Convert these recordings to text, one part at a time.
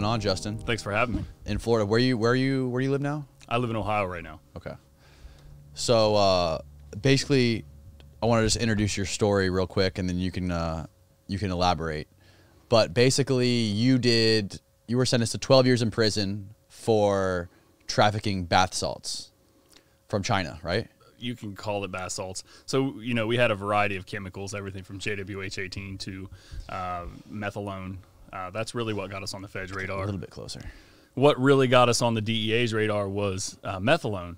coming on, Justin. Thanks for having me. In Florida, where you live now? I live in Ohio right now. Okay. So basically, I want to just introduce your story real quick, and then you can elaborate. But basically, you were sentenced to 12 years in prison for trafficking bath salts from China, right? You can call it bath salts. So, you know, we had a variety of chemicals, everything from JWH-18 to methylone. That's really what got us on the Fed's radar. A little bit closer. What really got us on the DEA's radar was methylone,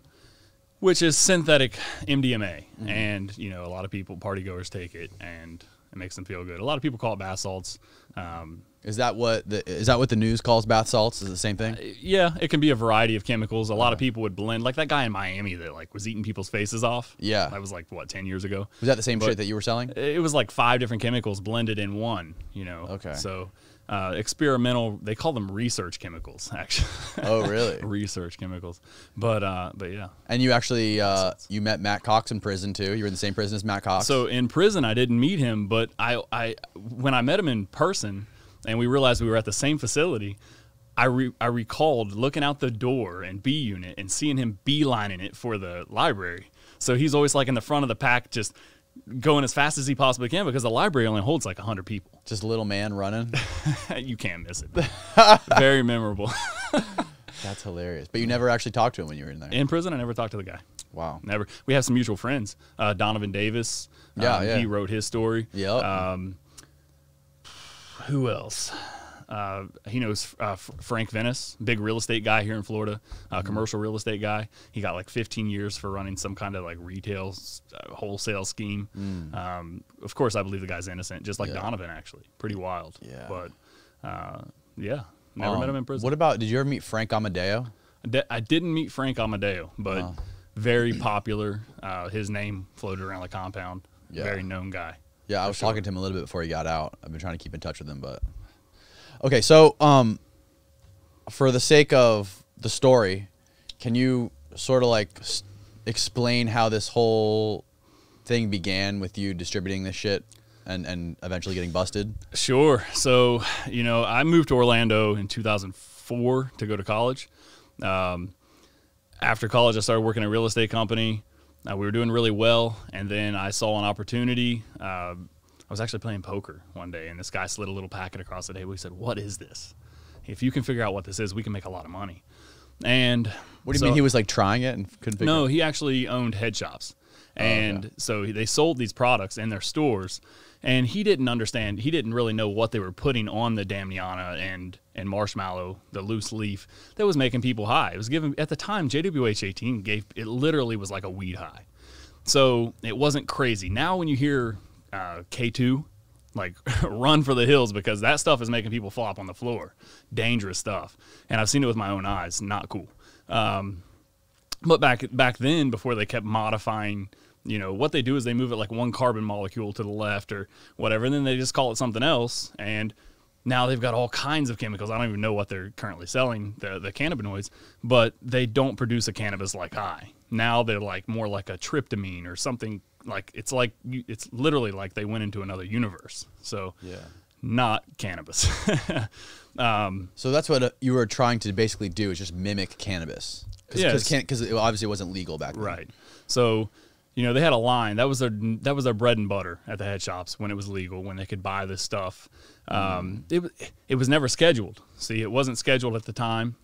which is synthetic MDMA. Mm-hmm. And, you know, a lot of people, partygoers, take it, and it makes them feel good. A lot of people call it bath salts. Is that what the news calls bath salts? Is it the same thing? Yeah, it can be a variety of chemicals. A lot of people would blend, like that guy in Miami that like was eating people's faces off. Yeah, that was like what 10 years ago. Was that the same shit that you were selling? It was like 5 different chemicals blended in one. You know. Okay. So experimental. They call them research chemicals, actually. Oh, really? Research chemicals. But yeah. And you actually you met Matt Cox in prison too. You were in the same prison as Matt Cox. So in prison, I didn't meet him, but I when I met him in person. And we realized we were at the same facility. I recalled looking out the door in B unit and seeing him beelining it for the library. So he's always like in the front of the pack, just going as fast as he possibly can because the library only holds like 100 people. Just a little man running. You can't miss it. Very memorable. That's hilarious. But you never actually talked to him when you were in there. In prison, I never talked to the guy. Wow. Never. We have some mutual friends. Donovan Davis. Yeah, yeah. He wrote his story. Yeah. Who else? He knows Frank Venice, big real estate guy here in Florida, commercial real estate guy. He got like 15 years for running some kind of like retail wholesale scheme. Mm. Of course, I believe the guy's innocent, just like yeah. Donovan, actually. Pretty wild. Yeah. But, yeah, never met him in prison. What about, did you ever meet Frank Amadeo? I didn't meet Frank Amadeo, but very popular. His name floated around the compound. Yeah. Very known guy. Yeah, I was talking to him a little bit before he got out. I've been trying to keep in touch with him, but okay. So, for the sake of the story, can you sort of like explain how this whole thing began with you distributing this shit and eventually getting busted? Sure. So, you know, I moved to Orlando in 2004 to go to college. After college, I started working at a real estate company. We were doing really well, and then I saw an opportunity. I was actually playing poker one day, and this guy slid a little packet across the table. He said, "What is this? If you can figure out what this is, we can make a lot of money." And what do you mean he was like trying it and couldn't figure it out? No, he actually owned head shops, and so they sold these products in their stores, and he didn't understand. He didn't really know what they were putting on the Damniana and marshmallow, the loose leaf, that was making people high. It was given at the time. JWH-18 gave it, literally was like a weed high, so it wasn't crazy. Now when you hear K2, like run for the hills, because that stuff is making people flop on the floor. Dangerous stuff, and I've seen it with my own eyes. Not cool. But back then, before they kept modifying. You know, what they do is they move it like one carbon molecule to the left or whatever, and then they just call it something else. And now they've got all kinds of chemicals. I don't even know what they're currently selling, the cannabinoids, but they don't produce a cannabis-like high. Now they're like more like a tryptamine or something. Like it's literally like they went into another universe. So yeah. Not cannabis. So that's what you were trying to basically do, is just mimic cannabis. Because it obviously wasn't legal back then. Right. So... You know, they had a line. That was their bread and butter at the head shops when it was legal, when they could buy this stuff. It was never scheduled. See, it wasn't scheduled at the time.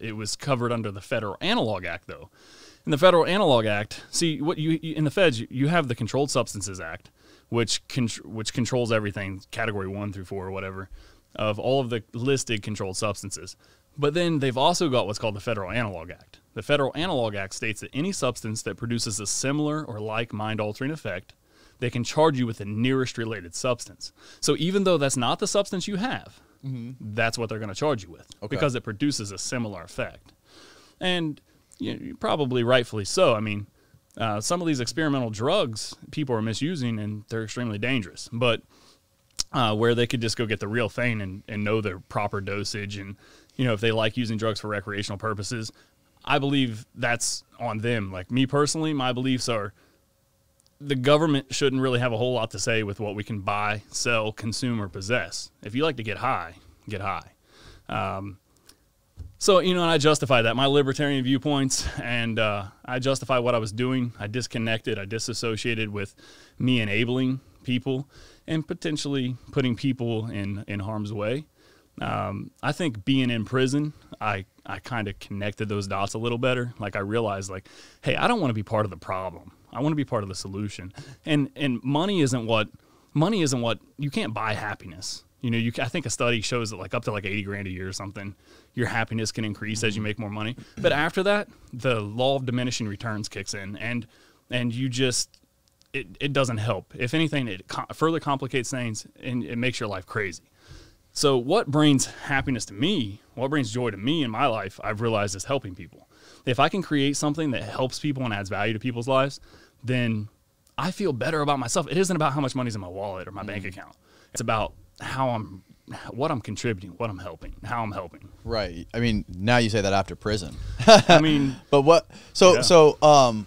It was covered under the Federal Analog Act, though. In the Federal Analog Act, see, what you in the feds, you have the Controlled Substances Act, which controls everything, Category 1 through 4 or whatever, of all of the listed controlled substances. But then they've also got what's called the Federal Analog Act. The Federal Analog Act states that any substance that produces a similar or like mind-altering effect, they can charge you with the nearest related substance. So even though that's not the substance you have, that's what they're going to charge you with, because it produces a similar effect. And you probably rightfully so. I mean, some of these experimental drugs people are misusing, and they're extremely dangerous. But where they could just go get the real thing and know their proper dosage, and you know, if they like using drugs for recreational purposes, I believe that's on them. Like me personally, my beliefs are the government shouldn't really have a whole lot to say with what we can buy, sell, consume, or possess. If you like to get high, get high. So, you know, and I justify that, my libertarian viewpoints, and I justify what I was doing. I disconnected, I disassociated with me enabling people and potentially putting people in harm's way. I think being in prison, I kind of connected those dots a little better. Like I realized, like, hey, I don't want to be part of the problem. I want to be part of the solution. And money isn't what you can't buy happiness. You know, I think a study shows that like up to like 80 grand a year or something, your happiness can increase as you make more money. But after that, the law of diminishing returns kicks in, and you just, it doesn't help. If anything, it further complicates things and it makes your life crazy. So what brings happiness to me, what brings joy to me in my life, I've realized is helping people. If I can create something that helps people and adds value to people's lives, then I feel better about myself. It isn't about how much money's in my wallet or my bank account. It's about how what I'm contributing, what I'm helping, how I'm helping. Right. I mean, now you say that after prison. I mean, but what? So yeah. So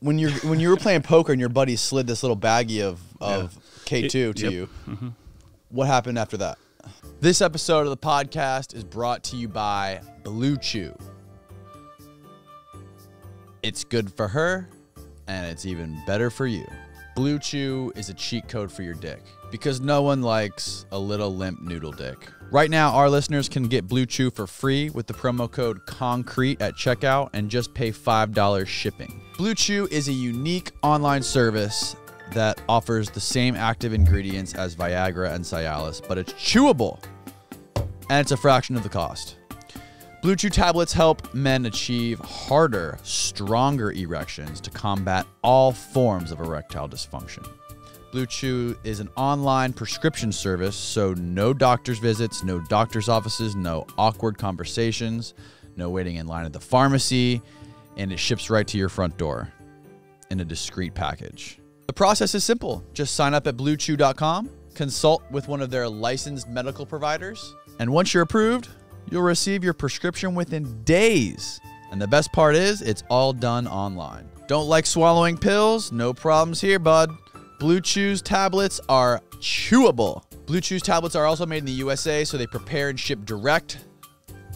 when you were playing poker and your buddy slid this little baggie of K2 to you, what happened after that? This episode of the podcast is brought to you by Blue Chew. It's good for her, and it's even better for you. Blue Chew is a cheat code for your dick, because no one likes a little limp noodle dick. Right now, our listeners can get Blue Chew for free with the promo code CONCRETE at checkout and just pay $5 shipping. Blue Chew is a unique online service that offers the same active ingredients as Viagra and Cialis, but it's chewable, and it's a fraction of the cost. Blue Chew tablets help men achieve harder, stronger erections to combat all forms of erectile dysfunction. Blue Chew is an online prescription service, so no doctor's visits, no doctor's offices, no awkward conversations, no waiting in line at the pharmacy, and it ships right to your front door in a discreet package. The process is simple. Just sign up at bluechew.com, consult with one of their licensed medical providers, and once you're approved, you'll receive your prescription within days. And the best part is, it's all done online. Don't like swallowing pills? No problems here, bud. Blue Chew's tablets are chewable. Blue Chew's tablets are also made in the USA, so they prepare and ship direct,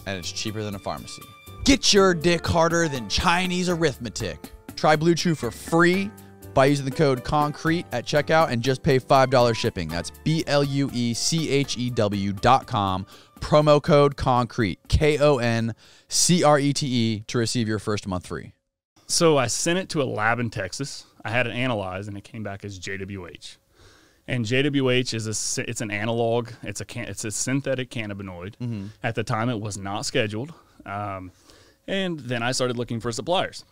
and it's cheaper than a pharmacy. Get your dick harder than Chinese arithmetic. Try Blue Chew for free by using the code CONCRETE at checkout and just pay $5 shipping. That's BLUECHEW.com. Promo code CONCRETE, K-O-N-C-R-E-T-E, to receive your first month free. So I sent it to a lab in Texas. I had it analyzed, and it came back as JWH. And JWH is it's an analog. It's a synthetic cannabinoid. At the time, it was not scheduled. And then I started looking for suppliers.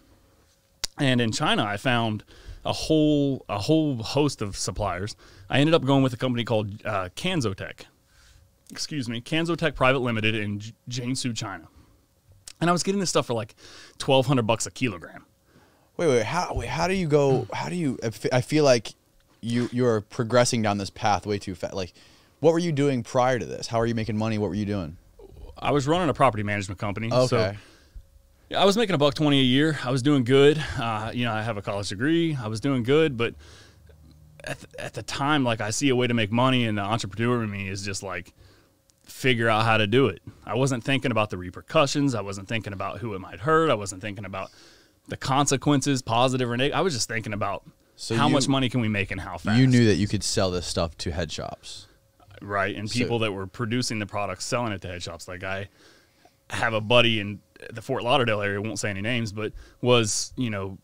And in China, I found a whole host of suppliers. I ended up going with a company called Kanzotech. Excuse me, Kanzotech Private Limited in Jiangsu, China. And I was getting this stuff for like $1,200 a kilogram. Wait, how do you go? How do you? I feel like you're progressing down this path way too fast. Like, what were you doing prior to this? How are you making money? What were you doing? I was running a property management company. Okay. So I was making $1.20 a year. I was doing good. You know, I have a college degree. I was doing good, but at the time, like, I see a way to make money, and the entrepreneur in me is just like, figure out how to do it. I wasn't thinking about the repercussions. I wasn't thinking about who it might hurt. I wasn't thinking about the consequences, positive or negative. I was just thinking about how much money can we make and how fast. You knew that you could sell this stuff to head shops. Right, and people that were producing the product, selling it to head shops. Like, I have a buddy in the Fort Lauderdale area, won't say any names, but was, you know,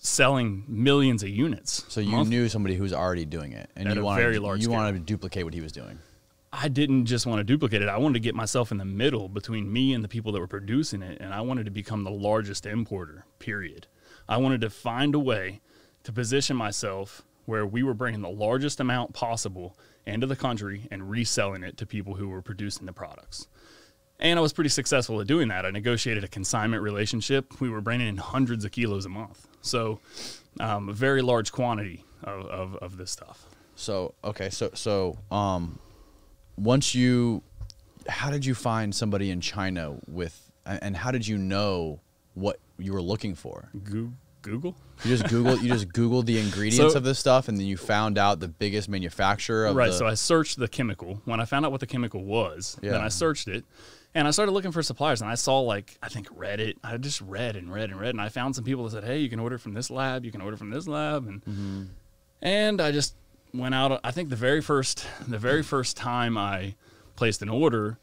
selling millions of units. So you knew somebody who was already doing it, and you wanted to duplicate what he was doing. I didn't just want to duplicate it. I wanted to get myself in the middle between me and the people that were producing it, and I wanted to become the largest importer, period. I wanted to find a way to position myself where we were bringing the largest amount possible into the country and reselling it to people who were producing the products. And I was pretty successful at doing that. I negotiated a consignment relationship. We were bringing in hundreds of kilos a month. So a very large quantity of this stuff. So, okay, so once you, how did you find somebody in China with, and how did you know what you were looking for? Google? You just Googled the ingredients of this stuff, and then you found out the biggest manufacturer of the... Right, so I searched the chemical. When I found out what the chemical was, then I searched it, And I started looking for suppliers, and I saw, like, I think Reddit. I just read, and I found some people that said, hey, you can order from this lab, you can order from this lab. And and I just went out. I think the very first time I placed an order,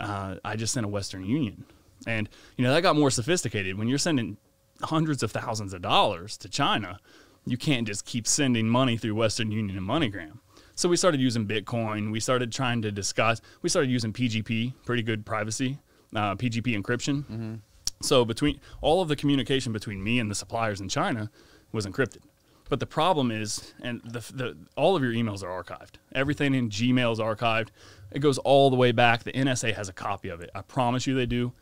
I just sent a Western Union. And, you know, that got more sophisticated. When you're sending hundreds of thousands of dollars to China, you can't just keep sending money through Western Union and MoneyGram. So we started using Bitcoin. We started trying to discuss. We started using PGP, pretty good privacy, PGP encryption. So between all of the communication between me and the suppliers in China was encrypted. But the problem is, and all of your emails are archived. Everything in Gmail is archived. It goes all the way back. The NSA has a copy of it. I promise you they do.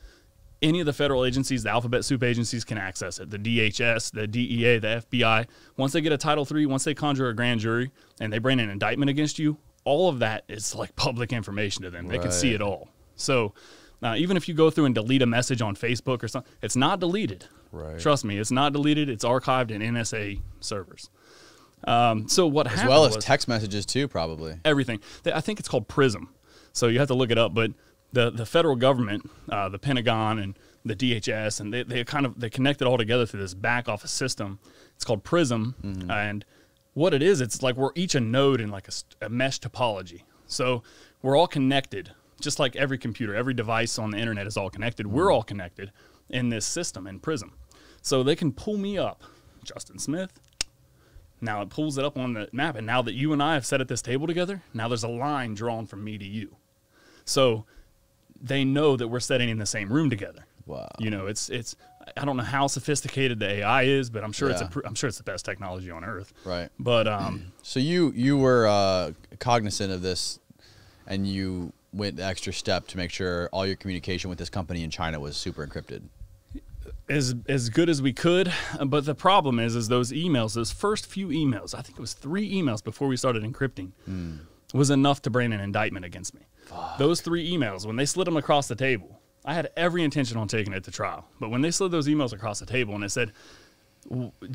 Any of the federal agencies, the alphabet soup agencies, can access it. The DHS, the DEA, the FBI. Once they get a Title III, once they conjure a grand jury and they bring an indictment against you, all of that is like public information to them. Right. They can see it all. So even if you go through and delete a message on Facebook or something, it's not deleted. Right. Trust me, it's not deleted. It's archived in NSA servers. So what happened was... as well as text messages too, probably. Everything. I think it's called PRISM. So you have to look it up, but... The federal government, the Pentagon and the DHS, and they connect it all together through this back office system. It's called PRISM, and what it is, it's like we're each a node in like a mesh topology. So we're all connected, just like every computer, every device on the internet is all connected. We're all connected in this system, in PRISM. So they can pull me up, Justin Smith. Now it pulls it up on the map, and now that you and I have sat at this table together, now there's a line drawn from me to you. So... they know that we're sitting in the same room together. Wow. You know, it's I don't know how sophisticated the AI is, but I'm sure I'm sure it's the best technology on earth. Right. But so you were cognizant of this, and you went the extra step to make sure all your communication with this company in China was super encrypted. As good as we could, but the problem is those emails, those first few emails, I think it was 3 emails before we started encrypting, was enough to bring an indictment against me. Fuck. Those 3 emails, when they slid them across the table, I had every intention on taking it to trial. But when they slid those emails across the table and they said,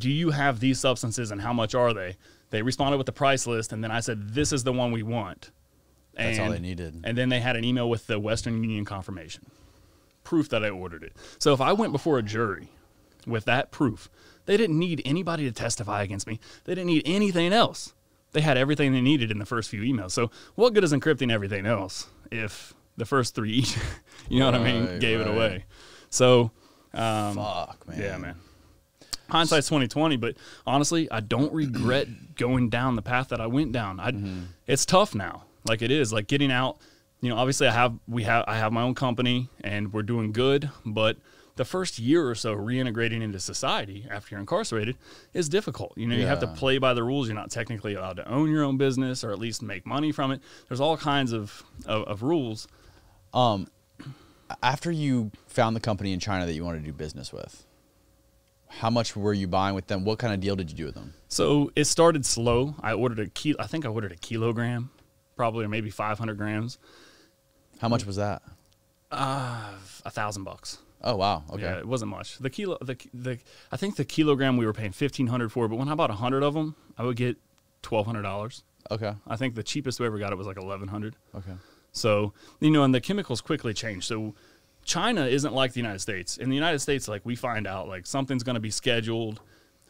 do you have these substances and how much are they? They responded with the price list, and then I said, this is the one we want. That's all they needed. And then they had an email with the Western Union confirmation, proof that I ordered it. So if I went before a jury with that proof, they didn't need anybody to testify against me. They didn't need anything else. They had everything they needed in the first few emails. So what good is encrypting everything else if the first 3, you know what I mean, gave it away? So, fuck, man. Yeah, man. Hindsight's 20/20, but honestly, I don't regret going down the path that I went down. It's tough now. Like it is, like getting out, you know, obviously I have my own company and we're doing good, but the first year or so reintegrating into society after you're incarcerated is difficult. You know, you have to play by the rules. You're not technically allowed to own your own business or at least make money from it. There's all kinds of rules. After you found the company in China that you wanted to do business with, how much were you buying with them? What kind of deal did you do with them? So it started slow. I ordered I think I ordered a kilogram, probably, or maybe 500 grams. How much was that? $1,000. Oh wow! Okay, yeah, it wasn't much. The kilo, I think the kilogram we were paying $1,500 for, but when I bought 100 of them, I would get $1,200. Okay, I think the cheapest we ever got it was like $1,100. Okay, so you know, and the chemicals quickly change. So China isn't like the United States. In the United States, like we find out like something's going to be scheduled,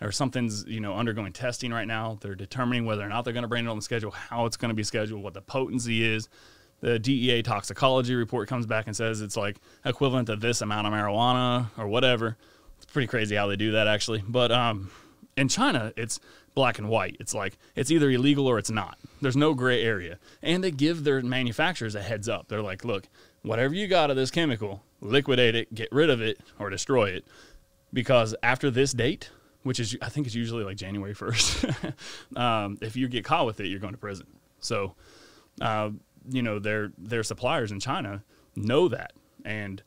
or something's, you know, undergoing testing right now. They're determining whether or not they're going to bring it on the schedule, how it's going to be scheduled, what the potency is. The DEA toxicology report comes back and says it's like equivalent to this amount of marijuana or whatever. It's pretty crazy how they do that, actually. But in China, it's black and white. It's like it's either illegal or it's not. There's no gray area. And they give their manufacturers a heads up. They're like, look, whatever you got of this chemical, liquidate it, get rid of it, or destroy it. Because after this date, which is I think it's usually like January 1st, if you get caught with it, you're going to prison. So... you know, their suppliers in China know that, and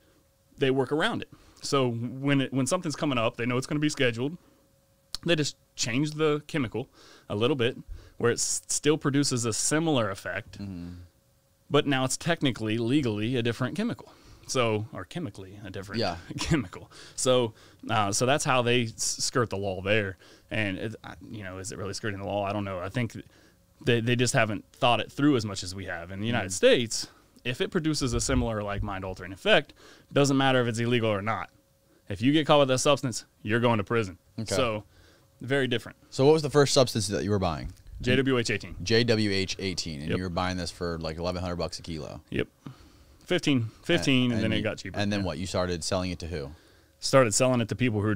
they work around it. So when something's coming up, they know it's going to be scheduled. They just change the chemical a little bit where it still produces a similar effect, but now it's technically, legally, a different chemical. So, or chemically a different chemical. So, so that's how they skirt the law there. And, you know, is it really skirting the law? I don't know. I think... They just haven't thought it through as much as we have. In the United States, if it produces a similar like mind-altering effect, doesn't matter if it's illegal or not. If you get caught with that substance, you're going to prison. Okay. So very different. So what was the first substance that you were buying? JWH-18. JWH-18. And yep. You were buying this for like $1,100 a kilo. Yep. 15 and then it got cheaper. And then yeah. What? You started selling it to who? Started selling it to people who are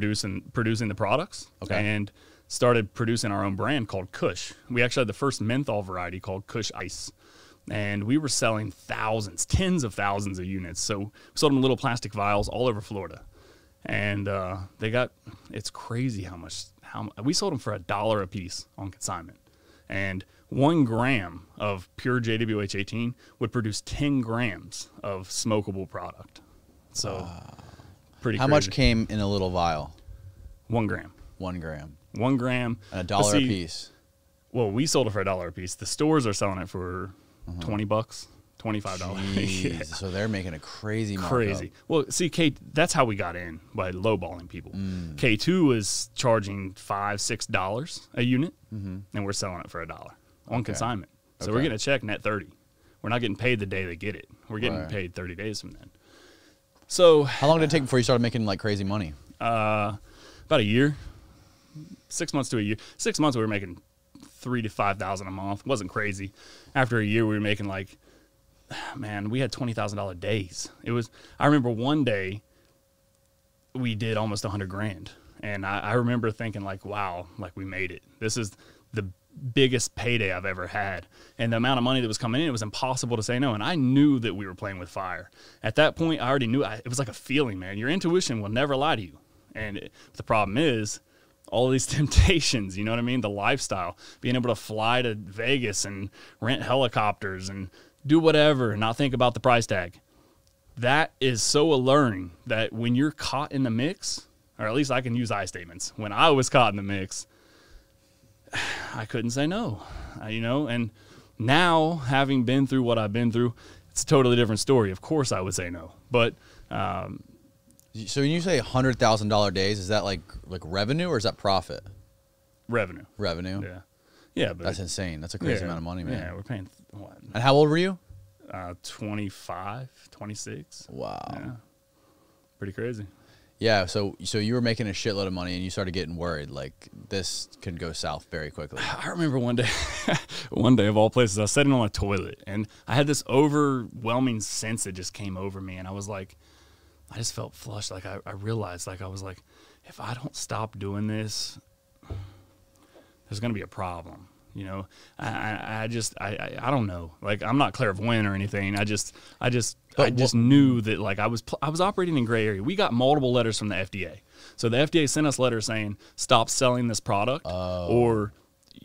producing the products. Okay. And started producing our own brand called Kush. We actually had the first menthol variety called Kush Ice. And we were selling thousands, tens of thousands of units. So we sold them little plastic vials all over Florida. And they got, it's crazy how much, we sold them for $1 a piece on consignment. And 1 gram of pure JWH-18 would produce 10 grams of smokable product. So pretty crazy. How much came in a little vial? 1 gram. 1 gram. 1 gram. And $1 a piece. Well, we sold it for $1 a piece. The stores are selling it for $20, $25. Yeah. So they're making a crazy markup. Crazy. Well, see, K, that's how we got in, by lowballing people. Mm. K2 was charging $5, $6 a unit, and we're selling it for $1 on consignment. So we're getting a check net 30. We're not getting paid the day they get it. We're getting paid 30 days from then. So how long did it take before you started making like crazy money? About a year. 6 months to a year. 6 months we were making $3,000 to $5,000 a month. It wasn't crazy. After a year we were making like, man, we had $20,000 days. It was, I remember one day we did almost $100 grand. And I remember thinking like, wow, like we made it. This is the biggest payday I've ever had. And the amount of money that was coming in, it was impossible to say no. And I knew that we were playing with fire. At that point, I already knew, it was like a feeling, man. Your intuition will never lie to you. And the problem is, all these temptations, you know what I mean? The lifestyle, being able to fly to Vegas and rent helicopters and do whatever and not think about the price tag. That is so alluring that when you're caught in the mix, or at least I can use I statements. When I was caught in the mix, I couldn't say no, you know? And now, having been through what I've been through, it's a totally different story. Of course I would say no, but... so when you say $100,000 days, is that like revenue or is that profit? Revenue. Revenue. Yeah. Yeah. But that's insane. That's a crazy amount of money, man. Yeah, we're paying what? And how old were you? 25, 26. Wow. Yeah. Pretty crazy. Yeah, so you were making a shitload of money and you started getting worried like this could go south very quickly. I remember one day of all places, I was sitting on a toilet and I had this overwhelming sense that just came over me and I was like, I just felt flushed. Like I realized, like I was like, if I don't stop doing this, there's going to be a problem. You know, I don't know. Like I'm not clairvoyant or anything. I just knew that like I was operating in gray area. We got multiple letters from the FDA. So the FDA sent us letters saying, stop selling this product or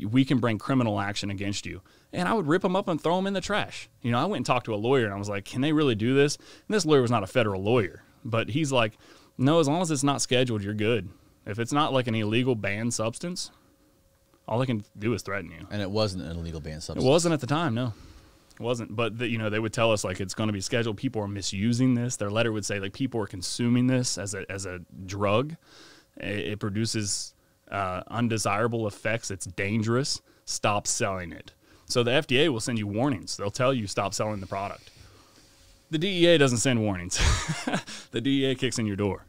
we can bring criminal action against you. And I would rip them up and throw them in the trash. You know, I went and talked to a lawyer and I was like, can they really do this? And this lawyer was not a federal lawyer. But he's like, no, as long as it's not scheduled, you're good. If it's not like an illegal banned substance, all they can do is threaten you. And it wasn't an illegal banned substance. It wasn't at the time, no. It wasn't. But, you know, they would tell us, like, it's going to be scheduled. People are misusing this. Their letter would say, like, people are consuming this as a drug. It produces undesirable effects. It's dangerous. Stop selling it. So the FDA will send you warnings. They'll tell you stop selling the product. The DEA doesn't send warnings. The DEA kicks in your door.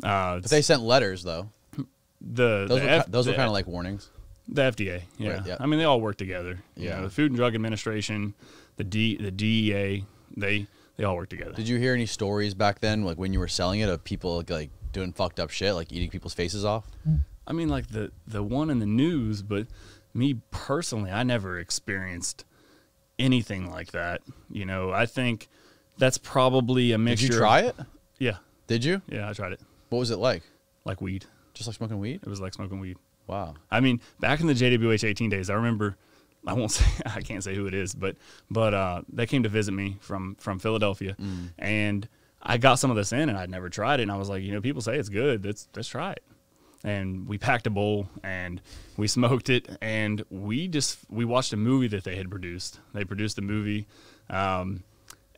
But they sent letters, though. Those were kind of like warnings. The FDA, yeah. Right, yeah. I mean, they all work together. Yeah. You know, the Food and Drug Administration, the DEA, they all work together. Did you hear any stories back then, like when you were selling it, of people like doing fucked up shit, like eating people's faces off? I mean, like the one in the news, but me personally, I never experienced anything like that. You know, I think... That's probably a mixture. Did you try it? Yeah. Did you? Yeah, I tried it. What was it like? Like weed. Just like smoking weed? It was like smoking weed. Wow. I mean, back in the JWH-18 days, I remember, I can't say who it is, but they came to visit me from Philadelphia, and I got some of this in, and I'd never tried it, and I was like, you know, people say it's good. Let's try it. And we packed a bowl, and we smoked it, and we watched a movie that they had produced. They produced the movie,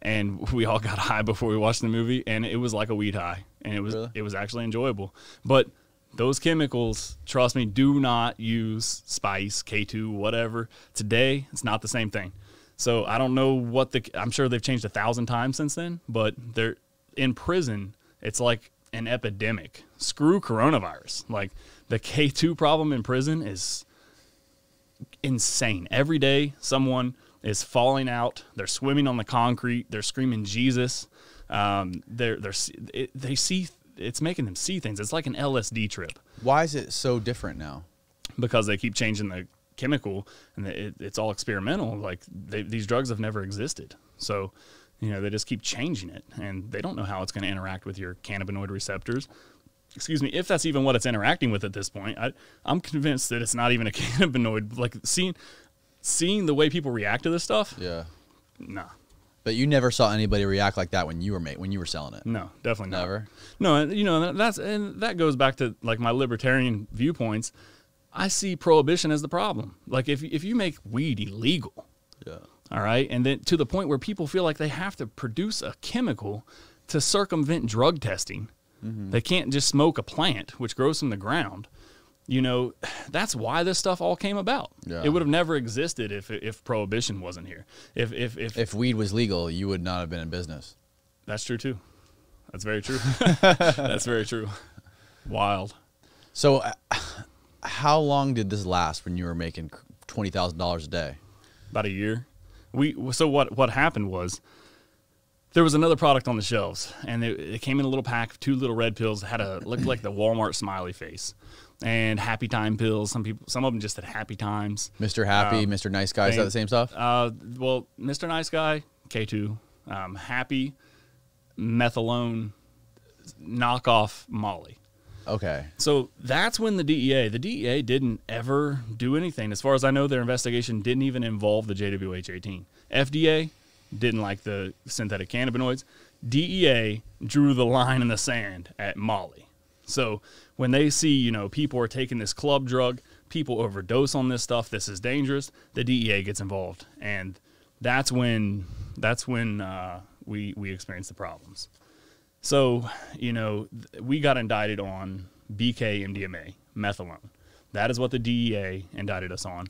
and we all got high before we watched the movie, and it was like a weed high, and it was actually enjoyable. But those chemicals, trust me, do not use spice, K2, whatever. Today, it's not the same thing. So I don't know what the, I'm sure they've changed 1,000 times since then, but they're in prison. It's like an epidemic. Screw coronavirus. Like the K2 problem in prison is insane. Every day someone is falling out. They're swimming on the concrete. They're screaming Jesus. It's making them see things. It's like an LSD trip. Why is it so different now? Because they keep changing the chemical, and it's all experimental. Like these drugs have never existed. So, you know, they just keep changing it, and they don't know how it's going to interact with your cannabinoid receptors. Excuse me, if that's even what it's interacting with at this point. I'm convinced that it's not even a cannabinoid. Like seeing the way people react to this stuff. Yeah. Nah. But you never saw anybody react like that when you were selling it. No, definitely not. Never. No, you know, that goes back to like my libertarian viewpoints. I see prohibition as the problem. Like if you make weed illegal, yeah, all right, and then to the point where people feel like they have to produce a chemical to circumvent drug testing. Mm-hmm. They can't just smoke a plant which grows from the ground. You know, that's why this stuff all came about. Yeah. It would have never existed if prohibition wasn't here. If weed was legal, you would not have been in business. That's true too. That's very true. That's very true. Wild. So, how long did this last when you were making $20,000 a day? About a year. So what happened was, there was another product on the shelves, and it came in a little pack of 2 little red pills. It had looked like the Walmart smiley face, and happy time pills. Some of them just had happy times. Mr. Happy, Mr. Nice Guy. Is that the same stuff? Well, Mr. Nice Guy, K2, Happy, methylone, knockoff Molly. Okay. So that's when the DEA didn't ever do anything. As far as I know, their investigation didn't even involve the JWH-18. FDA didn't like the synthetic cannabinoids. DEA drew the line in the sand at Molly. So when they see, you know, people are taking this club drug, people overdose on this stuff, this is dangerous, the DEA gets involved. And that's when we experienced the problems. So, you know, we got indicted on BK-MDMA, methylone. That is what the DEA indicted us on.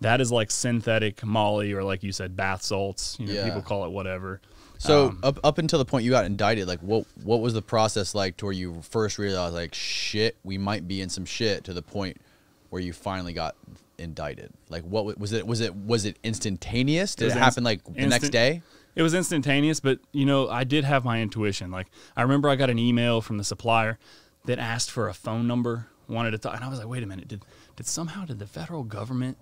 That is like synthetic Molly, or like you said, bath salts. You know, yeah. People call it whatever. So up until the point you got indicted, like what was the process like to where you first realized like, shit, we might be in some shit, to the point where you finally got indicted? Like what was it instantaneous? Did it happen like the next day? It was instantaneous, but you know, I did have my intuition. Like I remember I got an email from the supplier that asked for a phone number, wanted to talk, and I was like, wait a minute, did the federal government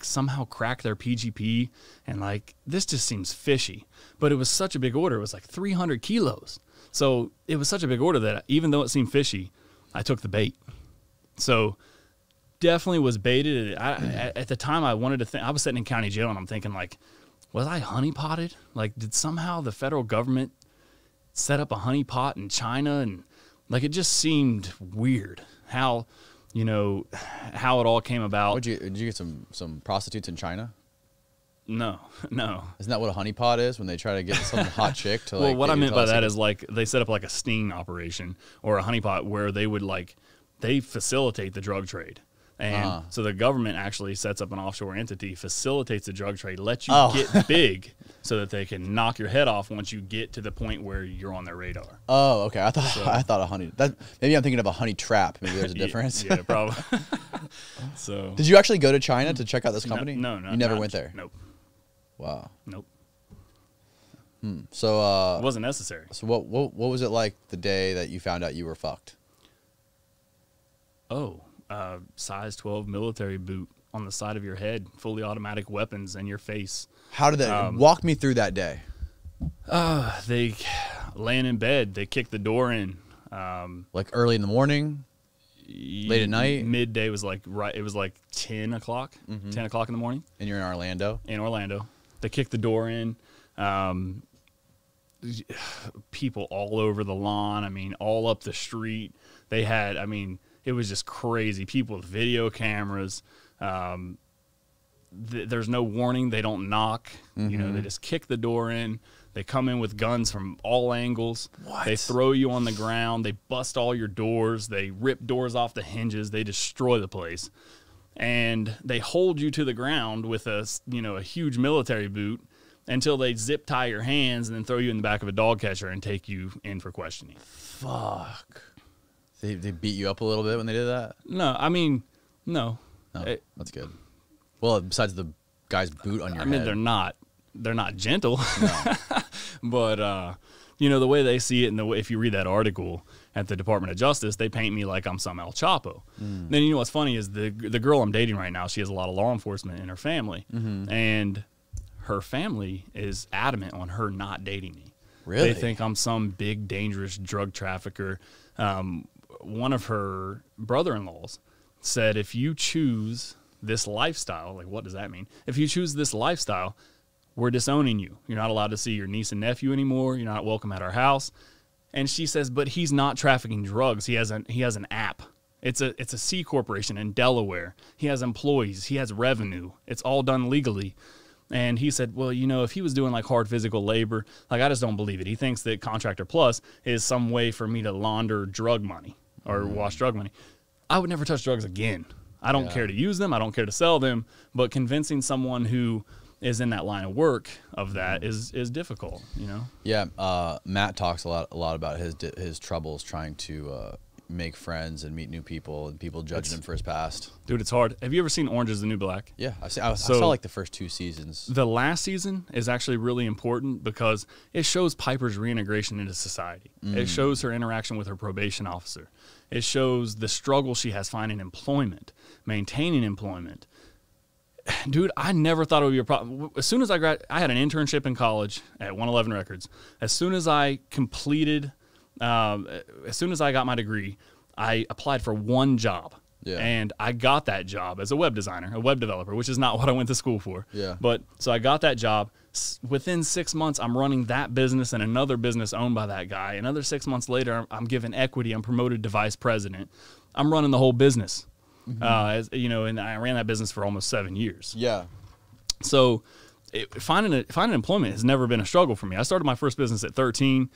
somehow crack their PGP? And like, this just seems fishy. But it was such a big order. It was like 300 kilos. So it was such a big order that even though it seemed fishy, I took the bait. So definitely was baited. At the time I wanted to think, I was sitting in county jail and I'm thinking like, was I honeypotted? Like did somehow the federal government set up a honeypot in China? And like, it just seemed weird how, you know, how it all came about. Did you get some prostitutes in China? No, no. Isn't that what a honeypot is, when they try to get some hot chick to like... Well, what I meant by that is like they set up like a sting operation or a honeypot where they would like, they facilitate the drug trade. And so the government actually sets up an offshore entity, facilitates the drug trade, lets you get big so that they can knock your head off once you get to the point where you're on their radar. Oh, okay. I thought a honey. That, maybe I'm thinking of a honey trap. Maybe there's a difference. Yeah, probably. So did you actually go to China to check out this company? No. You never went there? Nope. Wow. Nope. Hmm. So it wasn't necessary. So what was it like the day that you found out you were fucked? Oh. Size 12 military boot on the side of your head, fully automatic weapons in your face. How did that walk me through that day? They laying in bed, they kicked the door in. Like early in the morning, late at night? Midday was like right. It was like 10 o'clock, 10 o'clock in the morning. And you're in Orlando? In Orlando. They kicked the door in. People all over the lawn. I mean, all up the street. They had, I mean... It was just crazy. People with video cameras. There's no warning. They don't knock. You know, they just kick the door in. They come in with guns from all angles. What? They throw you on the ground. They bust all your doors. They rip doors off the hinges. They destroy the place. and they hold you to the ground with a, you know, a huge military boot until they zip tie your hands and then throw you in the back of a dog catcher and take you in for questioning. Fuck. They beat you up a little bit when they did that? No, I mean, no. No, it, that's good. Well, besides the guy's boot on your head. I mean, they're not gentle. No. But, you know, the way they see it and the way, if you read that article at the Department of Justice, they paint me like I'm some El Chapo. Mm. Then, you know, what's funny is the girl I'm dating right now, she has a lot of law enforcement in her family. Mm-hmm. And her family is adamant on her not dating me. Really? They think I'm some big, dangerous drug trafficker. One of her brother-in-laws said, if you choose this lifestyle, like, what does that mean? If you choose this lifestyle, we're disowning you. You're not allowed to see your niece and nephew anymore. You're not welcome at our house. And she says, but he's not trafficking drugs. He has an app. It's a C corporation in Delaware. He has employees. He has revenue. It's all done legally. And he said, well, you know, if he was doing, like, hard physical labor, like, I just don't believe it. He thinks that Contractor Plus is some way for me to launder drug money or wash drug money. I would never touch drugs again. I don't care to use them. I don't care to sell them. But convincing someone who is in that line of work of that is difficult, you know? Yeah, Matt talks a lot about his troubles trying to make friends and meet new people, and people judging him for his past. Dude, it's hard. Have you ever seen Orange Is the New Black? Yeah, I saw like the first 2 seasons. The last season is actually really important because it shows Piper's reintegration into society. Mm. It shows her interaction with her probation officer. It shows the struggle she has finding employment, maintaining employment. Dude, I never thought it would be a problem. As soon as I had an internship in college at 111 Records. As soon as I completed, as soon as I got my degree, I applied for one job. Yeah. And I got that job as a web designer, a web developer, which is not what I went to school for. Yeah. But so I got that job. Within 6 months, I'm running that business and another business owned by that guy. Another 6 months later, I'm given equity. I'm promoted to vice president. I'm running the whole business. Mm-hmm. You know, and I ran that business for almost 7 years. Yeah. So finding employment has never been a struggle for me. I started my first business at 13.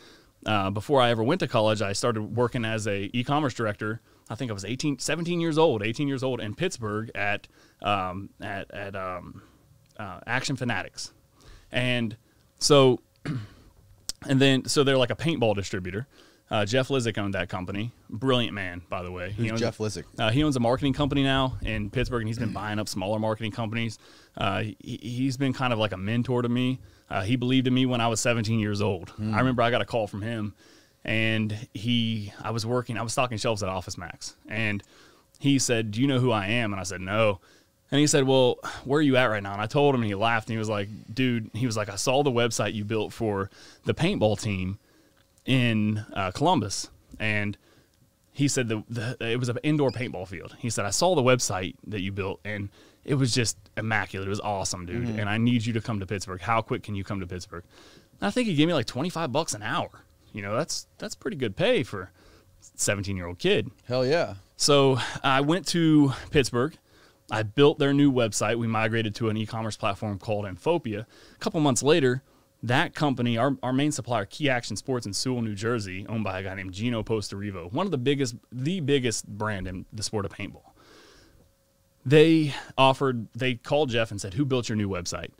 Before I ever went to college, I started working as an e-commerce director. I think I was 18 years old in Pittsburgh at Action Fanatics. And so, so they're like a paintball distributor. Jeff Lizzick owned that company. Brilliant man, by the way. Who's Jeff Lizzick? He owns a marketing company now in Pittsburgh, and he's been buying up smaller marketing companies. He's been kind of like a mentor to me. He believed in me when I was 17 years old. Mm. I remember I got a call from him, and I was stocking shelves at Office Max. And he said, do you know who I am? And I said, no. And he said, well, where are you at right now? And I told him, and he laughed, and he was like, dude, he was like, I saw the website you built for the paintball team in Columbus. And he said it was an indoor paintball field. He said, I saw the website that you built, and it was just immaculate. It was awesome, dude. Mm-hmm. And I need you to come to Pittsburgh. How quick can you come to Pittsburgh? And I think he gave me like 25 bucks an hour. You know, that's pretty good pay for a 17-year-old kid. Hell yeah. So I went to Pittsburgh. I built their new website. We migrated to an e-commerce platform called Amphopia. A couple months later, that company, our main supplier, Key Action Sports in Sewell, New Jersey, owned by a guy named Gino Posterivo, one of the biggest brand in the sport of paintball. They called Jeff and said, who built your new website?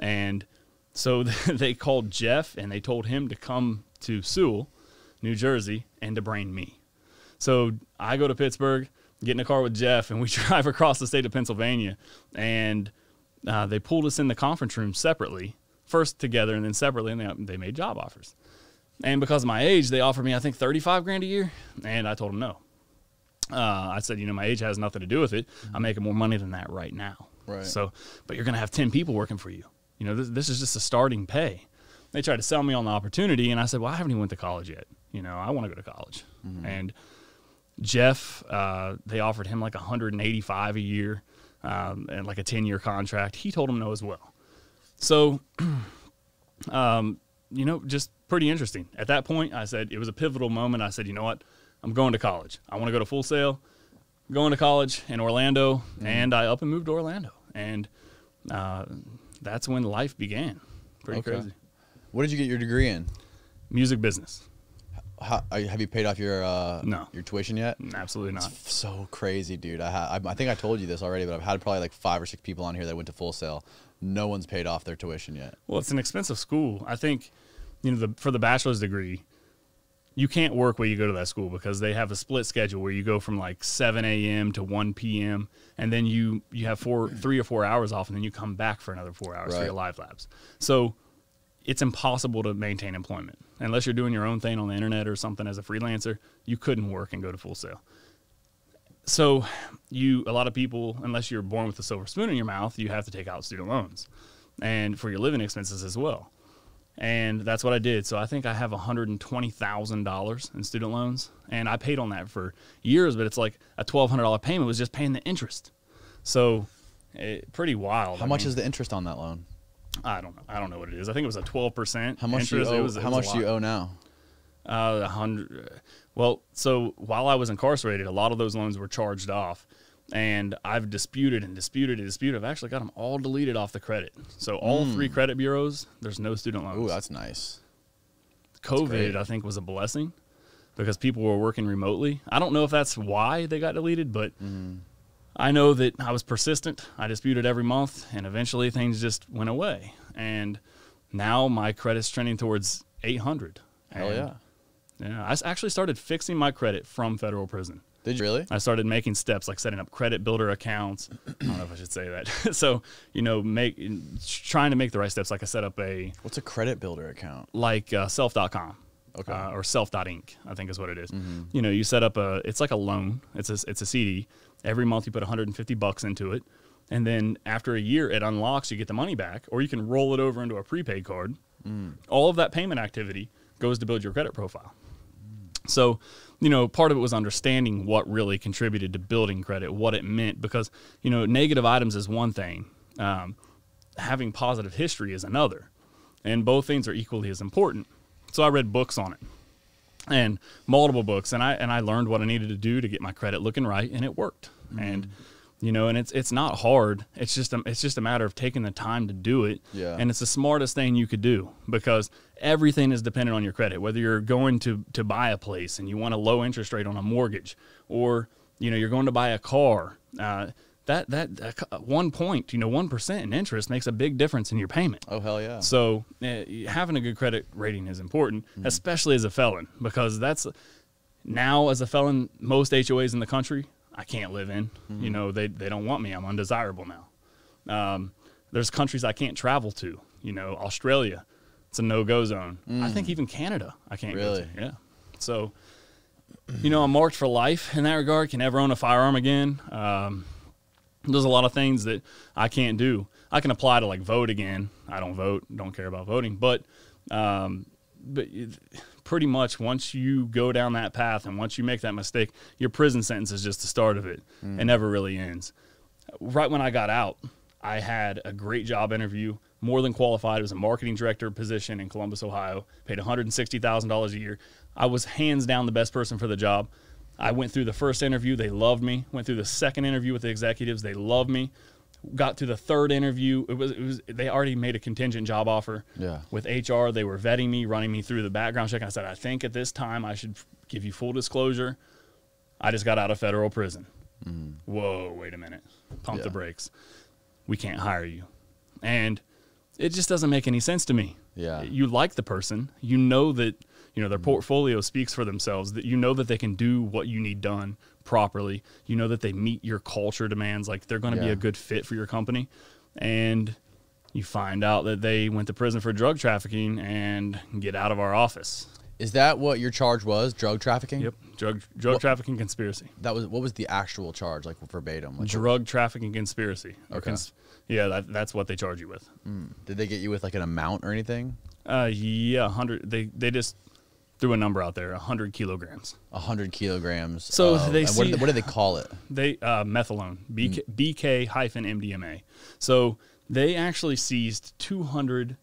And so they called Jeff, and they told him to come to Sewell, New Jersey, and to brain me. So I go to Pittsburgh, get in a car with Jeff, and we drive across the state of Pennsylvania. And they pulled us in the conference room separately. First together and then separately, and they made job offers. And because of my age, they offered me, I think, 35 grand a year, and I told them no. I said, you know, my age has nothing to do with it. I'm making more money than that right now. Right. So, but you're going to have 10 people working for you. You know, this is just a starting pay. They tried to sell me on the opportunity, and I said, well, I haven't even went to college yet. You know, I want to go to college. Mm-hmm. And Jeff, they offered him like 185 a year and like a 10-year contract. He told him no as well. So, you know, just pretty interesting. At that point, I said, it was a pivotal moment. I said, you know what? I'm going to college. I want to go to Full Sail, going to college in Orlando. Mm-hmm. And I up and moved to Orlando. And that's when life began. Pretty crazy. What did you get your degree in? Music business. Have you paid off your tuition yet? Absolutely not. It's so crazy, dude. I think I told you this already, but I've had probably like 5 or 6 people on here that went to Full Sail. No one's paid off their tuition yet. Well, it's an expensive school. I think, you know, for the bachelor's degree, you can't work where you go to that school because they have a split schedule where you go from like 7 a.m. to 1 p.m. and then you have 3 or 4 hours off, and then you come back for another 4 hours for your live labs. So it's impossible to maintain employment. Unless you're doing your own thing on the internet or something as a freelancer, you couldn't work and go to Full Sail. So a lot of people, unless you're born with a silver spoon in your mouth, you have to take out student loans and for your living expenses as well. And that's what I did. So I think I have $120,000 in student loans, and I paid on that for years, but it's like a $1,200 payment was just paying the interest. So pretty wild. How much is the interest on that loan? I don't know. I don't know what it is. I think it was a 12%. How much do you owe? How much do you owe now? 100. Well, so while I was incarcerated, a lot of those loans were charged off, and I've disputed and disputed and disputed. I've actually got them all deleted off the credit. So all 3 credit bureaus, there's no student loans. Ooh, that's nice. COVID, I think, was a blessing because people were working remotely. I don't know if that's why they got deleted, but I know that I was persistent. I disputed every month, and eventually things just went away. And now my credit's trending towards 800. Hell yeah. Yeah. I actually started fixing my credit from federal prison. Did you really? I started making steps, like setting up credit builder accounts. I don't know if I should say that. So, you know, trying to make the right steps. Like I set up a... What's a credit builder account? Like self.com. Okay. Or self.inc, I think is what it is. You know, you set up a... It's like a loan. It's a CD. Every month you put $150 into it, and then after a year it unlocks, you get the money back, or you can roll it over into a prepaid card. All of that payment activity goes to build your credit profile. So, you know, part of it was understanding what really contributed to building credit, what it meant, because, you know, negative items is one thing. Having positive history is another, and both things are equally as important. So I read books on it. And multiple books, and I learned what I needed to do to get my credit looking right, and it worked. And you know, and it's not hard. It's just a matter of taking the time to do it. And it's the smartest thing you could do because everything is dependent on your credit. Whether you're going to buy a place and you want a low interest rate on a mortgage, or you know you're going to buy a car, that 1 point, you know, 1% in interest makes a big difference in your payment. Oh, hell yeah. So having a good credit rating is important, especially as a felon, because that's now as a felon, most HOAs in the country, I can't live in, you know, they don't want me. I'm undesirable now. There's countries I can't travel to, you know, Australia, it's a no-go zone. I think even Canada, I can't go to. Yeah. So, you know, I'm marked for life in that regard. Can never own a firearm again. There's a lot of things that I can't do. I can apply to like vote again. I don't vote, don't care about voting, but pretty much once you go down that path and once you make that mistake, your prison sentence is just the start of it. It never really ends. Right when I got out, I had a great job interview, more than qualified. It was a marketing director position in Columbus, Ohio, paid $160,000 a year. I was hands down the best person for the job. I went through the first interview. They loved me. Went through the second interview with the executives. They loved me. Got to the third interview. It was they already made a contingent job offer with HR. They were vetting me, running me through the background check. I said, I think at this time I should give you full disclosure. I just got out of federal prison. Whoa, wait a minute. Pump the brakes. We can't hire you. And it just doesn't make any sense to me. You like the person. You know that... You know, their portfolio speaks for themselves, that you know that they can do what you need done properly. You know that they meet your culture demands, like they're going to be a good fit for your company. And you find out that they went to prison for drug trafficking and get out of our office. Is that what your charge was? Drug trafficking? Yep. Drug trafficking conspiracy. That was, what was the actual charge, like verbatim? Like drug trafficking conspiracy. Okay. Yeah, that's what they charge you with. Did they get you with like an amount or anything? Yeah, 100. They just... threw a number out there, 100 kilograms. 100 kilograms. So they see, what do they call it? They methylone, BK-MDMA. So they actually seized 200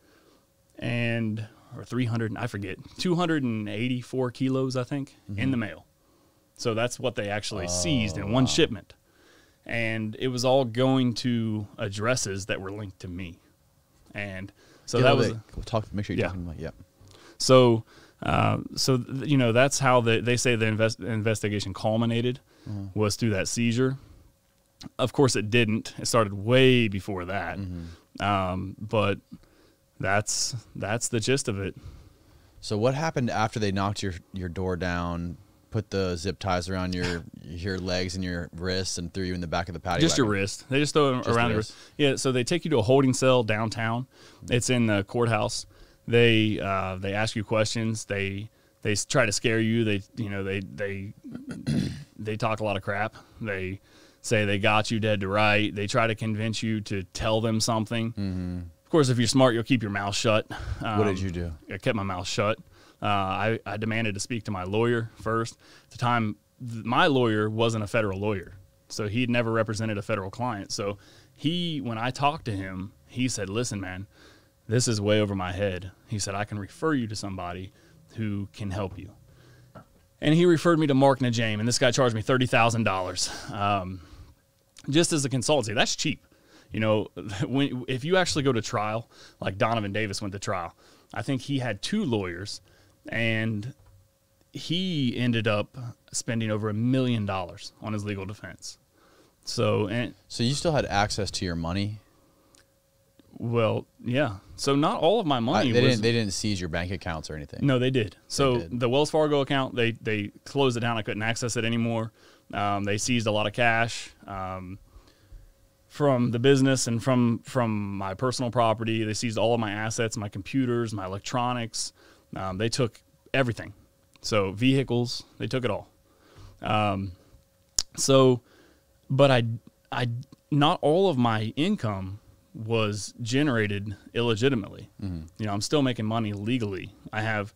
or 300, I forget, 284 kilos, I think, in the mail. So that's what they actually seized in one shipment. And it was all going to addresses that were linked to me. And so that was... Make sure you're talking. So... So, you know, that's how they say the investigation culminated, mm-hmm. was through that seizure. Of course, it didn't. It started way before that. Mm-hmm. But that's the gist of it. So what happened after they knocked your door down, put the zip ties around your legs and your wrists, and threw you in the back of the paddy wagon? Just your wrist. They just throw them around your wrist. Yeah, so they take you to a holding cell downtown. It's in the courthouse. They ask you questions. They try to scare you. They talk a lot of crap. They say they got you dead to right. They try to convince you to tell them something. Mm-hmm. Of course, if you're smart, you'll keep your mouth shut. What did you do? I kept my mouth shut. I demanded to speak to my lawyer first. At the time, my lawyer wasn't a federal lawyer, so he'd never represented a federal client. So he, when I talked to him, he said, "Listen, man, this is way over my head." He said, "I can refer you to somebody who can help you." And he referred me to Mark Najame, and this guy charged me $30,000 just as a consultancy. That's cheap. You know, if you actually go to trial, like Donovan Davis went to trial, I think he had two lawyers, and he ended up spending over $1 million on his legal defense. So, so you still had access to your money? Well, yeah. So not all of my money they didn't seize your bank accounts or anything. No, they did. So the Wells Fargo account, they closed it down. I couldn't access it anymore. They seized a lot of cash from the business and from my personal property. They seized all of my assets, my computers, my electronics. They took everything. So vehicles, they took it all. But I not all of my income was generated illegitimately. Mm-hmm. You know, I'm still making money legally. I have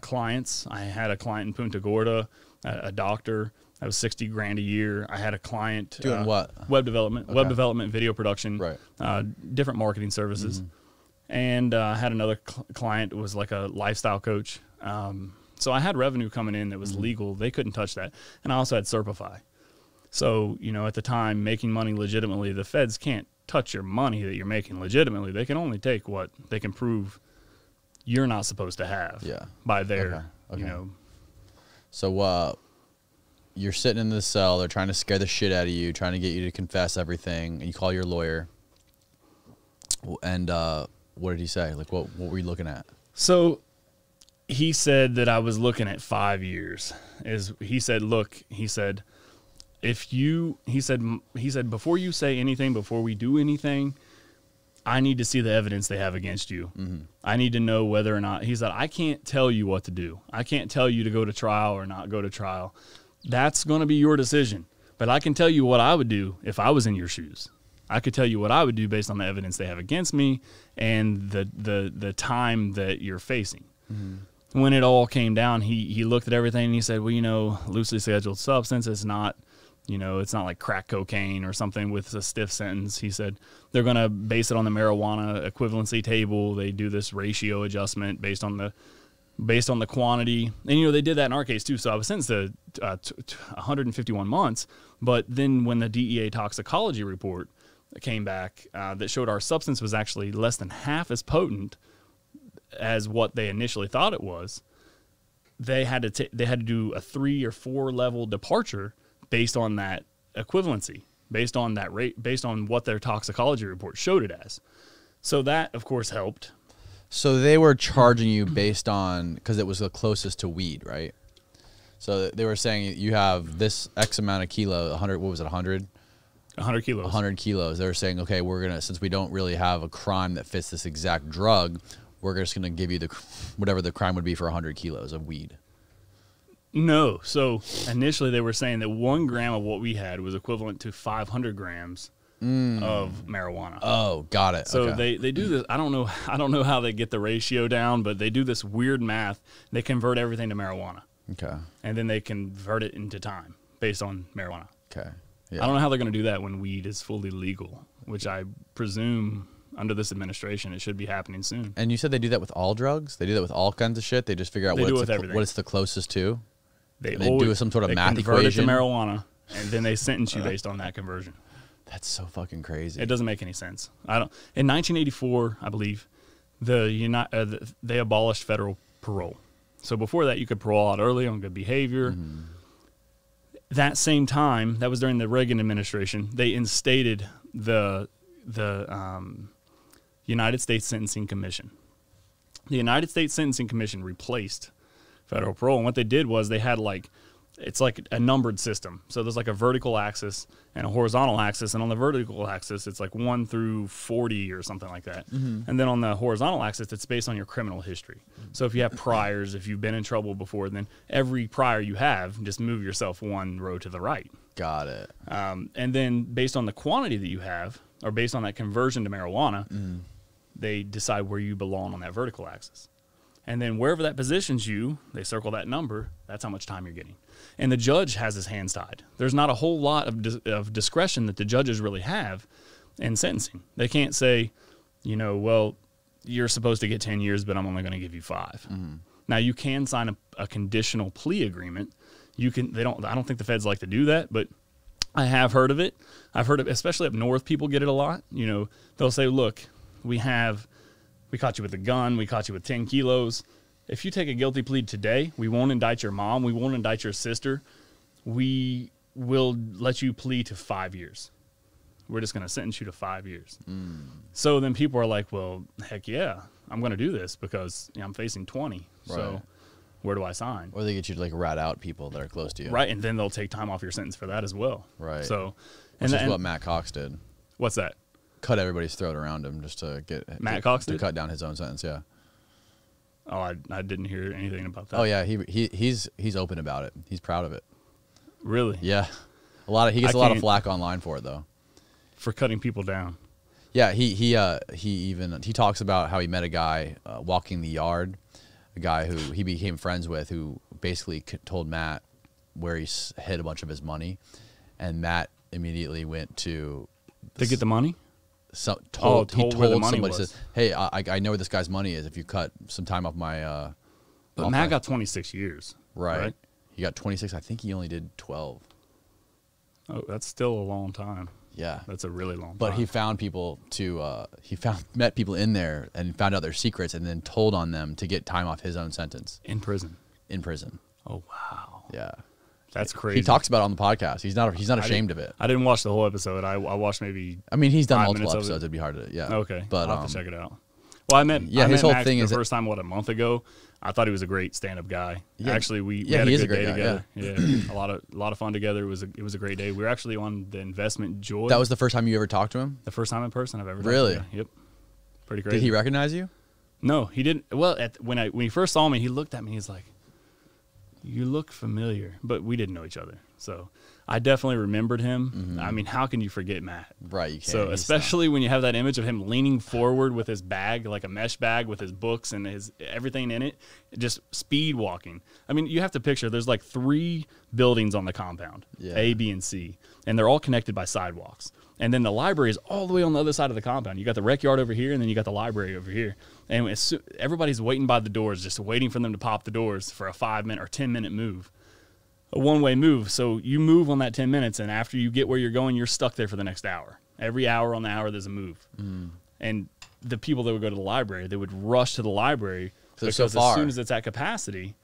clients. I had a client in Punta Gorda, a doctor. That was 60 grand a year. I had a client doing what? Web development, okay. Web development, video production, right. Different marketing services. Mm-hmm. And I had another client who was like a lifestyle coach. So I had revenue coming in that was mm-hmm. legal. They couldn't touch that. And I also had Serpify. So, you know, at the time, making money legitimately, the feds can't touch your money that you're making legitimately. They can only take what they can prove you're not supposed to have. Yeah. By their, okay. Okay. You know. So you're sitting in the cell. They're trying to scare the shit out of you, trying to get you to confess everything. And you call your lawyer. And what did he say? Like, what were you looking at? So he said that I was looking at 5 years. He said, look, he said, he said, before you say anything, before we do anything, I need to see the evidence they have against you. Mm-hmm. I need to know whether or not, he said, I can't tell you what to do. I can't tell you to go to trial or not go to trial. That's going to be your decision. But I can tell you what I would do if I was in your shoes. I could tell you what I would do based on the evidence they have against me and the time that you're facing. Mm-hmm. When it all came down, he looked at everything and he said, well, you know, loosely scheduled substance is not, you know, it's not like crack cocaine or something with a stiff sentence. He said they're going to base it on the marijuana equivalency table. They do this ratio adjustment based on the quantity. And, you know, they did that in our case too. So I was sentenced to 151 months. But then when the DEA toxicology report came back that showed our substance was actually less than half as potent as what they initially thought it was, they had to do a 3 or 4 level departure based on that equivalency, based on that rate, based on what their toxicology report showed it as. So that, of course, helped. So they were charging you based on, because it was the closest to weed, right? So they were saying you have this X amount of kilo, 100, what was it, 100? 100 kilos. 100 kilos. They were saying, okay, we're going to, since we don't really have a crime that fits this exact drug, we're just going to give you the whatever the crime would be for 100 kilos of weed. No. So initially they were saying that 1 gram of what we had was equivalent to 500 grams of marijuana. Oh, got it. So okay. they do this. I don't know how they get the ratio down, but they do this weird math. They convert everything to marijuana. Okay. And then they convert it into time based on marijuana. Okay. Yeah. I don't know how they're going to do that when weed is fully legal, which I presume under this administration it should be happening soon. And you said they do that with all drugs? They do that with all kinds of shit? They just figure out what it's the closest to? They do some sort of math equation? They convert it to marijuana, and then they sentence you based on that conversion. That's so fucking crazy. It doesn't make any sense. In 1984, I believe, they abolished federal parole. So before that, you could parole out early on good behavior. Mm-hmm. That same time, that was during the Reagan administration, they instated the United States Sentencing Commission. The United States Sentencing Commission replaced federal parole. And what they did was they had like, it's like a numbered system. So there's like a vertical axis and a horizontal axis. And on the vertical axis, it's like 1 through 40 or something like that. Mm-hmm. And then on the horizontal axis, it's based on your criminal history. Mm-hmm. So if you have priors, if you've been in trouble before, then every prior you have, just move yourself one row to the right. Got it. And then based on the quantity that you have, or based on that conversion to marijuana, mm-hmm. they decide where you belong on that vertical axis. And then wherever that positions you, they circle that number, that's how much time you're getting. And the judge has his hands tied. There's not a whole lot of discretion that the judges really have in sentencing. They can't say, you know, well, you're supposed to get 10 years, but I'm only going to give you 5. Mm-hmm. Now, you can sign a conditional plea agreement. You can, they don't, I don't think the feds like to do that, but I have heard of it. I've heard of, especially up north, people get it a lot. You know, they'll say, look, we caught you with a gun. We caught you with 10 kilos. If you take a guilty plea today, we won't indict your mom. We won't indict your sister. We will let you plead to 5 years. We're just going to sentence you to 5 years. Mm. So then people are like, well, heck yeah, I'm going to do this because I'm facing 20. Right. So where do I sign? Or they get you to like rat out people that are close to you. Right. And then they'll take time off your sentence for that as well. Right. So, and that's what Matt Cox did. What's that? Cut everybody's throat around him just to get Matt Cox to cut down his own sentence. Yeah. Oh, I didn't hear anything about that. Oh yeah, he's open about it. He's proud of it. Really? Yeah. A lot of he gets a lot of flack online for it though, for cutting people down. Yeah, he talks about how he met a guy walking the yard, a guy who he became friends with, who basically told Matt where he hid a bunch of his money, and Matt immediately went to get the money. So he told somebody, says, hey, I know where this guy's money is. If you cut some time off my, but Matt got 26 years, right? He got 26. I think he only did 12. Oh, that's still a long time. Yeah, that's a really long time. But he found people to, met people in there and found out their secrets and then told on them to get time off his own sentence in prison. In prison. Oh wow. Yeah. That's crazy. He talks about it on the podcast. He's not ashamed of it. I didn't watch the whole episode. I watched maybe. I mean, he's done multiple episodes. It'd be hard to. Yeah. Okay. But I'll have to check it out. Well, I met Max the first time what, a month ago. I thought he was a great stand-up guy. Yeah. Actually, we had a good day together. Yeah. Yeah. a lot of fun together. It was a great day. We were actually on the Investment Joy. That was the first time you ever talked to him. The first time in person I've ever. Really? Talked to him. Yep. Pretty great. Did he recognize you? No, he didn't. Well, when he first saw me, he looked at me. He's like, you look familiar, but we didn't know each other. So I definitely remembered him. Mm-hmm. I mean, how can you forget Matt? Right. You can't. So especially when you have that image of him leaning forward with his bag, like a mesh bag with his books and his everything in it, just speed walking. I mean, you have to picture there's like 3 buildings on the compound, yeah. A, B, and C, and they're all connected by sidewalks. And then the library is all the way on the other side of the compound. You got the rec yard over here, and then you got the library over here. And everybody's waiting by the doors, just waiting for them to pop the doors for a 5-minute or 10-minute move, a one-way move. So you move on that 10 minutes, and after you get where you're going, you're stuck there for the next hour. Every hour on the hour, there's a move. Mm. And the people that would go to the library, they would rush to the library because as soon as it's at capacity,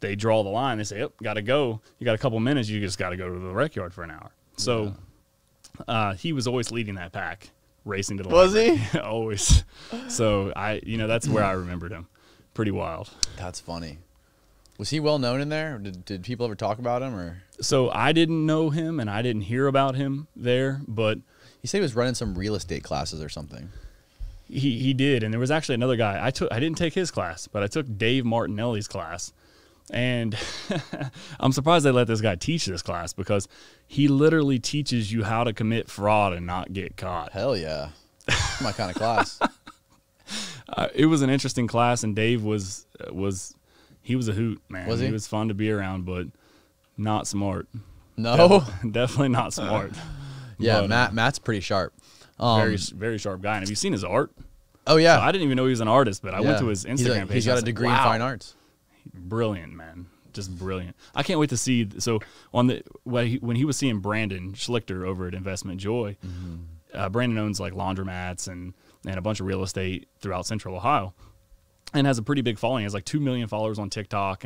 they draw the line. They say, yep, got to go. You got a couple minutes. You just got to go to the rec yard for an hour. So... yeah. He was always leading that pack, racing to the library. Was he? Always. So that's where I remembered him. Pretty wild. That's funny. Was he well known in there? Did people ever talk about him? Or so I didn't know him, and I didn't hear about him there. But he said he was running some real estate classes or something. He did, and there was actually another guy. I didn't take his class, but I took Dave Martinelli's class. And I'm surprised they let this guy teach this class because he literally teaches you how to commit fraud and not get caught. Hell yeah. That's my kind of class. It was an interesting class, and Dave was a hoot, man. Was he? He was fun to be around, but not smart. No? Definitely not smart. Yeah, but, Matt's pretty sharp. Very, very sharp guy. And have you seen his art? Oh, yeah. So I didn't even know he was an artist, but I went to his Instagram page. He's got a degree in fine arts. Brilliant, man. Just brilliant. I can't wait to see. So when he was seeing Brandon Schlichter over at Investment Joy, mm-hmm. Brandon owns like laundromats and a bunch of real estate throughout Central Ohio. and has a pretty big following. He has like 2 million followers on TikTok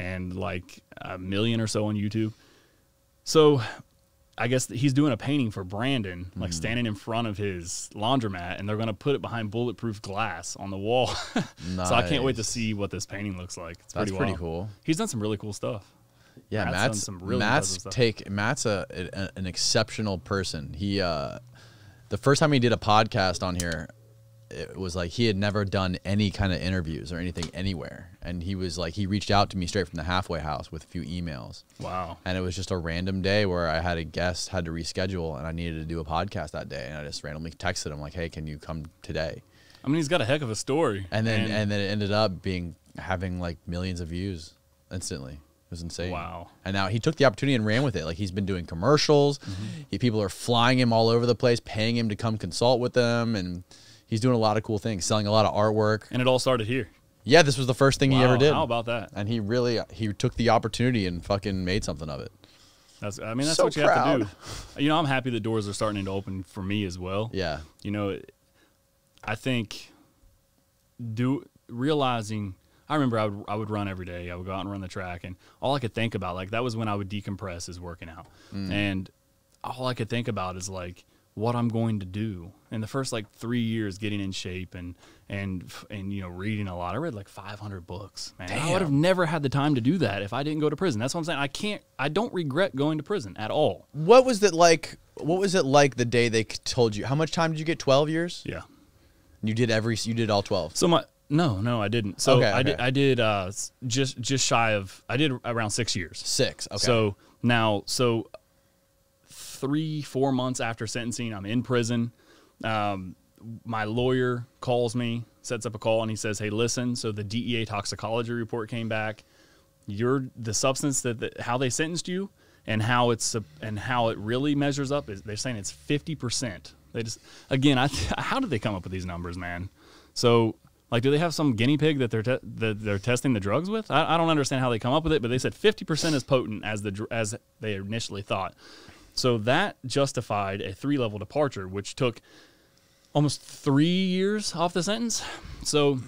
and like 1 million or so on YouTube. So I guess he's doing a painting for Brandon, like standing in front of his laundromat, and they're going to put it behind bulletproof glass on the wall. Nice. So I can't wait to see what this painting looks like. It's pretty cool. He's done some really cool stuff. Yeah, Matt's done some really impressive stuff. Matt's an exceptional person. He the first time he did a podcast on here, it was like he had never done any kind of interviews or anything anywhere. And he was like, he reached out to me straight from the halfway house with a few emails. Wow. And it was just a random day where I had a guest, had to reschedule, and I needed to do a podcast that day. And I just randomly texted him like, hey, can you come today? I mean, he's got a heck of a story. And then, it ended up having like millions of views instantly. It was insane. Wow. And now he took the opportunity and ran with it. Like, he's been doing commercials. People are flying him all over the place, paying him to come consult with them. And he's doing a lot of cool things, selling a lot of artwork. And it all started here. Yeah, this was the first thing he ever did. How about that? And he really, he took the opportunity and fucking made something of it. That's, I mean, that's what you have to do. You know, I'm happy the doors are starting to open for me as well. Yeah. You know, I think realizing, I remember I would run every day. I would go out and run the track. And all I could think about, like, that was when I would decompress, is working out. And all I could think about is, like, what I'm going to do in the first like 3 years, getting in shape and you know, reading a lot. I read like 500 books, man. Damn. I would have never had the time to do that if I didn't go to prison. That's what I'm saying. I don't regret going to prison at all. What was that like? What was it like the day they told you? How much time did you get? 12 years? Yeah. You did you did all 12. So no, I didn't. So okay. I did just shy of, I did around 6 years. 6. Okay. So now, 3-4 months after sentencing, I'm in prison. My lawyer calls me, sets up a call, and he says, hey, listen, so the DEA toxicology report came back. The substance that how they sentenced you and how it's and how it really measures up is, they're saying it's 50%. They just, again, how did they come up with these numbers, man? So, like, do they have some guinea pig that they're testing the drugs with? I don't understand how they come up with it, but they said 50% as potent as as they initially thought. So that justified a 3-level departure, which took almost 3 years off the sentence. So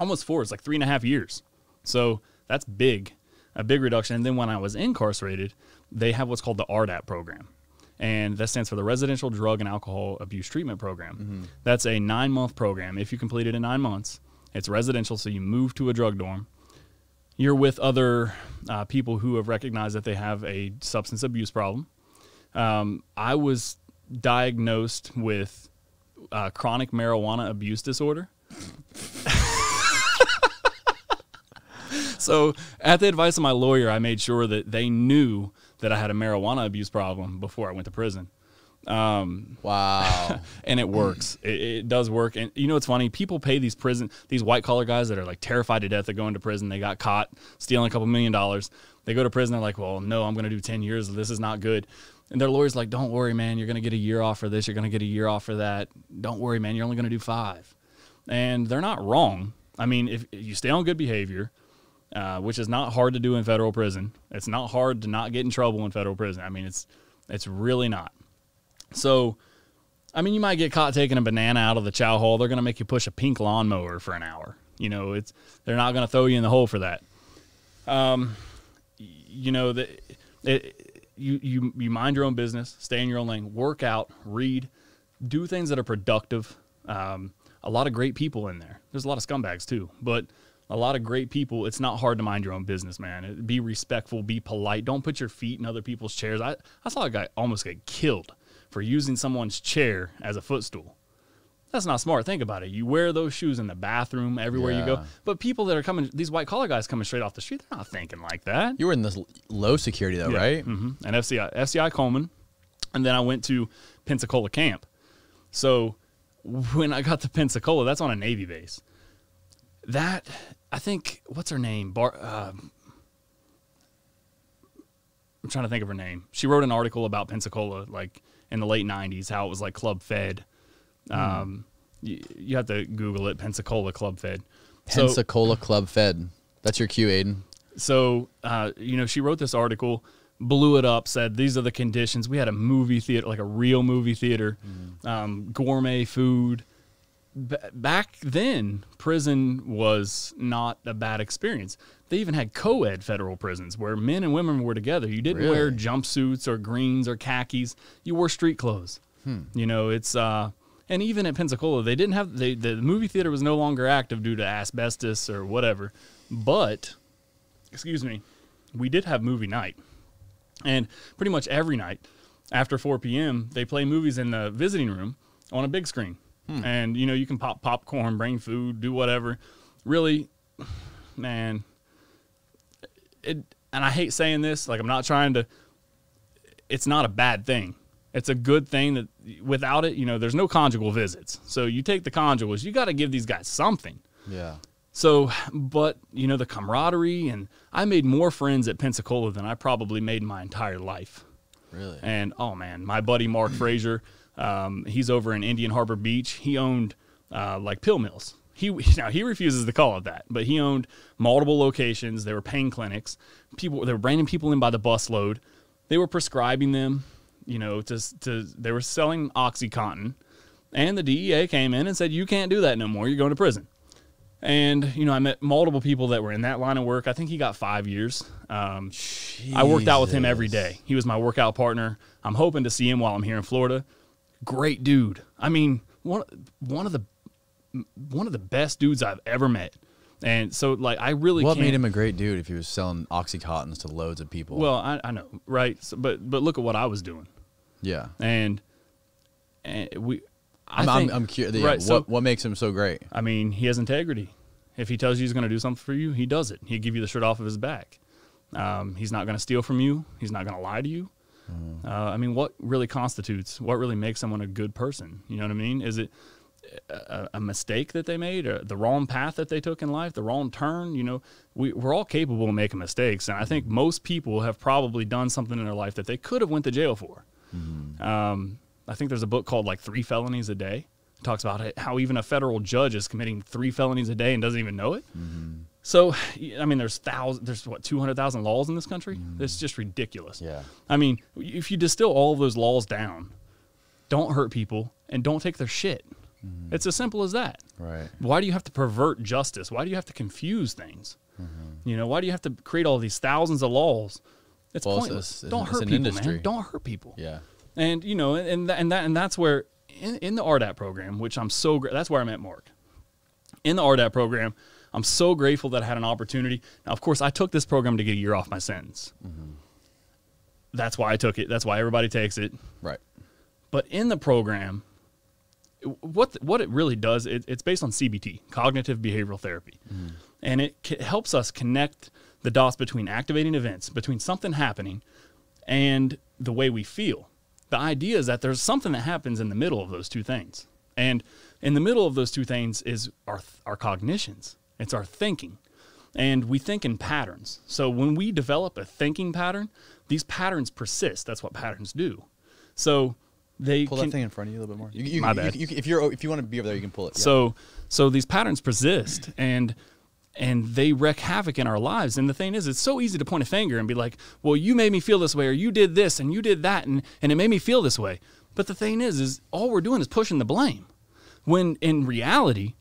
almost 4, it's like 3.5 years. So that's big, a big reduction. And then when I was incarcerated, they have what's called the RDAP program. And that stands for the Residential Drug and Alcohol Abuse Treatment Program. That's a 9-month program. If you complete it in 9 months, it's residential, so you move to a drug dorm. You're with other people who have recognized that they have a substance abuse problem. I was diagnosed with chronic marijuana abuse disorder. So at the advice of my lawyer, I made sure that they knew that I had a marijuana abuse problem before I went to prison. Wow. And it works. It does work. And you know, it's funny, people pay these white collar guys that are like terrified to death of going to prison. They got caught stealing a couple $1 million. They go to prison. They're like, well, no, I'm going to do 10 years. This is not good. And their lawyer's like, don't worry, man. You're going to get a year off for this. You're going to get a year off for that. Don't worry, man. You're only going to do 5. And they're not wrong. I mean, if you stay on good behavior, which is not hard to do in federal prison. It's not hard to not get in trouble in federal prison. I mean, it's really not. So, I mean, you might get caught taking a banana out of the chow hall. They're going to make you push a pink lawnmower for an hour. You know, they're not going to throw you in the hole for that. You know, you mind your own business, stay in your own lane, work out, read, do things that are productive. A lot of great people in there. There's a lot of scumbags too, but a lot of great people. It's not hard to mind your own business, man. Be respectful, be polite. Don't put your feet in other people's chairs. I saw a guy almost get killed for using someone's chair as a footstool. That's not smart. Think about it. You wear those shoes in the bathroom, everywhere you go. But people that are coming, these white-collar guys coming straight off the street, they're not thinking like that. You were in this low security, though, right? And FCI Coleman. And then I went to Pensacola camp. So when I got to Pensacola, that's on a Navy base. That, I think, what's her name? I'm trying to think of her name. She wrote an article about Pensacola, like, in the late 90s, how it was, like, club-fed. You have to Google it. Pensacola Club Fed. Pensacola Club Fed. That's your cue, Aiden. So, you know, she wrote this article, blew it up, said, these are the conditions. We had a movie theater, like a real movie theater, gourmet food, back then, prison was not a bad experience. They even had co-ed federal prisons where men and women were together. You didn't really wear jumpsuits or greens or khakis. You wore street clothes. You know, it's and even at Pensacola, they didn't have the movie theater was no longer active due to asbestos or whatever. But excuse me, we did have movie night, and pretty much every night after 4 p.m. they play movies in the visiting room on a big screen. And, you know, you can pop popcorn, bring food, do whatever. Really, man, and I hate saying this, like I'm not trying to, it's not a bad thing. It's a good thing that without it, you know, there's no conjugal visits. So you take the conjugals, you got to give these guys something. Yeah. So, but, you know, the camaraderie, and I made more friends at Pensacola than I probably made my entire life. Really? And, oh, man, my buddy Mark Frazier, he's over in Indian Harbor Beach. He owned like pill mills. Now he refuses to call it that, but he owned multiple locations. They were pain clinics. They were bringing people in by the busload. They were prescribing them, you know, they were selling OxyContin, and the DEA came in and said, you can't do that no more. You're going to prison. And, you know, I met multiple people that were in that line of work. I think he got 5 years. I worked out with him every day. He was my workout partner. I'm hoping to see him while I'm here in Florida. Great dude. I mean, one of the best dudes I've ever met. And so, like, I really can't. What made him a great dude if he was selling OxyContins to loads of people? Well, I know, right? So, but look at what I was doing. Yeah. And I'm curious. Right, what makes him so great? I mean, he has integrity. If he tells you he's going to do something for you, he does it. He'll give you the shirt off of his back. He's not going to steal from you. He's not going to lie to you. I mean, what really constitutes, what really makes someone a good person? You know what I mean? Is it a mistake that they made, or the wrong path that they took in life, the wrong turn? You know, we're all capable of making mistakes. And I think most people have probably done something in their life that they could have went to jail for. I think there's a book called like 3 Felonies a Day. It talks about how even a federal judge is committing 3 felonies a day and doesn't even know it. So, I mean, there's what, 200,000 laws in this country? It's just ridiculous. Yeah. I mean, if you distill all of those laws down, don't hurt people and don't take their shit. It's as simple as that. Right. Why do you have to pervert justice? Why do you have to confuse things? You know, why do you have to create all these thousands of laws? It's pointless. Don't hurt people, man. Don't hurt people. Yeah. And, you know, and that's where in the RDAP program, which I'm so great, that's where I met Mark. In the RDAP program, I'm so grateful that I had an opportunity. Now, of course, I took this program to get a year off my sentence. That's why I took it. That's why everybody takes it. Right. But in the program, what it really does, it's based on CBT, cognitive behavioral therapy. And it helps us connect the dots between activating events, between something happening and the way we feel. The idea is that there's something that happens in the middle of those two things. And in the middle of those two things is our cognitions. It's our thinking, and we think in patterns. So when we develop a thinking pattern, these patterns persist. That's what patterns do. So they pull that thing in front of you a little bit more. My bad. If you want to be over there, you can pull it. Yeah. So these patterns persist, and they wreak havoc in our lives. And the thing is, it's so easy to point a finger and be like, well, you made me feel this way, or you did this and you did that, and it made me feel this way. But the thing is all we're doing is pushing the blame. When in reality,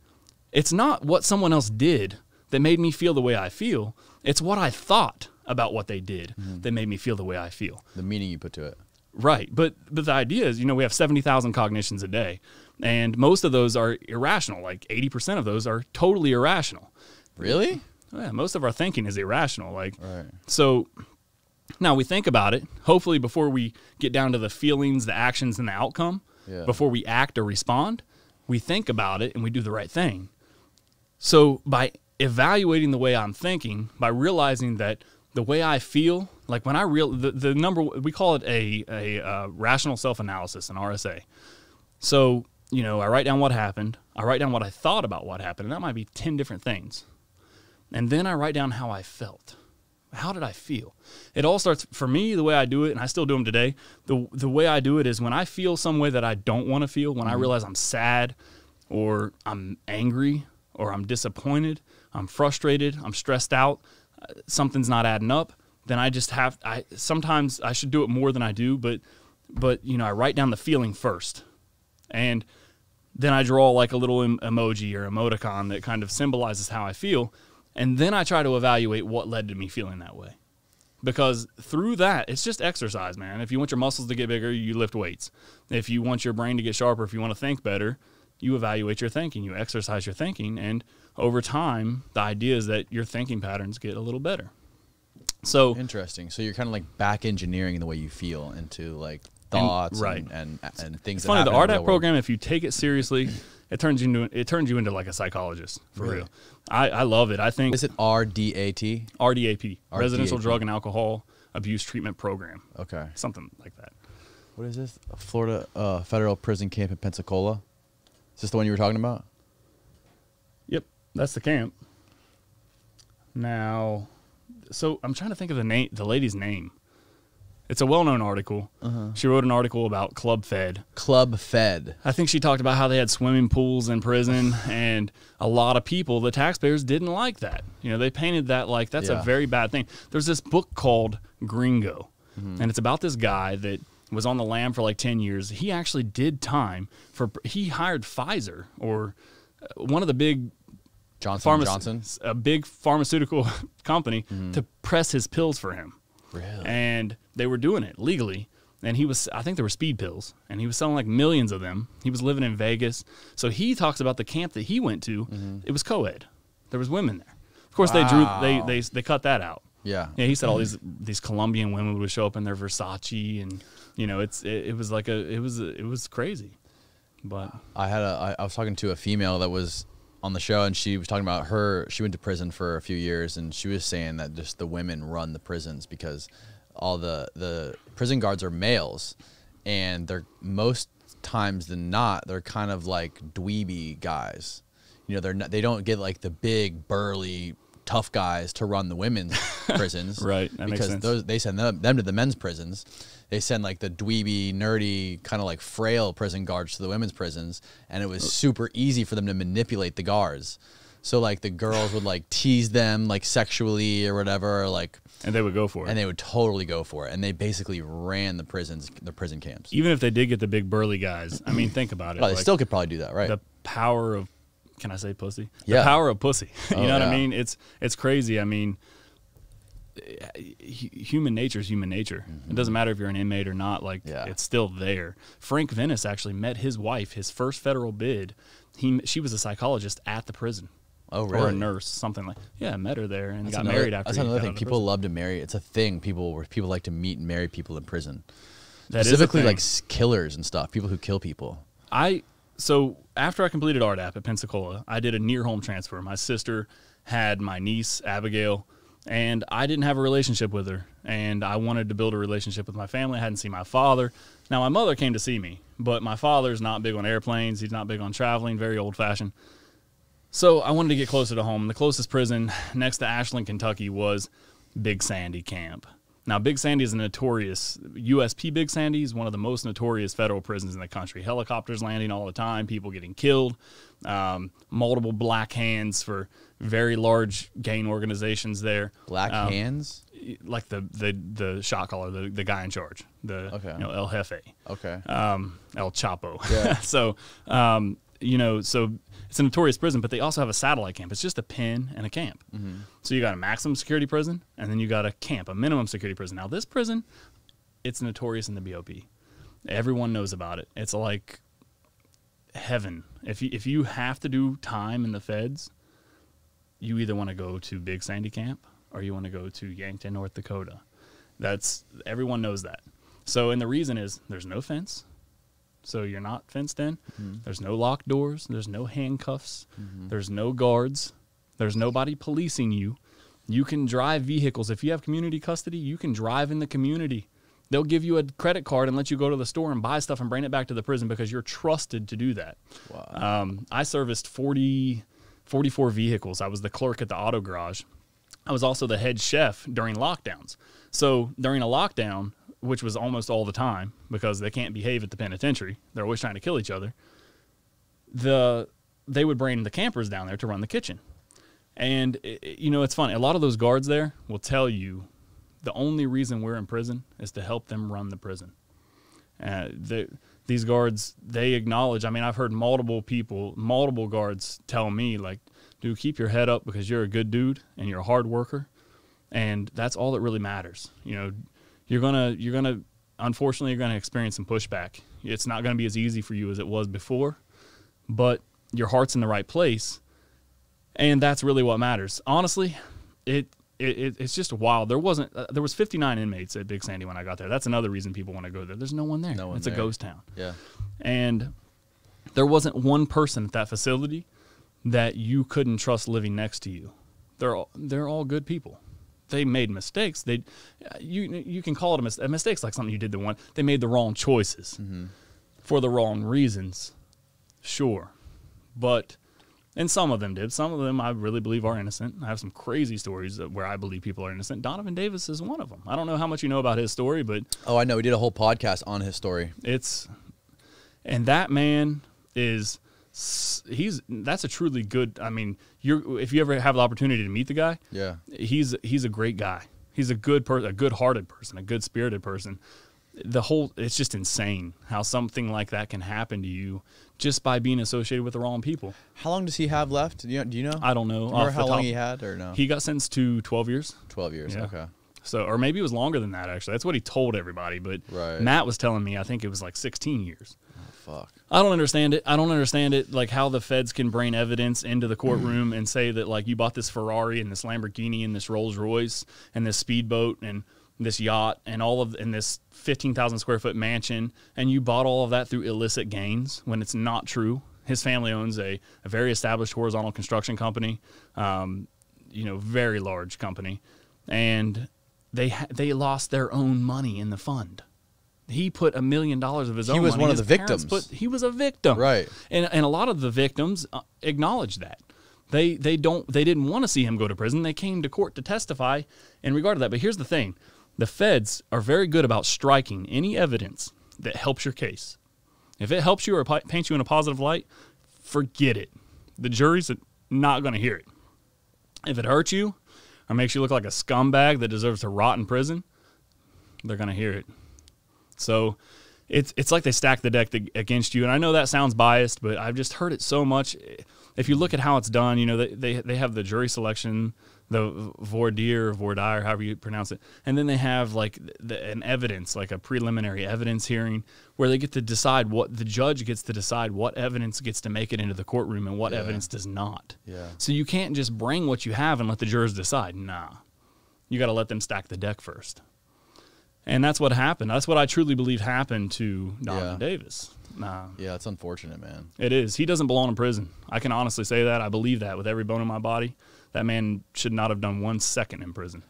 it's not what someone else did that made me feel the way I feel. It's what I thought about what they did that made me feel the way I feel. The meaning you put to it. Right. But the idea is, you know, we have 70,000 cognitions a day, and most of those are irrational. Like 80% of those are totally irrational. Really? Yeah, most of our thinking is irrational. Like, right. So now we think about it, hopefully before we get down to the feelings, the actions, and the outcome, before we act or respond, we think about it and we do the right thing. So by evaluating the way I'm thinking, by realizing that the way I feel, like when I the number, we call it a rational self-analysis, an RSA. So, you know, I write down what happened. I write down what I thought about what happened, and that might be 10 different things. And then I write down how I felt. How did I feel? It all starts, for me, the way I do it, and I still do them today, the way I do it is when I feel some way that I don't want to feel, when I realize I'm sad or I'm angry, or I'm disappointed, I'm frustrated, I'm stressed out, something's not adding up, then I just have, sometimes I should do it more than I do, but you know, I write down the feeling first. And then I draw like a little emoji or emoticon that kind of symbolizes how I feel. And then I try to evaluate what led to me feeling that way. Because through that, it's just exercise, man. If you want your muscles to get bigger, you lift weights. If you want your brain to get sharper, if you want to think better, you evaluate your thinking, you exercise your thinking. And over time, the idea is that your thinking patterns get a little better. So interesting. So you're kind of like back engineering the way you feel into like thoughts and things. It's funny, the RDAP program, if you take it seriously, it turns you into like a psychologist for real. I love it. I think is it RDAT? RDAP, Residential Drug and Alcohol Abuse Treatment Program. Okay, something like that. What is this? A Florida federal prison camp in Pensacola. Is this the one you were talking about? Yep, that's the camp. Now, so I'm trying to think of the lady's name. It's a well-known article. She wrote an article about Club Fed. Club Fed. I think she talked about how they had swimming pools in prison, and a lot of people, the taxpayers, didn't like that. You know, they painted that like that's a very bad thing. There's this book called Gringo, and it's about this guy that was on the lam for like 10 years. He actually did time for – he hired Pfizer or one of the big – Johnson & Johnson, a big pharmaceutical company, to press his pills for him. Really? And they were doing it legally. And he was, I think there were speed pills, and he was selling like millions of them. He was living in Vegas. So he talks about the camp that he went to. It was co-ed. There was women there. Of course, they cut that out. Yeah. Yeah. He said all these Colombian women would show up in their Versace, and you know, it was like it was crazy. But I was talking to a female that was on the show, and she was talking about she went to prison for a few years, and she was saying that just the women run the prisons because all the prison guards are males, and they're most times than not, they're kind of like dweeby guys. You know, they don't get like the big burly tough guys to run the women's prisons. Right. That makes sense. Because they send them to the men's prisons. They send like the dweeby, nerdy, kind of like frail prison guards to the women's prisons. And it was super easy for them to manipulate the guards. So like the girls would like tease them like sexually or whatever, like, and they would go for it. And they would totally go for it. And they basically ran the prison camps. Even if they did get the big burly guys, I mean, think about it. Well, they still could probably do that, right? The power of, can I say pussy? Yeah. The power of pussy. You know what I mean? It's crazy. I mean, human nature is human nature. It doesn't matter if you're an inmate or not. Like it's still there. Frank Venice actually met his wife, his first federal bid. She was a psychologist at the prison. Oh, really? Or a nurse, something like met her there and got married after. That's another thing. People love to marry. It's a thing. People like to meet and marry people in prison. That specifically is a thing. Like killers and stuff. People who kill people. So after I completed RDAP at Pensacola, I did a near home transfer. My sister had my niece Abigail. And I didn't have a relationship with her, and I wanted to build a relationship with my family. I hadn't seen my father. Now, my mother came to see me, but my father's not big on airplanes. He's not big on traveling, very old-fashioned. So I wanted to get closer to home. The closest prison next to Ashland, Kentucky, was Big Sandy Camp. Now, Big Sandy is a notorious – USP Big Sandy is one of the most notorious federal prisons in the country. Helicopters landing all the time, people getting killed, multiple black hands for very large gang organizations there. Black hands? Like the shot caller, the guy in charge, you know, El Jefe. Okay. El Chapo. Yeah. So, you know, so it's a notorious prison, but they also have a satellite camp. It's just a pen and a camp. So you got a maximum security prison, and then you got a camp, a minimum security prison. Now, this prison, it's notorious in the BOP. Everyone knows about it. It's like heaven. If you have to do time in the feds, you either want to go to Big Sandy Camp or you want to go to Yankton, North Dakota. Everyone knows that. So, and the reason is there's no fence. So you're not fenced in. There's no locked doors. There's no handcuffs. There's no guards. There's nobody policing you. You can drive vehicles. If you have community custody, you can drive in the community. They'll give you a credit card and let you go to the store and buy stuff and bring it back to the prison because you're trusted to do that. Wow. I serviced 44 vehicles. I was the clerk at the auto garage. I was also the head chef during lockdowns. So during a lockdown, which was almost all the time because they can't behave at the penitentiary, they're always trying to kill each other, they would bring the campers down there to run the kitchen. And, you know, it's funny. A lot of those guards there will tell you the only reason we're in prison is to help them run the prison. these guards, they acknowledge, I mean, I've heard multiple people, multiple guards tell me, like, dude, keep your head up because you're a good dude and you're a hard worker. And that's all that really matters. You know, you're going to, unfortunately, you're going to experience some pushback. It's not going to be as easy for you as it was before, but your heart's in the right place. And that's really what matters. Honestly, it's just wild. There was 59 inmates at Big Sandy when I got there. That's another reason people want to go there. There's no one there. No one it's there. A ghost town. Yeah. And there wasn't one person at that facility that you couldn't trust living next to you. They're all good people. They made mistakes. You can call it a mistake, like something you did the one. They made the wrong choices for the wrong reasons. Sure. But and some of them did. Some of them I really believe are innocent. I have some crazy stories where I believe people are innocent. Donovan Davis is one of them. I don't know how much you know about his story, but oh, I know. We did a whole podcast on his story. And that man is that's a truly good. I mean, if you ever have the opportunity to meet the guy, yeah, he's a great guy. He's a good person, a good-hearted person, a good-spirited person. It's just insane how something like that can happen to you just by being associated with the wrong people. How long does he have left? Do you know? I don't know. Or how long he had, or no? He got sentenced to 12 years. 12 years, yeah. Okay. So, or maybe it was longer than that, actually. That's what he told everybody, but right. Matt was telling me, I think it was like 16 years. Oh, fuck. I don't understand it. I don't understand it, like how the feds can bring evidence into the courtroom and say that, like, you bought this Ferrari and this Lamborghini and this Rolls Royce and this speedboat and this yacht and this 15,000 square foot mansion, and you bought all of that through illicit gains when it's not true. His family owns a very established horizontal construction company, you know, very large company, and they lost their own money in the fund. He put $1 million of his own. He was one of the victims. He was a victim, right? And a lot of the victims acknowledge that. They didn't want to see him go to prison. They came to court to testify in regard to that. But here's the thing. The feds are very good about striking any evidence that helps your case. If it helps you or paints you in a positive light, forget it. The jury's not going to hear it. If it hurts you or makes you look like a scumbag that deserves to rot in prison, they're going to hear it. So it's like they stack the deck against you. And I know that sounds biased, but I've just heard it so much. If you look at how it's done, you know, they have the jury selection, the voir dire, voir dire, however you pronounce it. And then they have like an evidence, like a preliminary evidence hearing where they get to decide the judge gets to decide what evidence gets to make it into the courtroom and what evidence does not. Yeah. So you can't just bring what you have and let the jurors decide. Nah, you got to let them stack the deck first. And that's what happened. That's what I truly believe happened to Donovan Davis. Yeah, it's unfortunate, man. It is. He doesn't belong in prison. I can honestly say that. I believe that with every bone in my body. That man should not have done 1 second in prison.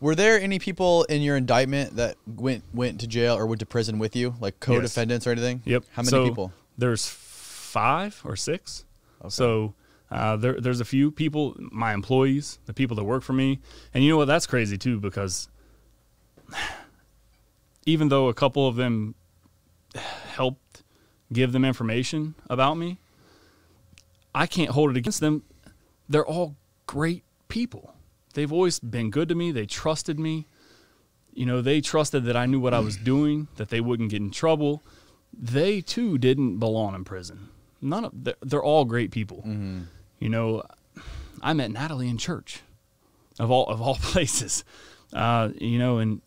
Were there any people in your indictment that went to jail or went to prison with you, like co-defendants or anything? Yep. How many people? There's 5 or 6. Okay. So there's a few people, my employees, the people that work for me. And you know what? That's crazy, too, because even though a couple of them helped give them information about me, I can't hold it against them. They're all great people. They've always been good to me. They trusted me. You know, they trusted that I knew what I was doing, that they wouldn't get in trouble. They too didn't belong in prison. They're all great people. Mm-hmm. You know, I met Natalie in church, of all places. You know, and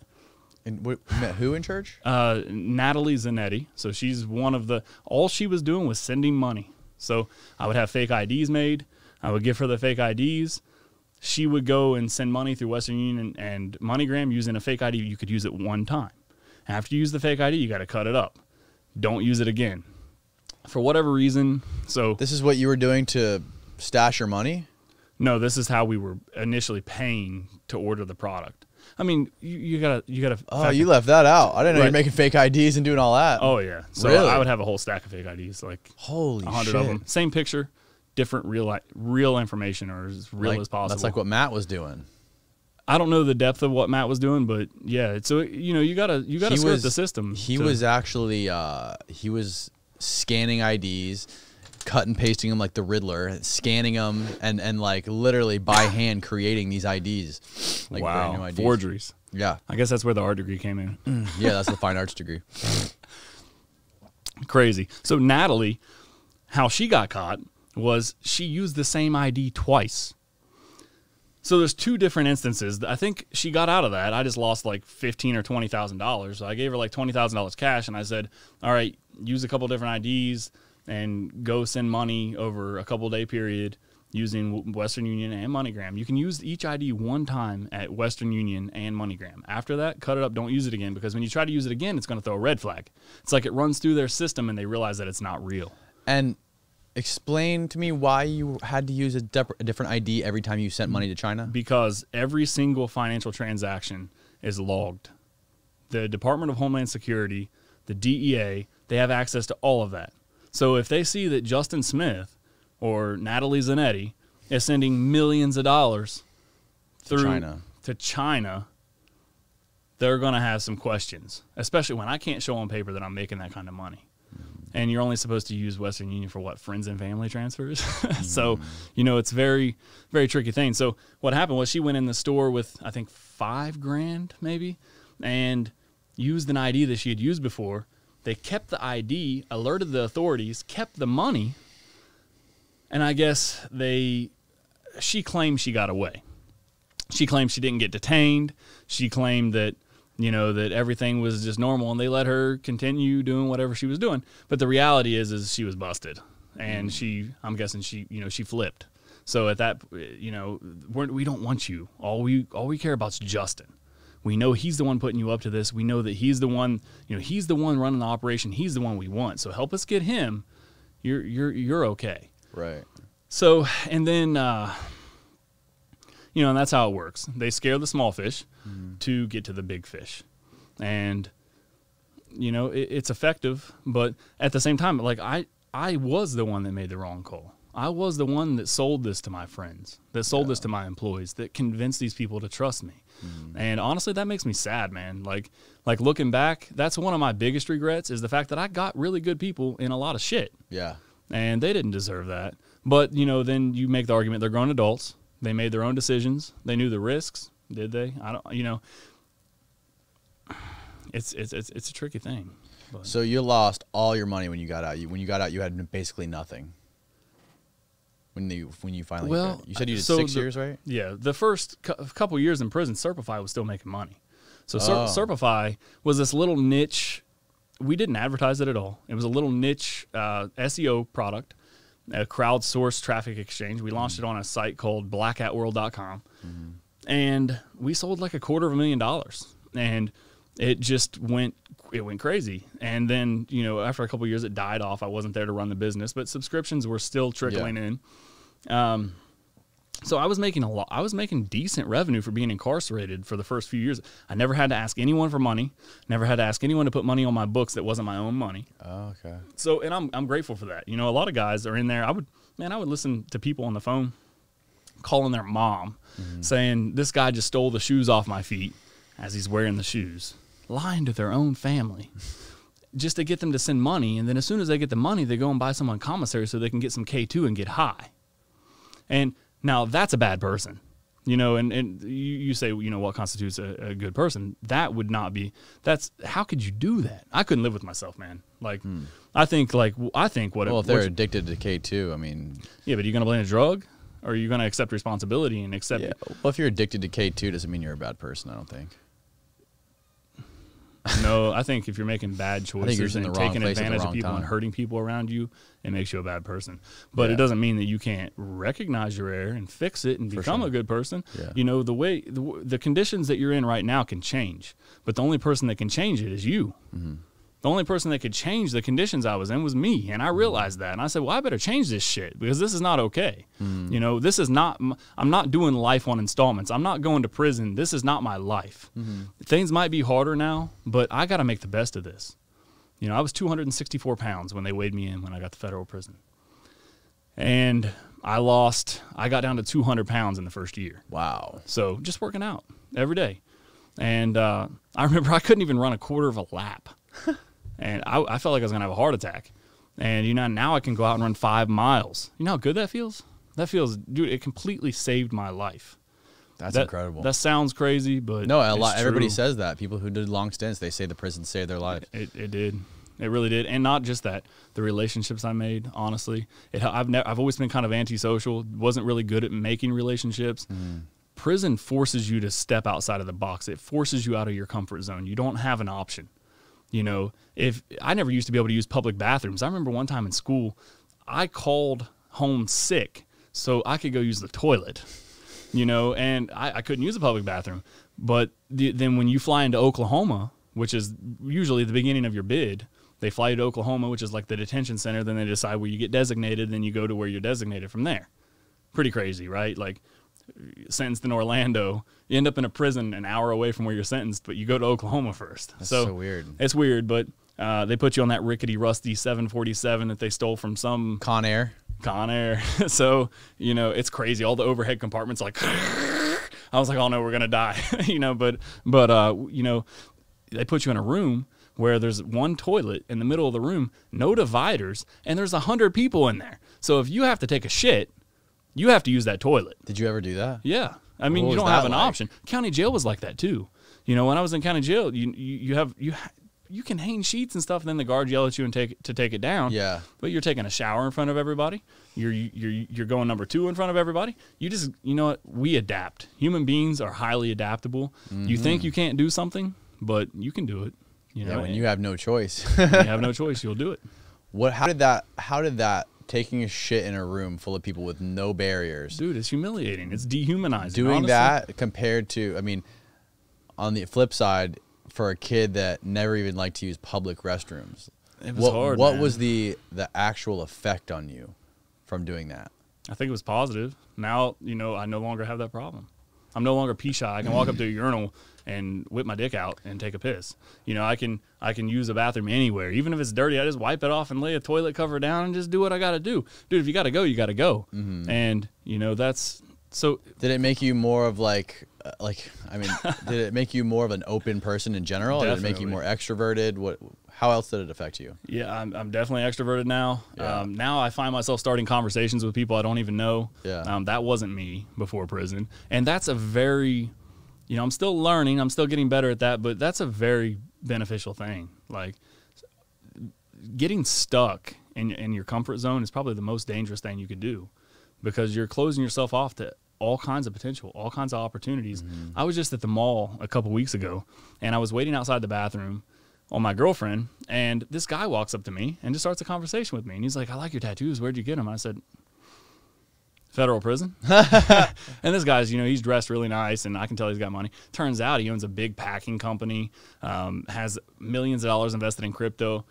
we met who in church? Natalie Zanetti. So she's one of all she was doing was sending money. So I would have fake IDs made. I would give her the fake IDs. She would go and send money through Western Union and MoneyGram using a fake ID. You could use it one time. After you use the fake ID, you got to cut it up. Don't use it again. For whatever reason, so... This is what you were doing to stash your money? No, this is how we were initially paying to order the product. I mean, you gotta. Oh, you left that out. I didn't know you were making fake IDs and doing all that. Oh, yeah. So really? I would have a whole stack of fake IDs, like holy 100 of them. Same picture. Different real information, or as real as possible. That's like what Matt was doing. I don't know the depth of what Matt was doing, but yeah. So you know, you gotta skirt the system. He was actually he was scanning IDs, cut and pasting them like the Riddler, scanning them, and like literally by hand creating these IDs. Like wow, brand new IDs. Forgeries. Yeah, I guess that's where the art degree came in. Yeah, that's the fine arts degree. Crazy. So Natalie, how she got caught was she used the same ID twice. So there's two different instances. I think she got out of that. I just lost like $15,000 or $20,000. So I gave her like $20,000 cash, and I said, all right, use a couple different IDs and go send money over a couple day period using Western Union and MoneyGram. You can use each ID one time at Western Union and MoneyGram. After that, cut it up. Don't use it again, because when you try to use it again, it's going to throw a red flag. It's like it runs through their system, and they realize that it's not real. And explain to me why you had to use a different ID every time you sent money to China. Because every single financial transaction is logged. The Department of Homeland Security, the DEA, they have access to all of that. So if they see that Justin Smith or Natalie Zanetti is sending millions of dollars through to China, they're going to have some questions, especially when I can't show on paper that I'm making that kind of money. And you're only supposed to use Western Union for what, friends and family transfers? So, you know, it's very, very tricky thing. So what happened was she went in the store with, I think, $5,000 maybe, and used an ID that she had used before. They kept the ID, alerted the authorities, kept the money, and I guess she claimed she got away. She claimed she didn't get detained. She claimed that, you know, that everything was just normal, and they let her continue doing whatever she was doing. But the reality is she was busted, and I'm guessing she flipped. So at that, you know, we don't want you. All we care about is Justin. We know he's the one putting you up to this. We know that he's the one, you know, he's the one running the operation. He's the one we want. So help us get him. You're okay. Right. So, and then, you know, and that's how it works. They scare the small fish to get to the big fish. And, you know, it's effective. But at the same time, like, I was the one that made the wrong call. I was the one that sold this to my friends, that sold this to my employees, that convinced these people to trust me. And honestly, that makes me sad, man. Like looking back, that's one of my biggest regrets, is the fact that I got really good people in a lot of shit. Yeah. And they didn't deserve that. But, you know, then you make the argument they're grown adults. They made their own decisions. They knew the risks. Did they? I don't, you know, it's a tricky thing. But. So you lost all your money when you got out. When you got out, you had basically nothing. When you finally, well, you said you did 6 years, right? Yeah. The first couple years in prison, Serpify was still making money. So Serpify was this little niche. We didn't advertise it at all. It was a little niche SEO product, a crowdsourced traffic exchange. We launched it on a site called blackatworld.com. And we sold like $250,000. And it just went crazy. And then, you know, after a couple of years, it died off. I wasn't there to run the business, but subscriptions were still trickling in. So I was making a lot. I was making decent revenue for being incarcerated for the first few years. I never had to ask anyone for money. Never had to ask anyone to put money on my books that wasn't my own money. Oh, okay. So, and I'm grateful for that. You know, a lot of guys are in there. I would listen to people on the phone calling their mom saying, this guy just stole the shoes off my feet as he's wearing the shoes. Lying to their own family just to get them to send money. And then as soon as they get the money, they go and buy some on commissary so they can get some K2 and get high. And now that's a bad person, you know, and you say, you know, what constitutes a good person? That would not be, how could you do that? I couldn't live with myself, man. Like, I think what, well, if they're addicted to K2, I mean. Yeah, but are you going to blame a drug? Or are you going to accept responsibility and accept? Yeah. Well, if you're addicted to K2, doesn't mean you're a bad person, I don't think. No, I think if you're making bad choices and taking advantage of people and hurting people around you, it makes you a bad person. But it doesn't mean that you can't recognize your error and fix it and become a good person. Yeah. You know, the way the conditions that you're in right now can change, but the only person that can change it is you. The only person that could change the conditions I was in was me, and I realized that. And I said, well, I better change this shit because this is not okay. You know, this is not, I'm not doing life on installments. I'm not going to prison. This is not my life. Things might be harder now, but I got to make the best of this. You know, I was 264 pounds when they weighed me in when I got to federal prison. And I got down to 200 pounds in the first year. Wow. So just working out every day. And I remember I couldn't even run a quarter of a lap. And I felt like I was going to have a heart attack. And, you know, now I can go out and run 5 miles. You know how good that feels? That feels, dude, it completely saved my life. That's incredible. That sounds crazy, but no, a lot. Everybody says that. People who did long stints, they say the prison saved their life. It did. It really did. And not just that, the relationships I made, honestly. I've always been kind of antisocial, wasn't really good at making relationships. Mm. Prison forces you to step outside of the box. It forces you out of your comfort zone. You don't have an option. You know, if I never used to be able to use public bathrooms. I remember one time in school, I called home sick so I could go use the toilet, you know, and I couldn't use a public bathroom. But then when you fly into Oklahoma, which is usually the beginning of your bid, they fly you to Oklahoma, which is like the detention center. Then they decide where you get designated. Then you go to where you're designated from there. Pretty crazy, right? Like sentenced in Orlando, you end up in a prison an hour away from where you're sentenced, but you go to Oklahoma first. That's so weird. It's weird, but they put you on that rickety, rusty 747 that they stole from some... Con Air. So, you know, it's crazy. All the overhead compartments are like... I was like, oh, no, we're going to die, you know, but you know, they put you in a room where there's one toilet in the middle of the room, no dividers, and there's 100 people in there. So if you have to take a shit, you have to use that toilet. Did you ever do that? Yeah. I mean, you don't have an option. County jail was like that, too. You know, when I was in county jail, you can hang sheets and stuff, and then the guard yell at you and take it down. Yeah. But you're taking a shower in front of everybody. You're going number two in front of everybody. You know what? We adapt. Human beings are highly adaptable. Mm-hmm. You think you can't do something, but you can do it. You know, yeah, when you have no choice. When you have no choice, you'll do it. How did that taking a shit in a room full of people with no barriers? Dude, it's humiliating. It's dehumanizing. Doing honestly. That compared to, I mean, on the flip side, for a kid that never even liked to use public restrooms, it was hard. What was the actual effect on you from doing that? I think it was positive. Now, you know, I no longer have that problem. I'm no longer pee shy. I can walk up to a urinal and whip my dick out and take a piss. You know, I can use a bathroom anywhere. Even if it's dirty, I just wipe it off and lay a toilet cover down and just do what I got to do. Dude, if you got to go, you got to go. Mm-hmm. And, you know, that's so. Did it make you more of did it make you more of an open person in general? Or did it make you more extroverted? How else did it affect you? Yeah, I'm definitely extroverted now. Yeah. Now I find myself starting conversations with people I don't even know. Yeah. That wasn't me before prison. And that's a very, you know, I'm still learning. I'm still getting better at that, but that's a very beneficial thing. Like getting stuck in your comfort zone is probably the most dangerous thing you could do because you're closing yourself off to all kinds of potential, all kinds of opportunities. Mm-hmm. I was just at the mall a couple weeks ago, and I was waiting outside the bathroom on my girlfriend, and this guy walks up to me and just starts a conversation with me. And he's like, I like your tattoos. Where'd you get them? I said, federal prison. And this guy's, you know, he's dressed really nice, and I can tell he's got money. Turns out he owns a big packing company, has millions of dollars invested in crypto.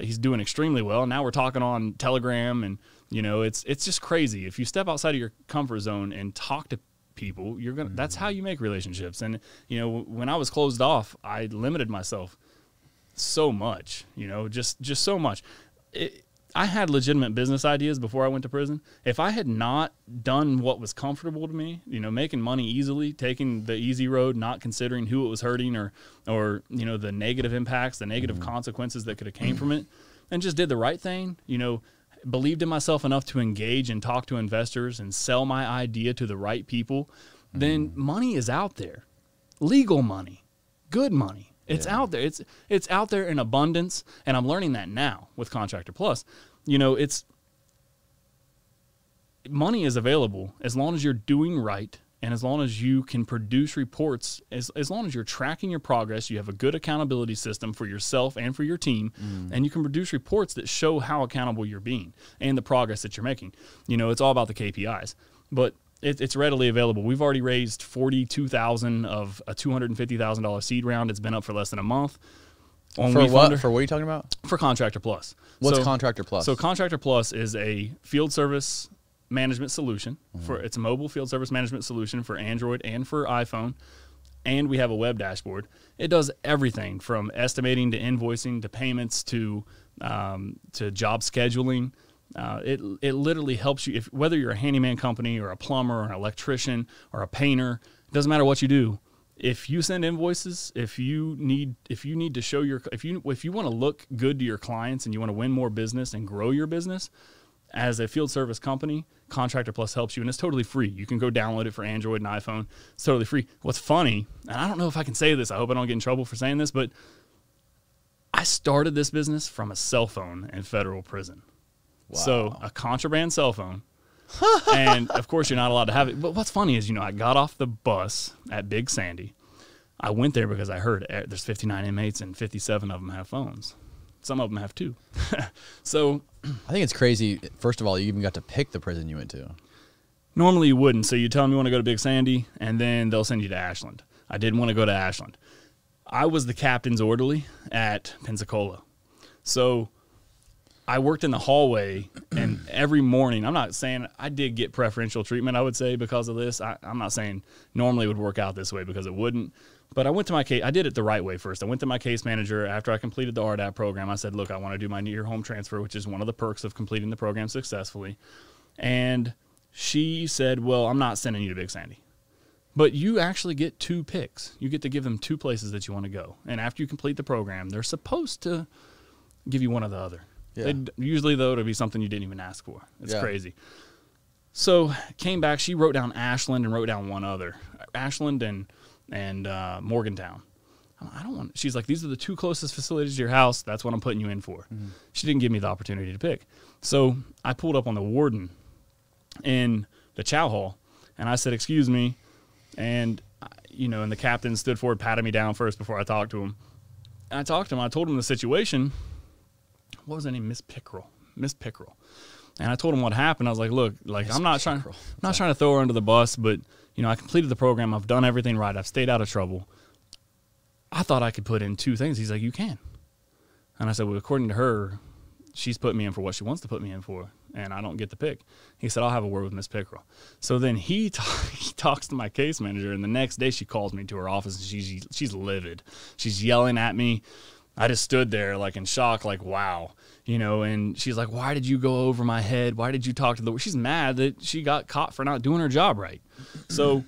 He's doing extremely well. Now we're talking on Telegram, and you know, it's just crazy. If you step outside of your comfort zone and talk to people, you're gonna. Mm-hmm. That's how you make relationships. And you know, when I was closed off, I limited myself so much. You know, just so much. I had legitimate business ideas before I went to prison. If I had not done what was comfortable to me, you know, making money easily, taking the easy road, not considering who it was hurting or you know, the negative impacts, the negative mm-hmm. consequences that could have came mm-hmm. from it, and just did the right thing, you know. Believed in myself enough to engage and talk to investors and sell my idea to the right people, then money is out there. Legal money, good money. It's out there. It's out there in abundance, and I'm learning that now with Contractor Plus. You know, it's money is available as long as you're doing right and as long as you can produce reports, as long as you're tracking your progress, you have a good accountability system for yourself and for your team, and you can produce reports that show how accountable you're being and the progress that you're making. You know, it's all about the KPIs, but it's readily available. We've already raised $42,000 of a $250,000 seed round. It's been up for less than a month. For what are you talking about? For Contractor Plus. What's Contractor Plus? So Contractor Plus is a field service management solution for it's a mobile field service management solution for Android and for iPhone, and we have a web dashboard. It does everything from estimating to invoicing to payments to job scheduling. It literally helps you if whether you're a handyman company or a plumber or an electrician or a painter. It doesn't matter what you do. If you send invoices, if you need to show your if you want to look good to your clients and you want to win more business and grow your business. As a field service company, Contractor Plus helps you, and it's totally free. You can go download it for Android and iPhone. It's totally free. What's funny, and I don't know if I can say this. I hope I don't get in trouble for saying this, but I I started this business from a cell phone in federal prison. Wow. So a contraband cell phone. And of course you're not allowed to have it. But what's funny is, you know, I got off the bus at Big Sandy. I went there because I heard there's 59 inmates and 57 of them have phones. Some of them have two. So I think it's crazy. First of all, you even got to pick the prison you went to. Normally you wouldn't. So you tell them you want to go to Big Sandy and then they'll send you to Ashland. I didn't want to go to Ashland. I was the captain's orderly at Pensacola. So I worked in the hallway, and every morning, I'm not saying I did get preferential treatment, I would say, because of this. I'm not saying normally it would work out this way because it wouldn't. But I went to my case. I did it the right way first. I went to my case manager after I completed the RDAP program. I said, look, I want to do my near home transfer, which is one of the perks of completing the program successfully. And she said, well, I'm not sending you to Big Sandy. But you actually get two picks. You get to give them two places that you want to go. And after you complete the program, they're supposed to give you one or the other. Yeah. Usually, though, it'll be something you didn't even ask for. It's crazy. So came back. She wrote down Ashland and wrote down one other. Ashland and Morgantown. I don't want. She's like, these are the two closest facilities to your house. That's what I'm putting you in for. Mm-hmm. She didn't give me the opportunity to pick. So I pulled up on the warden in the chow hall, and I said, excuse me. And, you know, and the captain stood forward, patted me down first before I talked to him. And I talked to him. I told him the situation. What was her name? Miss Pickerel. Miss Pickerel. And I told him what happened. I was like, look, like, Miss I'm not trying to throw her under the bus, but, you know, I completed the program. I've done everything right. I've stayed out of trouble. I thought I could put in two things. He's like, you can. And I said, well, according to her, she's put me in for what she wants to put me in for, and I don't get the pick. He said, I'll have a word with Miss Pickerel. So then he talks to my case manager, and the next day she calls me to her office, and she's livid. She's yelling at me. I just stood there like in shock, like, wow, you know, and she's like, why did you go over my head? Why did you talk to the, she's mad that she got caught for not doing her job right. So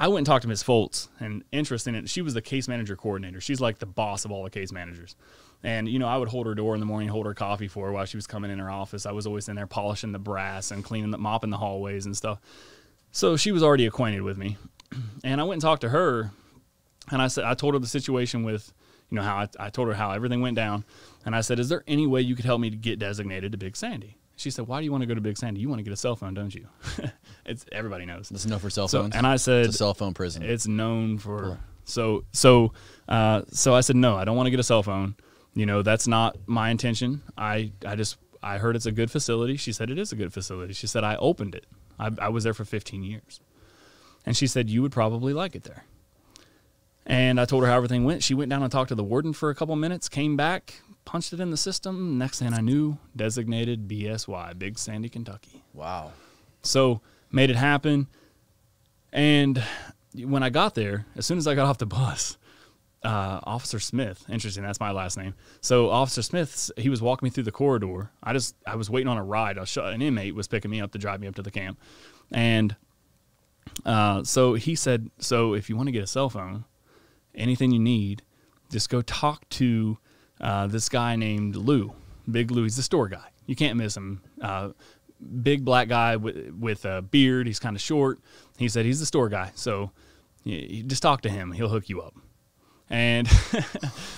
I went and talked to Ms. Foltz, and interesting, she was the case manager coordinator. She's like the boss of all the case managers. And, you know, I would hold her door in the morning, hold her coffee for her while she was coming in her office. I was always in there polishing the brass and cleaning the, mopping the hallways and stuff. So she was already acquainted with me. And I went and talked to her, and I said, I told her the situation with, you know, how I told her how everything went down. And I said, is there any way you could help me to get designated to Big Sandy? She said, why do you want to go to Big Sandy? You want to get a cell phone, don't you? Everybody knows. It's known for cell phones. So, and I said, it's a cell phone prison. It's known for, cool. So I said, no, I don't want to get a cell phone. You know, that's not my intention. I heard it's a good facility. She said, it is a good facility. She said, I opened it. I was there for 15 years. And she said, you would probably like it there. And I told her how everything went. She went down and talked to the warden for a couple minutes, came back, punched it in the system. Next thing I knew, designated BSY, Big Sandy, Kentucky. Wow. So made it happen. And when I got there, as soon as I got off the bus, Officer Smith, interesting, that's my last name. So Officer Smith, he was walking me through the corridor. I was waiting on a ride. An inmate was picking me up to drive me up to the camp. And so he said, so if you want to get a cell phone, anything you need, just go talk to this guy named Lou. Big Lou, he's the store guy. You can't miss him. Big black guy with a beard. He's kind of short. He said he's the store guy. So you just talk to him. He'll hook you up. And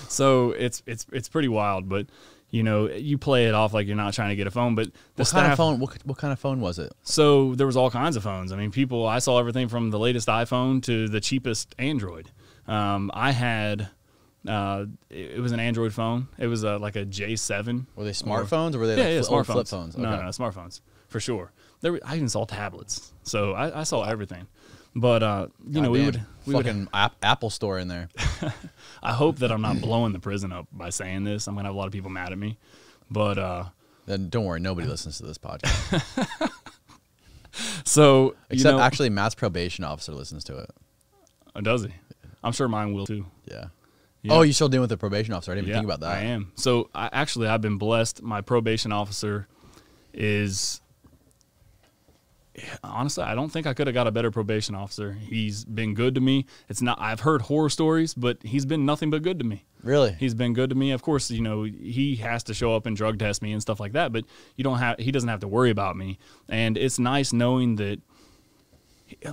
so it's pretty wild, but you know, you play it off like you're not trying to get a phone, but the staff, what kind of phone was it? So there was all kinds of phones. I mean, people, I saw everything from the latest iPhone to the cheapest Android. I had, it was an Android phone. It was like a J7. Were they smartphones or were they like flip phones? Okay. No, smartphones for sure. There were, I even saw tablets. So I saw everything, but, you know, we would fucking Apple store in there. I hope that I'm not blowing the prison up by saying this. I'm going to have a lot of people mad at me, but, then don't worry. Nobody listens to this podcast. So, except you know, actually Matt's probation officer listens to it. Does he? I'm sure mine will too. Yeah. Yeah. Oh, you're still dealing with the probation officer. I didn't even think about that. I am. So actually, I've been blessed. My probation officer is, honestly, I don't think I could have got a better probation officer. He's been good to me. It's not, I've heard horror stories, but he's been nothing but good to me. Really? He's been good to me. Of course, you know, he has to show up and drug test me and stuff like that, but you don't have, he doesn't have to worry about me. And it's nice knowing that,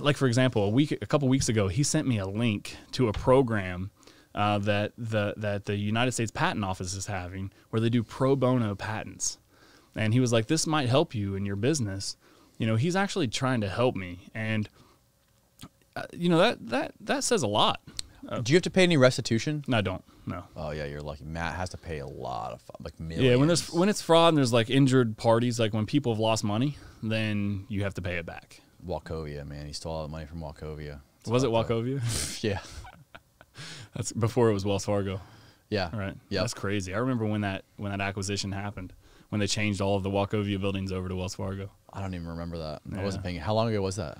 like, for example, a couple weeks ago, he sent me a link to a program that the United States Patent Office is having, where they do pro bono patents. And he was like, this might help you in your business. You know, he's actually trying to help me. And, you know, that says a lot. Do you have to pay any restitution? No, I don't. No. Oh yeah, you're lucky. Matt has to pay a lot of millions. Yeah, when it's fraud and there's like injured parties, like when people have lost money, then you have to pay it back. Wachovia, man, he stole all the money from Wachovia. Was it Wachovia? Yeah. That's before it was Wells Fargo. Yeah. Right. Yeah. That's crazy. I remember when that acquisition happened, when they changed all of the Wachovia buildings over to Wells Fargo. I don't even remember that. Yeah. I wasn't paying. How long ago was that?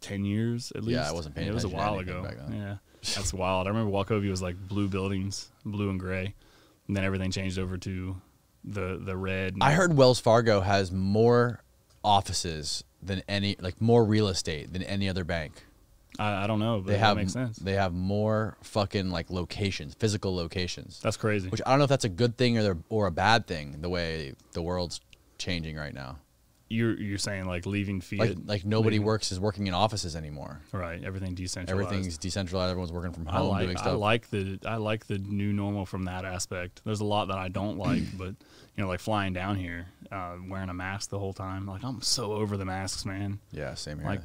10 years at least. Yeah, I wasn't paying. It was a while ago. Yeah. That's wild. I remember Wachovia was like blue buildings, blue and gray, and then everything changed over to the red. I heard Wells Fargo has more offices than any, like more real estate than any other bank. I don't know, but that makes sense. They have more fucking like locations, physical locations. That's crazy. Which I don't know if that's a good thing or a bad thing, the way the world's changing right now. You're saying like leaving fiat, like nobody is working in offices anymore. Right, everything decentralized. Everything's decentralized. Everyone's working from home. I like the new normal from that aspect. There's a lot that I don't like, but you know, like flying down here, wearing a mask the whole time. Like I'm so over the masks, man. Yeah, same here. Like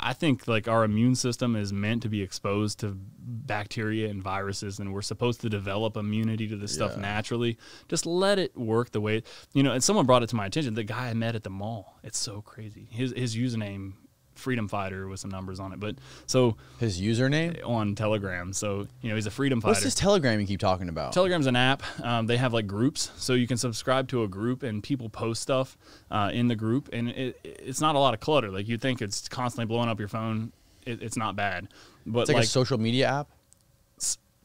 I think like our immune system is meant to be exposed to bacteria and viruses, and we're supposed to develop immunity to this stuff naturally. Just let it work the way, you know. And someone brought it to my attention, the guy I met at the mall. It's so crazy. His username, Freedom Fighter, with some numbers on it. But so his username on Telegram. So, you know, he's a freedom fighter. What's this Telegram you keep talking about? Telegram's an app. They have like groups, so you can subscribe to a group and people post stuff in the group, and it's not a lot of clutter. Like you think it's constantly blowing up your phone. It's not bad, but it's like a social media app.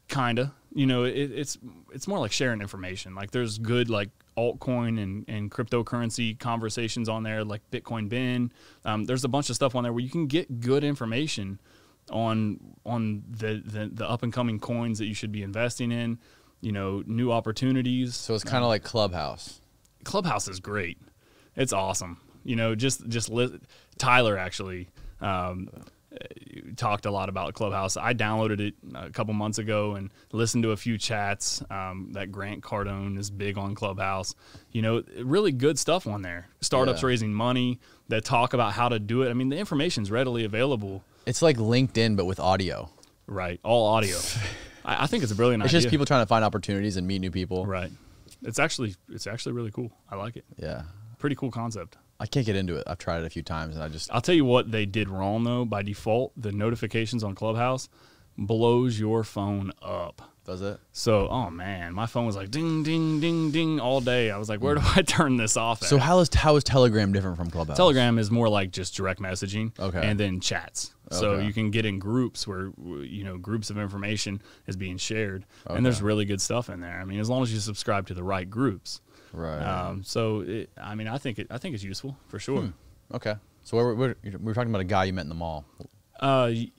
Kinda, you know, it's more like sharing information. Like there's good like altcoin and cryptocurrency conversations on there, like Bitcoin Bin. There's a bunch of stuff on there where you can get good information on the up and coming coins that you should be investing in, you know, new opportunities. So it's kind of like Clubhouse. Clubhouse is great. It's awesome. You know, just Tyler actually talked a lot about Clubhouse. I downloaded it a couple months ago and listened to a few chats. That Grant Cardone is big on Clubhouse. You know, really good stuff on there. Startups raising money, that talk about how to do it. I mean, the information's readily available. It's like LinkedIn, but with audio. Right, all audio. I think it's a brilliant idea. It's just people trying to find opportunities and meet new people. Right. It's actually really cool. I like it. Yeah. Pretty cool concept. I can't get into it. I've tried it a few times, and I'll tell you what they did wrong, though. By default, the notifications on Clubhouse blows your phone up. Does it? So, oh, man, my phone was like ding, ding, ding, ding all day. I was like, where do I turn this off at? So how is Telegram different from Clubhouse? Telegram is more like just direct messaging and then chats. Okay. So you can get in groups where, you know, groups of information is being shared, and there's really good stuff in there. I mean, as long as you subscribe to the right groups. Right. I mean, I think it's useful for sure. Okay. So we're talking about a guy you met in the mall.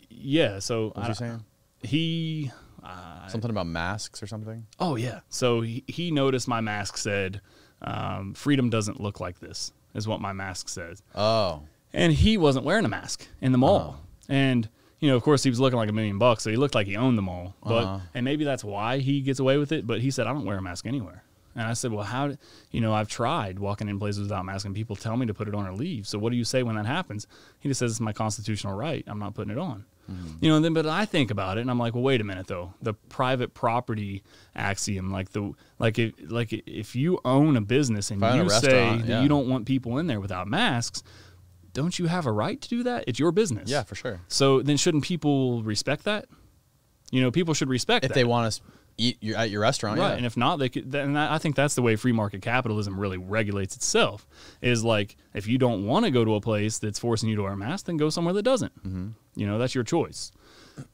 Yeah. So what was you saying? He something about masks or something. Oh yeah. So he noticed my mask said, "Freedom doesn't look like this," is what my mask says. Oh. And he wasn't wearing a mask in the mall, and you know, of course, he was looking like $1 million bucks, so he looked like he owned the mall. But and maybe that's why he gets away with it. But he said, "I don't wear a mask anywhere." And I said, well, you know, I've tried walking in places without masks, and people tell me to put it on or leave. So what do you say when that happens? He just says, it's my constitutional right. I'm not putting it on. You know, and then, but I think about it, and I'm like, well, wait a minute, though. The private property axiom, like if you own a business and you say that you don't want people in there without masks, don't you have a right to do that? It's your business. Yeah, for sure. So then shouldn't people respect that? You know, people should respect that. If they want us eat at your restaurant, right? Yeah. And if not, they could. And I think that's the way free market capitalism really regulates itself. Is like if you don't want to go to a place that's forcing you to wear a mask, then go somewhere that doesn't. You know, that's your choice.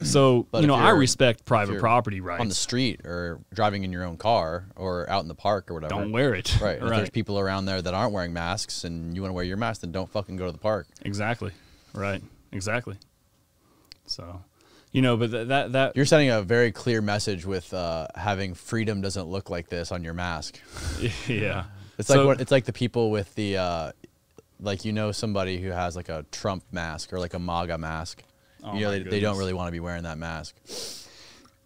So you know, I respect private property rights. On the street or driving in your own car or out in the park or whatever, don't wear it. Right. If there's people around there that aren't wearing masks and you want to wear your mask, then don't fucking go to the park. Exactly. Right. Exactly. So. You know, but that you're sending a very clear message with having freedom doesn't look like this on your mask. Yeah, it's like the people with the like, you know, somebody who has like a Trump mask or like a MAGA mask. Oh, you know, they don't really want to be wearing that mask.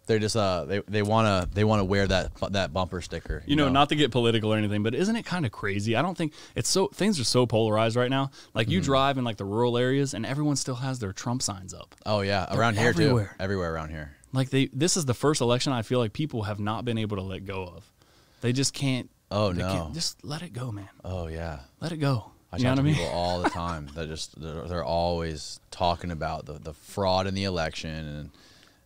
They're just they want to wear that bumper sticker. You know, not to get political or anything, but isn't it kind of crazy? I don't think it's so. Things are so polarized right now. Like you drive in like the rural areas, and everyone still has their Trump signs up. Oh yeah, around here too. Everywhere around here. Like this is the first election I feel like people have not been able to let go of. They just can't. Oh no, can't, just let it go, man. Oh yeah, let it go. I talk to people all the time. they're always talking about the fraud in the election and.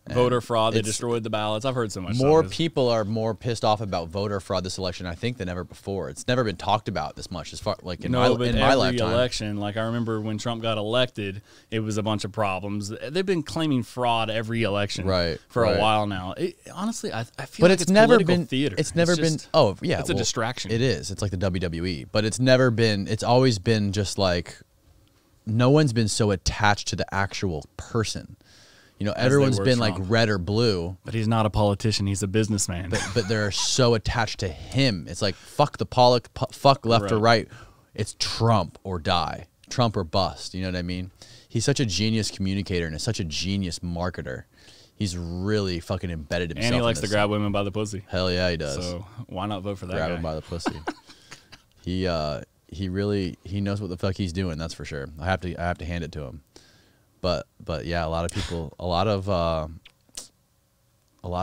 Voter fraud, they destroyed the ballots. I've heard so much. More people are more pissed off about voter fraud this election, I think, than ever before. It's never been talked about this much as far like in my lifetime. Election, like I remember when Trump got elected, it was a bunch of problems. They've been claiming fraud every election for a while now. Honestly, I feel like it's never been theater. It's never been oh yeah. It's a distraction. It is. It's like the WWE. But it's never been it's always been just like no one's been so attached to the actual person. You know, everyone's been like red or blue. But he's not a politician. He's a businessman. But they're so attached to him. It's like, fuck the Pollock, fuck left or right. It's Trump or die. Trump or bust. You know what I mean? He's such a genius communicator and such a genius marketer. He's really fucking embedded himself. And he likes to grab women by the pussy. Hell yeah, he does. So why not vote for that guy? Grab him by the pussy. He knows what the fuck he's doing. That's for sure. I have to hand it to him. But yeah, a lot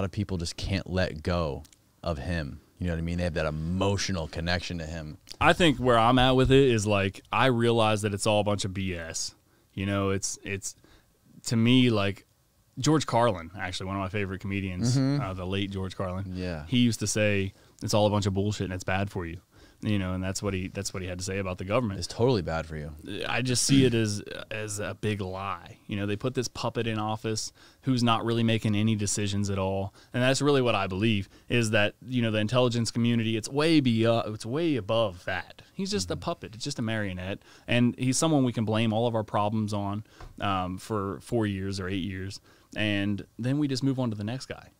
of people just can't let go of him. You know what I mean? They have that emotional connection to him. I think where I'm at with it is like I realize that it's all a bunch of BS. You know, it's to me like George Carlin, actually one of my favorite comedians, the late George Carlin. Yeah, he used to say it's all a bunch of bullshit and it's bad for you. You know, and that's what he had to say about the government. It's totally bad for you. I just see it as a big lie. You know, they put this puppet in office who's not really making any decisions at all. And that's really what I believe is that, you know, the intelligence community, it's way above that. He's just a puppet. It's just a marionette. And he's someone we can blame all of our problems on for 4 years or 8 years. And then we just move on to the next guy.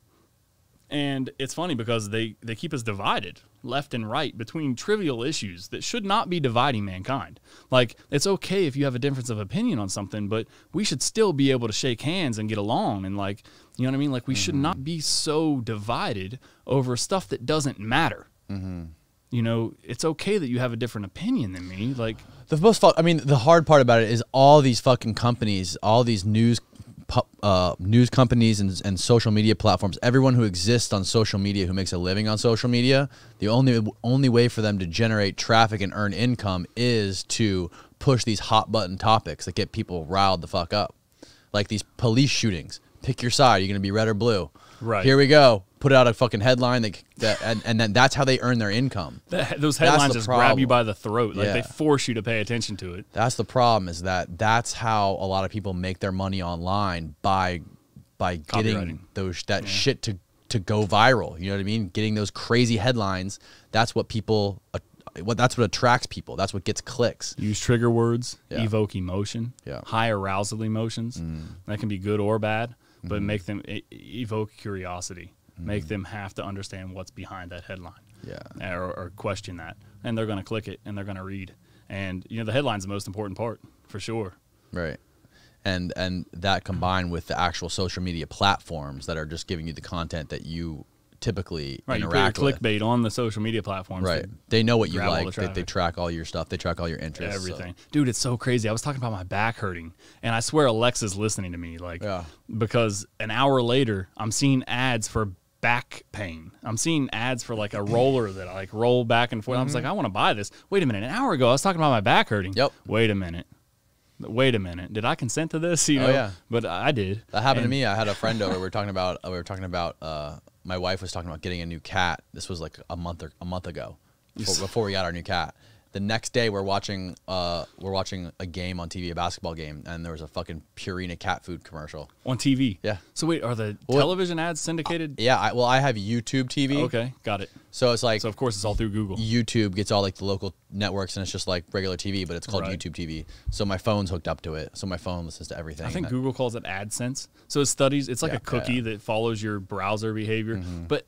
And it's funny because they keep us divided left and right between trivial issues that should not be dividing mankind. Like, it's okay if you have a difference of opinion on something, but we should still be able to shake hands and get along. And like, you know what I mean? Like, we should not be so divided over stuff that doesn't matter. You know, it's okay that you have a different opinion than me. Like, the hard part about it is all these fucking companies, all these news companies and social media platforms, everyone who exists on social media, who makes a living on social media, the only way for them to generate traffic and earn income is to push these hot button topics that get people riled the fuck up. Like these police shootings. Pick your side. You're going to be red or blue. Right. Here we go. Put out a fucking headline and then that's how they earn their income. Those headlines just grab you by the throat. Like they force you to pay attention to it. That's the problem, is that's how a lot of people make their money online, by getting that shit to go viral. You know what I mean? Getting those crazy headlines. That's what people that's what attracts people. That's what gets clicks. Use trigger words, evoke emotion, high arousal emotions. That can be good or bad, but make them evoke curiosity. Make them have to understand what's behind that headline, or question that, and they're going to click it and they're going to read. And you know, the headline's the most important part for sure, right? And that combined with the actual social media platforms that are just giving you the content that you typically interact with. Clickbait on the social media platforms, right? They know what you like. They track all your stuff. They track all your interests. Everything, so. Dude. It's so crazy. I was talking about my back hurting, and I swear Alexa's listening to me, like, because an hour later I'm seeing ads for back pain. I'm seeing ads for like a roller that I like roll back and forth. I was like, I want to buy this. Wait a minute. An hour ago, I was talking about my back hurting. Yep. Wait a minute. Wait a minute. Did I consent to this? You know? Yeah. But I did. That happened to me. I had a friend over. My wife was talking about getting a new cat. This was like a month ago, before we got our new cat. The next day, we're watching a game on TV, a basketball game, and there was a fucking Purina cat food commercial on TV. Yeah. So wait, are the television ads syndicated? Yeah. I have YouTube TV. Okay, got it. So it's like, so of course it's all through Google. YouTube gets all like the local networks, and it's just like regular TV, but it's called YouTube TV. So my phone's hooked up to it, so my phone listens to everything. I think Google calls it AdSense. So it studies. It's like a cookie that follows your browser behavior, but.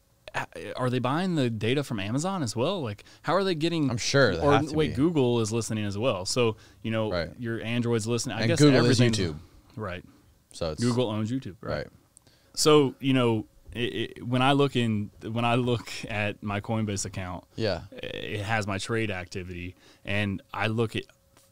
Are they buying the data from Amazon as well? Like, how are they getting? I'm sure. Or wait, Google is listening as well. So you know, your Android's listening. I guess Google is YouTube, right? So Google owns YouTube, right? So you know, when I look at my Coinbase account, yeah, it has my trade activity, and I look at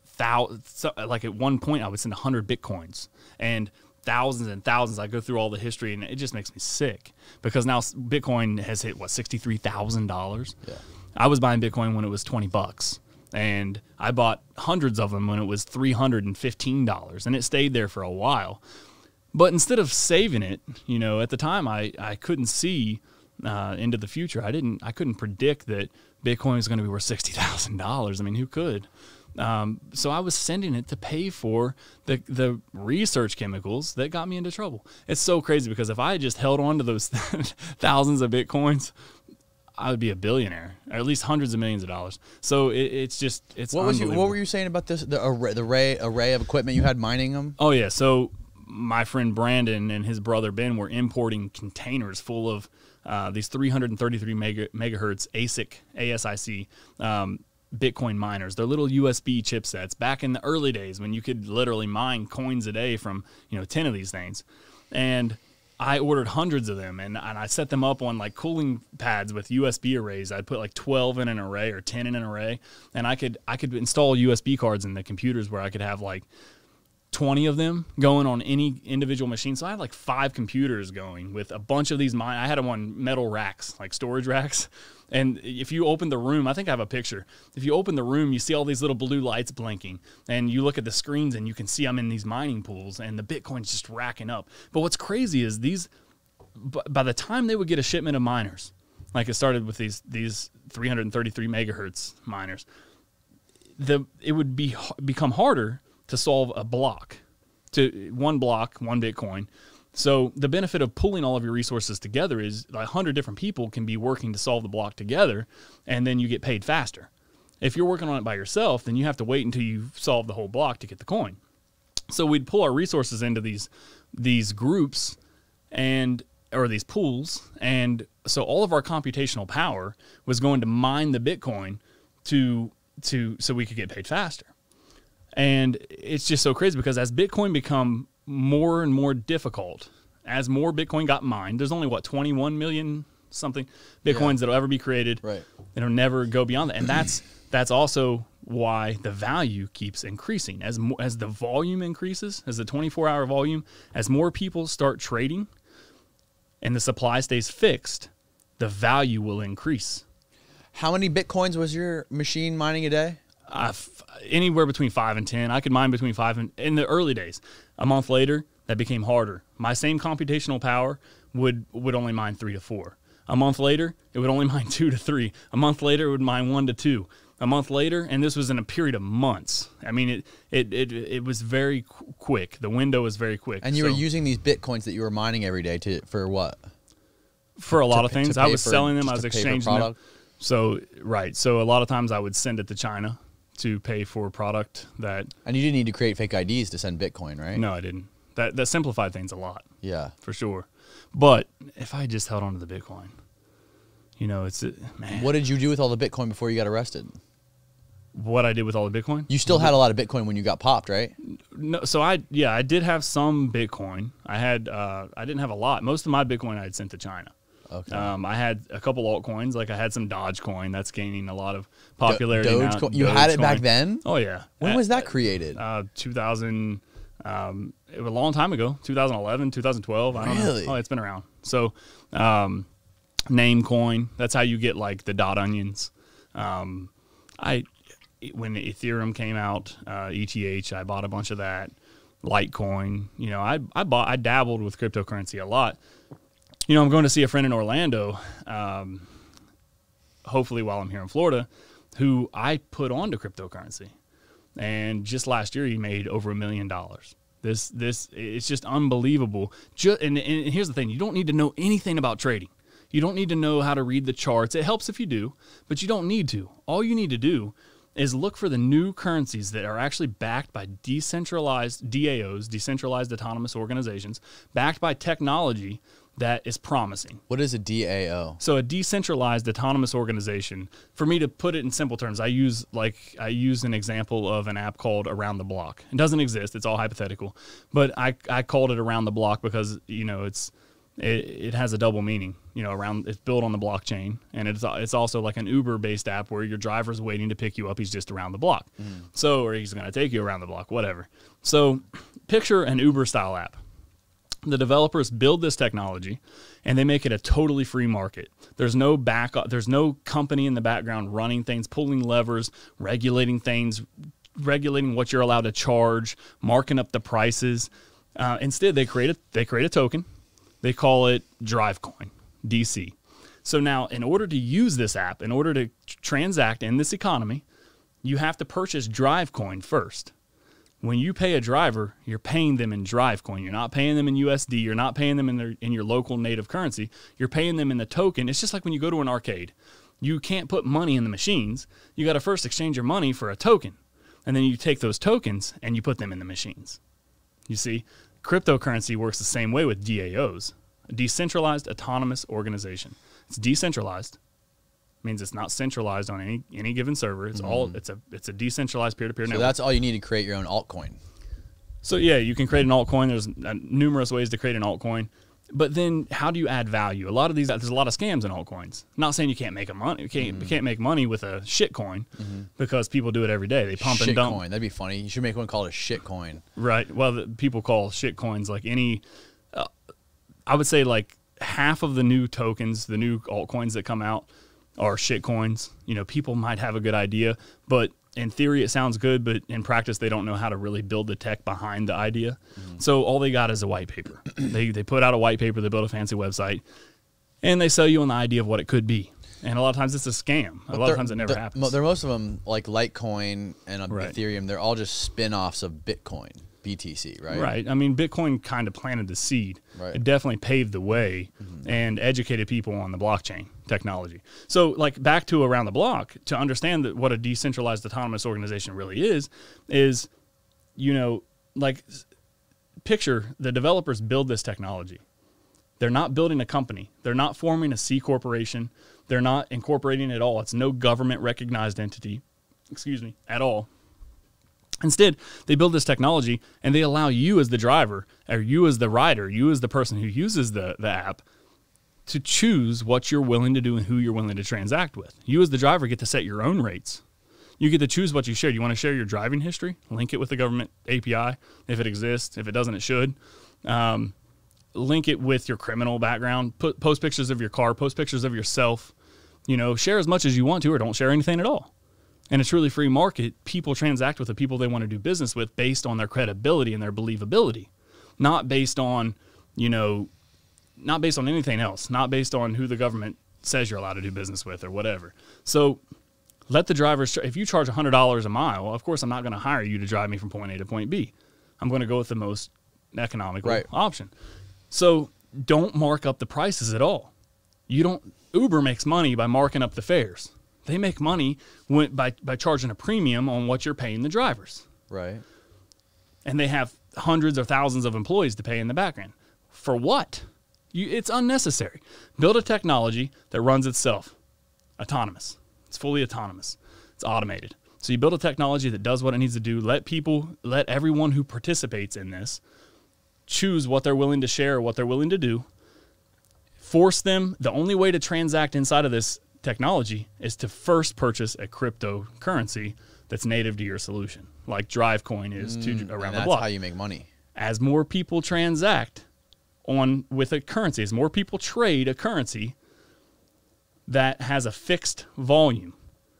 thousands. Like at one point, I was in 100 bitcoins, and thousands and thousands. I go through all the history, and it just makes me sick, because now Bitcoin has hit what, $63,000. Yeah, I was buying Bitcoin when it was 20 bucks. And I bought hundreds of them when it was $315, and it stayed there for a while. But instead of saving it, you know, at the time I couldn't see into the future. I couldn't predict that Bitcoin was going to be worth $60,000. I mean, who could? So I was sending it to pay for the research chemicals that got me into trouble. It's so crazy, because if I had just held on to those thousands of Bitcoins, I would be a billionaire, or at least hundreds of millions of dollars. So it's just, it's unbelievable. What were you saying about this, the array of equipment you had mining them? Oh, yeah. So my friend Brandon and his brother Ben were importing containers full of these 333 megahertz ASIC Bitcoin miners. They're little USB chipsets back in the early days when you could literally mine coins a day from, you know, 10 of these things. And I ordered hundreds of them, and I set them up on like cooling pads with USB arrays. I'd put like 12 in an array or 10 in an array, and I could install USB cards in the computers where I could have like 20 of them going on any individual machine. So I had like 5 computers going with a bunch of these mine. I had them on metal racks, like storage racks. And if you open the room, I think I have a picture. If you open the room, you see all these little blue lights blinking, and you look at the screens and you can see I'm in these mining pools, and the Bitcoin's just racking up. But what's crazy is these, by the time they would get a shipment of miners, like it started with these 333 megahertz miners, it would become harder to solve a block, to one block, one Bitcoin. So the benefit of pulling all of your resources together is 100 different people can be working to solve the block together, and then you get paid faster. If you're working on it by yourself, then you have to wait until you solve the whole block to get the coin. So we'd pull our resources into these groups, and or these pools, and so all of our computational power was going to mine the Bitcoin so we could get paid faster. And it's just so crazy, because as Bitcoin become more and more difficult, as more Bitcoin got mined, there's only, what, 21 million something Bitcoins, yeah, that'll ever be created. Right. It'll never go beyond that. And that's also why the value keeps increasing. As the volume increases, as the 24-hour volume, as more people start trading and the supply stays fixed, the value will increase. How many Bitcoins was your machine mining a day? Anywhere between 5 and 10. I could mine between 5 and in the early days. A month later, that became harder. My same computational power would only mine 3 to 4. A month later, it would only mine 2 to 3. A month later, it would mine 1 to 2. A month later, and this was in a period of months. I mean, it was very quick. The window was very quick. And you were using these Bitcoins that you were mining every day for what? For a lot of things. I was selling them. I was exchanging them. So right. So a lot of times I would send it to China to pay for a product that... And you didn't need to create fake IDs to send Bitcoin, right? No, I didn't. That simplified things a lot. Yeah. For sure. But if I just held on to the Bitcoin, you know, it's... Man. What did you do with all the Bitcoin before you got arrested? What I did with all the Bitcoin? You still had a lot of Bitcoin when you got popped, right? No, so I did have some Bitcoin. I didn't have a lot. Most of my Bitcoin I had sent to China. Okay. I had a couple altcoins. Like I had some Dogecoin that's gaining a lot of popularity now. You had it back then? Oh yeah. When was that created? 2000. It was a long time ago. 2011, 2012. I don't know. Really? Oh, it's been around. So, Namecoin. That's how you get like the dot onions. When Ethereum came out, ETH, I bought a bunch of that. Litecoin. You know, I dabbled with cryptocurrency a lot. You know, I'm going to see a friend in Orlando, hopefully while I'm here in Florida, who I put onto cryptocurrency. And just last year, he made over $1 million. It's just unbelievable. And here's the thing. You don't need to know anything about trading. You don't need to know how to read the charts. It helps if you do, but you don't need to. All you need to do is look for the new currencies that are actually backed by decentralized DAOs, decentralized autonomous organizations, backed by technology that is promising. What is a DAO? So a decentralized autonomous organization. For me to put it in simple terms, I use an example of an app called Around the Block. It doesn't exist. It's all hypothetical. But I called it Around the Block because, you know, it's it has a double meaning, you know, around it's built on the blockchain, and it's also like an Uber based app where your driver's waiting to pick you up. He's just around the block. Mm. So, or he's going to take you around the block, whatever. So picture an Uber style app. The developers build this technology and they make it a totally free market. There's no back, there's no company in the background running things, pulling levers, regulating things, regulating what you're allowed to charge, marking up the prices. Instead they create a token. They call it DriveCoin, DC. So now, in order to use this app, in order to transact in this economy, you have to purchase DriveCoin first. When you pay a driver, you're paying them in DriveCoin. You're not paying them in USD. You're not paying them in your local native currency. You're paying them in the token. It's just like when you go to an arcade. You can't put money in the machines. You got to first exchange your money for a token. And then you take those tokens and you put them in the machines. You see? Cryptocurrency works the same way with DAOs, decentralized autonomous organization. It's decentralized, means it's not centralized on any given server. It's all it's a decentralized peer-to-peer network. So that's all you need to create your own altcoin. So yeah, you can create an altcoin. There's numerous ways to create an altcoin. But then how do you add value? A lot of these, there's a lot of scams in altcoins. I'm not saying you can't make money, you can't make money with a shitcoin because people do it every day. They pump shit and dump. Coin. That'd be funny. You should make one called a shitcoin. Right. Well, people call shitcoins like any, I would say like half of the new tokens, the new altcoins that come out are shitcoins. You know, people might have a good idea, but in theory it sounds good, but in practice they don't know how to really build the tech behind the idea. So all they got is a white paper. They put out a white paper, they built a fancy website, and they sell you on the idea of what it could be. And a lot of times it's a scam. But a lot of times it never happens. Most of them, like Litecoin and Ethereum, they're all just spin-offs of Bitcoin, BTC, right? Right. I mean, Bitcoin kind of planted the seed. Right. It definitely paved the way and educated people on the blockchain technology. So, like, back to around the block, to understand that what a decentralized autonomous organization really is, you know, like, picture the developers build this technology. They're not building a company. They're not forming a C corporation. They're not incorporating at all. It's no government recognized entity, excuse me, at all. Instead, they build this technology and they allow you as the driver, or you as the rider, you as the person who uses the app, to choose what you're willing to do and who you're willing to transact with. You as the driver get to set your own rates. You get to choose what you share. You want to share your driving history? Link it with the government API if it exists. If it doesn't, it should. Link it with your criminal background. Post pictures of your car. Post pictures of yourself. You know, share as much as you want to, or don't share anything at all. In a truly free market, people transact with the people they want to do business with based on their credibility and their believability, not based on, you know, not based on anything else, not based on who the government says you're allowed to do business with or whatever. So let the drivers, if you charge $100 a mile, of course I'm not going to hire you to drive me from point A to point B. I'm going to go with the most economical option. So don't mark up the prices at all. You don't, Uber makes money by marking up the fares. They make money by charging a premium on what you're paying the drivers. Right. And they have hundreds or thousands of employees to pay in the background. For what? It's unnecessary. Build a technology that runs itself. Autonomous. It's fully autonomous. It's automated. So you build a technology that does what it needs to do. Let people, let everyone who participates in this choose what they're willing to share, what they're willing to do. Force them. The only way to transact inside of this technology is to first purchase a cryptocurrency that's native to your solution, like DriveCoin is to around the block. That's how you make money. As more people transact with a currency, as more people trade a currency that has a fixed volume,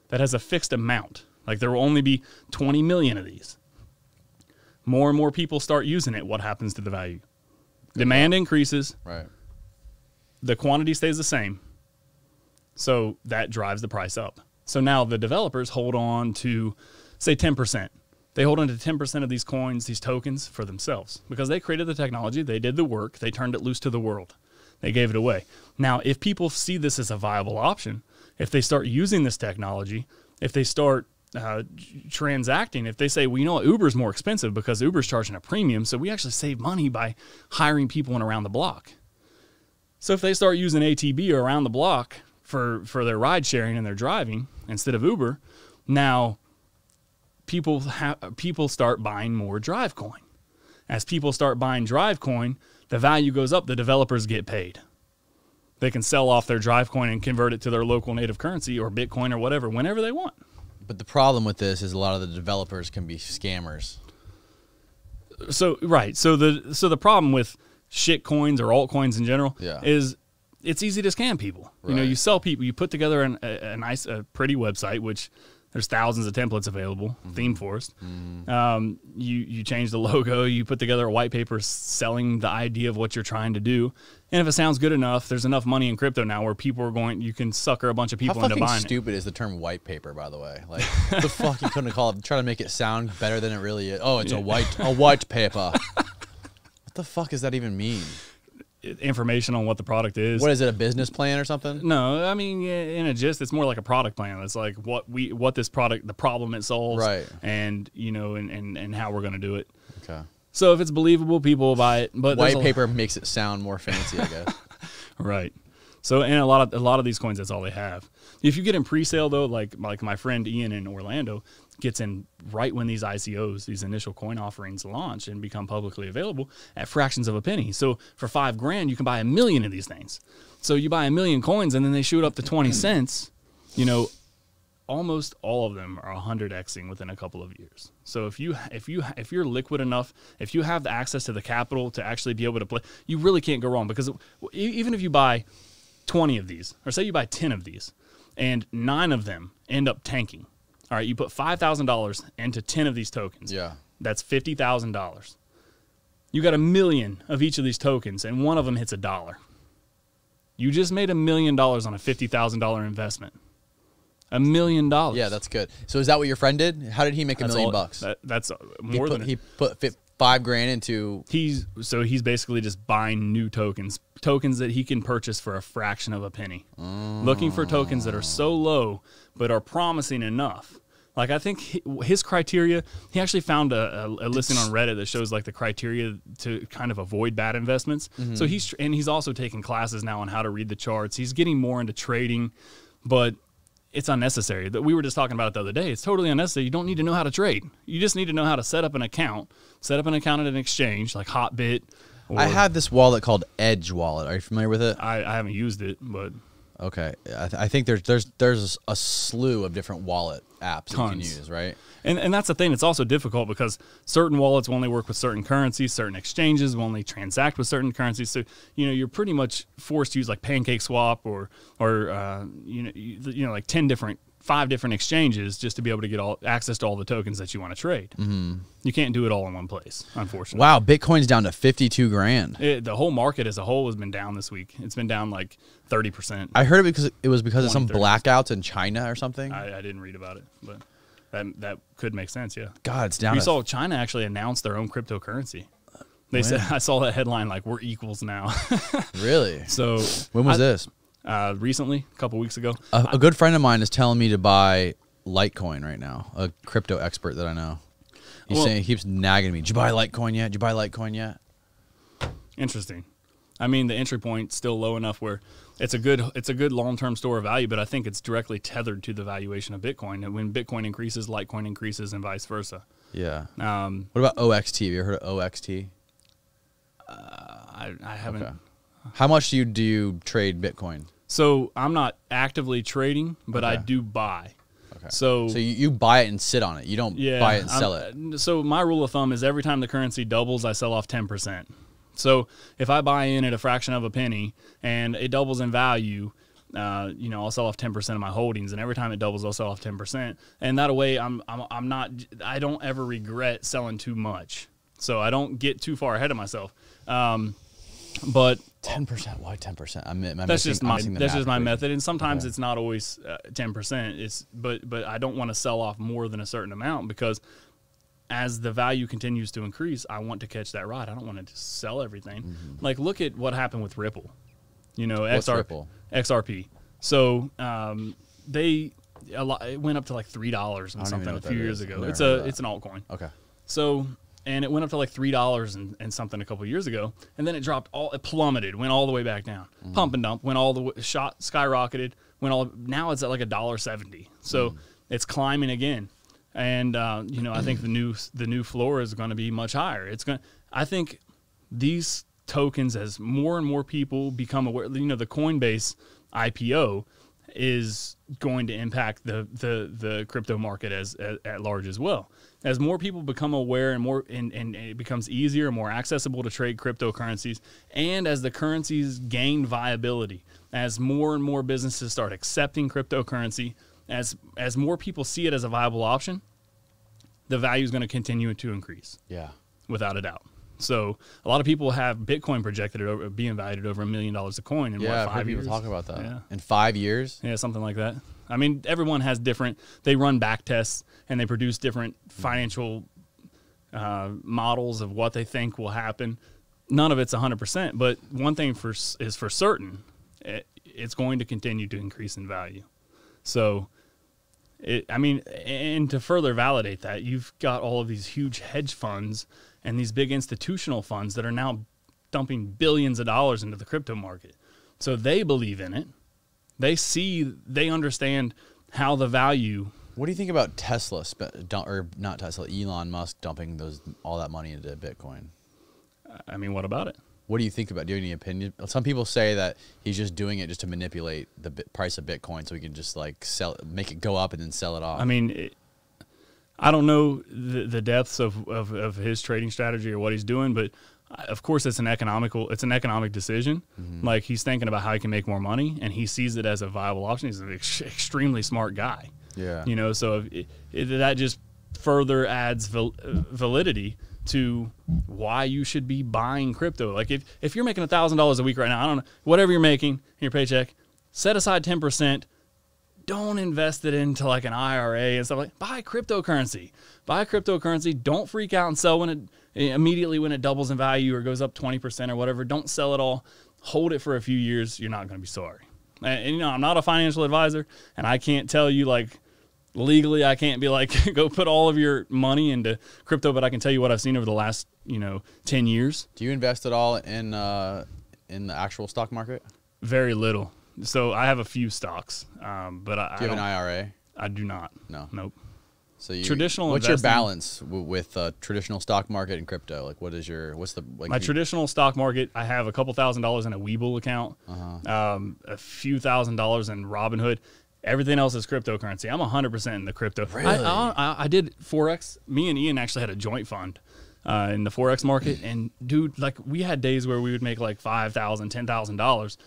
that has a fixed amount, like there will only be 20 million of these. More and more people start using it. What happens to the value? Demand increases. Right. The quantity stays the same. So that drives the price up. So now the developers hold on to, say, 10%. They hold on to 10% of these coins, these tokens, for themselves. Because they created the technology, they did the work, they turned it loose to the world. They gave it away. Now, if people see this as a viable option, if they start using this technology, if they start transacting, if they say, well, you know what, Uber's more expensive because Uber's charging a premium, so we actually save money by hiring people in around the block. So if they start using ATB or around the block for their ride sharing and their driving instead of Uber, now people start buying more DriveCoin. As people start buying DriveCoin, the value goes up, the developers get paid. They can sell off their DriveCoin and convert it to their local native currency or Bitcoin or whatever, whenever they want. But the problem with this is a lot of the developers can be scammers. So, right. So the problem with shit coins or altcoins in general is it's easy to scam people. Right. You know, you sell people, you put together a nice, pretty website, which there's thousands of templates available, ThemeForest. You change the logo, you put together a white paper selling the idea of what you're trying to do. And if it sounds good enough, there's enough money in crypto now where people are going, you can sucker a bunch of people into buying it. How fucking stupid is the term white paper, by the way? Like, what the fuck you couldn't call it? Try to make it sound better than it really is. Oh, it's a white paper. What the fuck does that even mean? Information on what the product is. What is it, a business plan or something? No, I mean, in a gist, it's more like a product plan. It's like what this product, the problem it solves, right? And you know, and how we're going to do it. Okay. So if it's believable, people will buy it. But white paper makes it sound more fancy, I guess. Right. So, and a lot of these coins, that's all they have. If you get in pre-sale though, like my friend Ian in Orlando gets in right when these ICOs, these initial coin offerings, launch and become publicly available at fractions of a penny. So for $5 grand, you can buy 1 million of these things. So you buy 1 million coins and then they shoot up to 20 cents. You know, almost all of them are 100xing within a couple of years. So if you're liquid enough, if you have the access to the capital to actually be able to play, you really can't go wrong, because even if you buy 20 of these, or say you buy 10 of these and 9 of them end up tanking. All right, you put $5,000 into 10 of these tokens. Yeah. That's $50,000. You got 1 million of each of these tokens, and one of them hits $1. You just made $1 million on a $50,000 investment. $1 million. Yeah, that's good. So is that what your friend did? How did he make $1 million bucks? That's more than he put $5 grand into. So he's basically just buying new tokens, tokens that he can purchase for a fraction of a penny. Looking for tokens that are so low but are promising enough. Like, I think his criteria, he actually found a listing on Reddit that shows like the criteria to kind of avoid bad investments. So he's also taking classes now on how to read the charts. He's getting more into trading, but it's unnecessary. That we were just talking about it the other day. It's totally unnecessary. You don't need to know how to trade. You just need to know how to set up an account at an exchange like Hotbit. I have this wallet called Edge Wallet. Are you familiar with it? I haven't used it, but okay. I think there's a slew of different wallet apps you can use, right? And that's the thing. It's also difficult because certain wallets will only work with certain currencies, certain exchanges will only transact with certain currencies. So, you know, you're pretty much forced to use like PancakeSwap or you know like 5 different exchanges just to be able to get access to all the tokens that you want to trade. You can't do it all in one place, unfortunately. Wow, Bitcoin's down to 52 grand. The whole market as a whole has been down this week. It's been down like 30%. I heard it because it was because of some blackouts in China or something. I didn't read about it, but that could make sense, yeah. God, it's down. We saw China actually announce their own cryptocurrency. They said, I saw that headline, like, we're equals now. Really? So when was this? Recently, a couple weeks ago. A good friend of mine is telling me to buy Litecoin right now, a crypto expert that I know. He keeps nagging me, did you buy Litecoin yet? Did you buy Litecoin yet? Interesting. I mean, the entry point's still low enough where it's a good long-term store of value, but I think it's directly tethered to the valuation of Bitcoin. And when Bitcoin increases, Litecoin increases and vice versa. Yeah. What about OXT? Have you ever heard of OXT? I haven't. Okay. How much do you trade Bitcoin? So I'm not actively trading, but I do buy. Okay. So you buy it and sit on it. You don't buy it and sell it. So my rule of thumb is every time the currency doubles, I sell off 10%. So if I buy in at a fraction of a penny and it doubles in value, you know, I'll sell off 10% of my holdings, and every time it doubles, I'll sell off 10%. And that way, I don't ever regret selling too much. So I don't get too far ahead of myself. But 10%, why 10%? That's just my method, and sometimes it's not always 10%. But I don't want to sell off more than a certain amount, because as the value continues to increase, I want to catch that ride. I don't want to just sell everything. Like, look at what happened with Ripple, you know, XRP. So it went up to like $3 and something a few years ago. It's an altcoin. Okay, so. And it went up to like $3 and something a couple years ago, and then it dropped all. It plummeted, went all the way back down. Pump and dump, went all the way, skyrocketed. Now it's at like $1.70. So it's climbing again. And you know, I think the new floor is going to be much higher. It's going. I think these tokens, as more and more people become aware, you know, the Coinbase IPO is going to impact the crypto market at large as well. As more people become aware and more and it becomes easier, more accessible to trade cryptocurrencies, and as the currencies gain viability, as more and more businesses start accepting cryptocurrency, as more people see it as a viable option, the value is going to continue to increase. Yeah, without a doubt. So a lot of people have Bitcoin projected over being valued over $1 million a coin in what, 5 years? Yeah, people talking about that. Yeah. In 5 years? Yeah, something like that. I mean, everyone has different. They run back tests and they produce different financial models of what they think will happen. None of it's 100%, but one thing is for certain, it's going to continue to increase in value. So, I mean, and to further validate that, you've got all of these huge hedge funds and these big institutional funds that are now dumping billions of dollars into the crypto market. So they believe in it. They see, they understand how the value. What do you think about Tesla, or not Tesla, Elon Musk dumping all that money into Bitcoin? I mean, what about it? What do you think about? Do you have any opinion? Some people say that he's just doing it just to manipulate the price of Bitcoin so he can just like sell, make it go up and then sell it off. I mean, I don't know the depths of his trading strategy or what he's doing, but of course it's an economic decision. Mm-hmm. Like he's thinking about how he can make more money, and he sees it as a viable option. He's an extremely smart guy. Yeah, you know, so that just further adds validity to why you should be buying crypto. Like if you're making $1,000 a week right now, I don't know, whatever you're making in your paycheck, set aside 10%. Don't invest it into like an IRA and stuff like that. Buy cryptocurrency. Buy cryptocurrency. Don't freak out and sell immediately when it doubles in value or goes up 20% or whatever. Don't sell it all. Hold it for a few years. You're not going to be sorry. And you know, I'm not a financial advisor, and I can't tell you like legally, I can't be like, go put all of your money into crypto, but I can tell you what I've seen over the last, you know, 10 years. Do you invest at all in the actual stock market? Very little. So I have a few stocks, but I do. You have an IRA? I do not. No. Nope. So you, traditional. What's your balance with traditional stock market and crypto? Like, what is your like? My traditional stock market, I have a couple $1,000s in a Webull account, a few $1,000s in Robinhood. Everything else is cryptocurrency. I'm 100% in the crypto. Really? I did Forex. Me and Ian actually had a joint fund in the Forex market. And, dude, like we had days where we would make like $5,000, $10,000.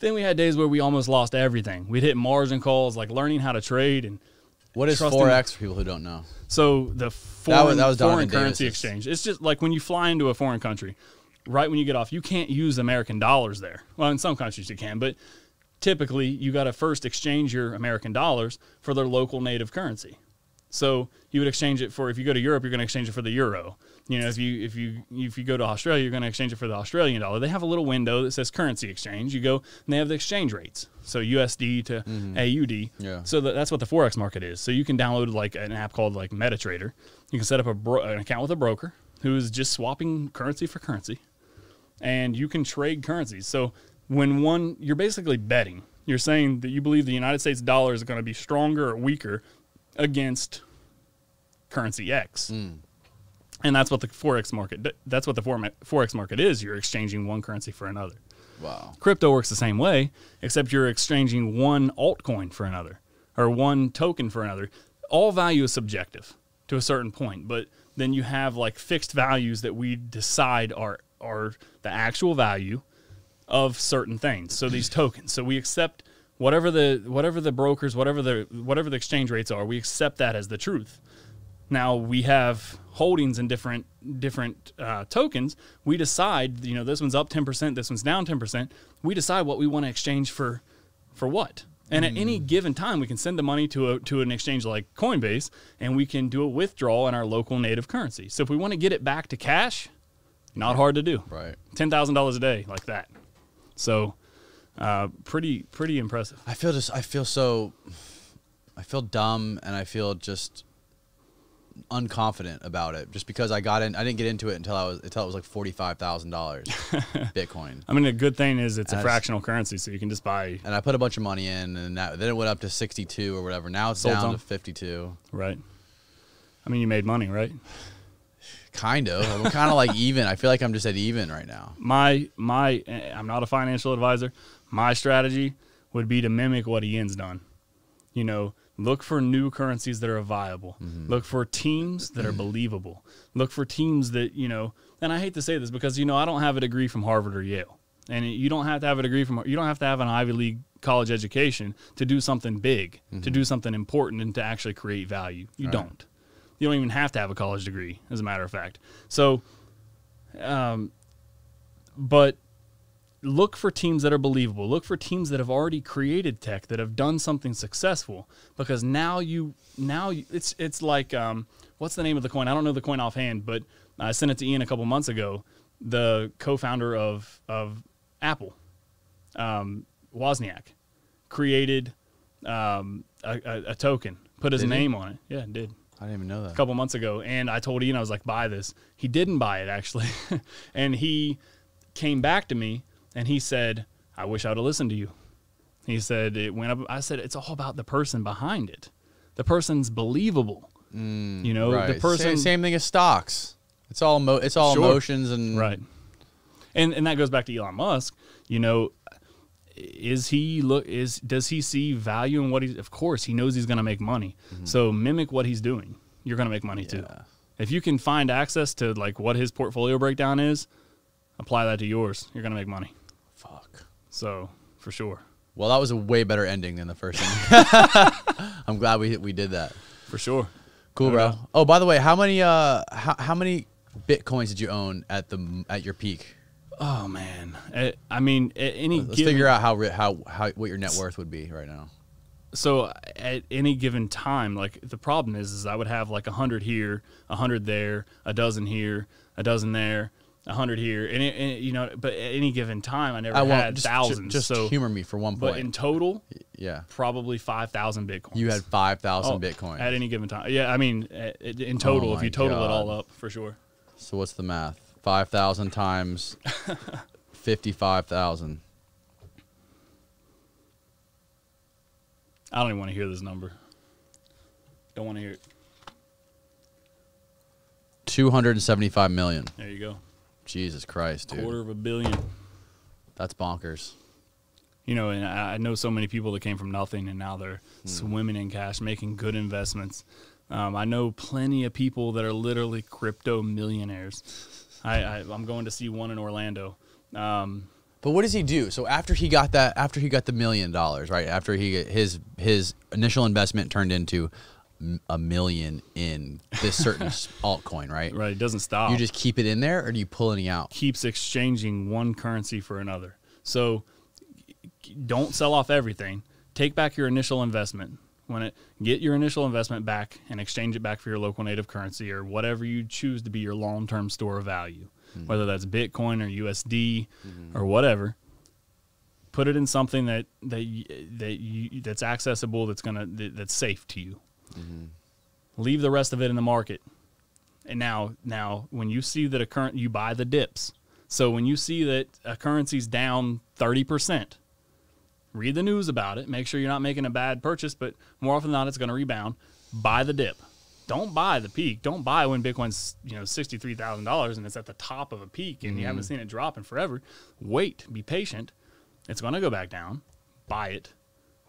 Then we had days where we almost lost everything. We'd hit margin calls, like learning how to trade. And what is Forex for people who don't know? So the foreign currency exchange. It's just like when you fly into a foreign country, right when you get off, you can't use American dollars there. Well, in some countries you can, but typically, you got to first exchange your American dollars for their local native currency. So you would exchange it for, if you go to Europe, you're going to exchange it for the euro. You know, if you go to Australia, you're going to exchange it for the Australian dollar. They have a little window that says currency exchange. You go and they have the exchange rates. So USD to AUD. Yeah. So that's what the Forex market is. So you can download like an app called like MetaTrader. You can set up an account with a broker who is just swapping currency for currency, and you can trade currencies. So when you're basically betting. You're saying that you believe the United States dollar is going to be stronger or weaker against currency X. Mm. And that's what the Forex market, is. You're exchanging one currency for another. Wow. Crypto works the same way, except you're exchanging one altcoin for another, or one token for another. All value is subjective to a certain point, but then you have like fixed values that we decide are the actual value of certain things. So these tokens, so we accept whatever the brokers, whatever the exchange rates are, we accept that as the truth. Now we have holdings in different tokens. We decide, you know, this one's up 10%, this one's down 10%. We decide what we want to exchange for what. And at any given time, we can send the money to an exchange like Coinbase, and we can do a withdrawal in our local native currency. So if we want to get it back to cash, not hard to do. Right. $10,000 a day like that. So, pretty impressive. I feel dumb, and I feel just unconfident about it, just because I didn't get into it until it was like $45,000 Bitcoin. I mean, the good thing is it's a fractional currency, so you can just buy. And I put a bunch of money in, and then it went up to 62 or whatever. Now it's down to 52. Right. I mean, you made money, right? Kind of. I'm kind of like even. I feel like I'm just at even right now. I'm not a financial advisor. My strategy would be to mimic what Ian's done. You know, look for new currencies that are viable. Mm-hmm. Look for teams that are believable. Look for teams that, you know, and I hate to say this because, you know, I don't have a degree from Harvard or Yale. And you don't have to have a degree from, you don't have to have an Ivy League college education to do something big, mm-hmm. to do something important and to actually create value. You All don't. Right. You don't even have to have a college degree, as a matter of fact. So, but look for teams that are believable. Look for teams that have already created tech, that have done something successful, because now you, it's like, what's the name of the coin? I don't know the coin offhand, but I sent it to Ian a couple months ago, the co-founder of Apple, Wozniak, created a token, put his name on it. Yeah, it did. I didn't even know that. A couple months ago. And I told Ian, I was like, buy this. He didn't buy it, actually. And he came back to me, and he said, I wish I would have listened to you. He said, it went up. I said, it's all about the person behind it. The person's believable. Mm, you know, right. The person. Same thing as stocks. It's all, sure. Emotions. And right. And that goes back to Elon Musk. You know, does he see value in what he's, of course he knows he's going to make money. Mm-hmm. So mimic what he's doing. You're going to make money too. If you can find access to like what his portfolio breakdown is, apply that to yours. You're going to make money. Fuck. So for sure. Well, that was a way better ending than the first one. I'm glad we did that. For sure. Cool, bro. Know. Oh, by the way, how many Bitcoins did you own at your peak? Oh man, I mean, at any. Let's figure out what your net worth would be right now. So at any given time, like the problem is I would have like 100 here, 100 there, a dozen here, a dozen there, 100 here, and you know. But at any given time, I never had thousands. Just humor me for one point. But in total, yeah, probably 5,000 Bitcoins. You had 5,000 Bitcoins at any given time. Yeah, I mean, in total, if you total it all up, for sure. So what's the math? 5,000 times 55,000. I don't even want to hear this number. Don't want to hear it. 275 million. There you go. Jesus Christ, dude. $250 million. That's bonkers. You know, and I know so many people that came from nothing and now they're swimming in cash, making good investments. I know plenty of people that are literally crypto millionaires. I'm going to see one in Orlando. But what does he do? So after he got that, after he got the $1 million, right? After he his initial investment turned into $1 million in this certain altcoin, right? Right. It doesn't stop. You just keep it in there, or do you pull any out? Keeps exchanging one currency for another. So don't sell off everything. Take back your initial investment. Get your initial investment back and exchange it back for your local native currency or whatever you choose to be your long-term store of value, whether that's Bitcoin or USD or whatever. Put it in something that's accessible, that's safe to you. Leave the rest of it in the market. And now when you see that you buy the dips. So when you see that a currency's down 30%, read the news about it. Make sure you're not making a bad purchase, but more often than not, it's going to rebound. Buy the dip. Don't buy the peak. Don't buy when Bitcoin's, you know, $63,000 and it's at the top of a peak and you haven't seen it drop in forever. Wait. Be patient. It's going to go back down. Buy it.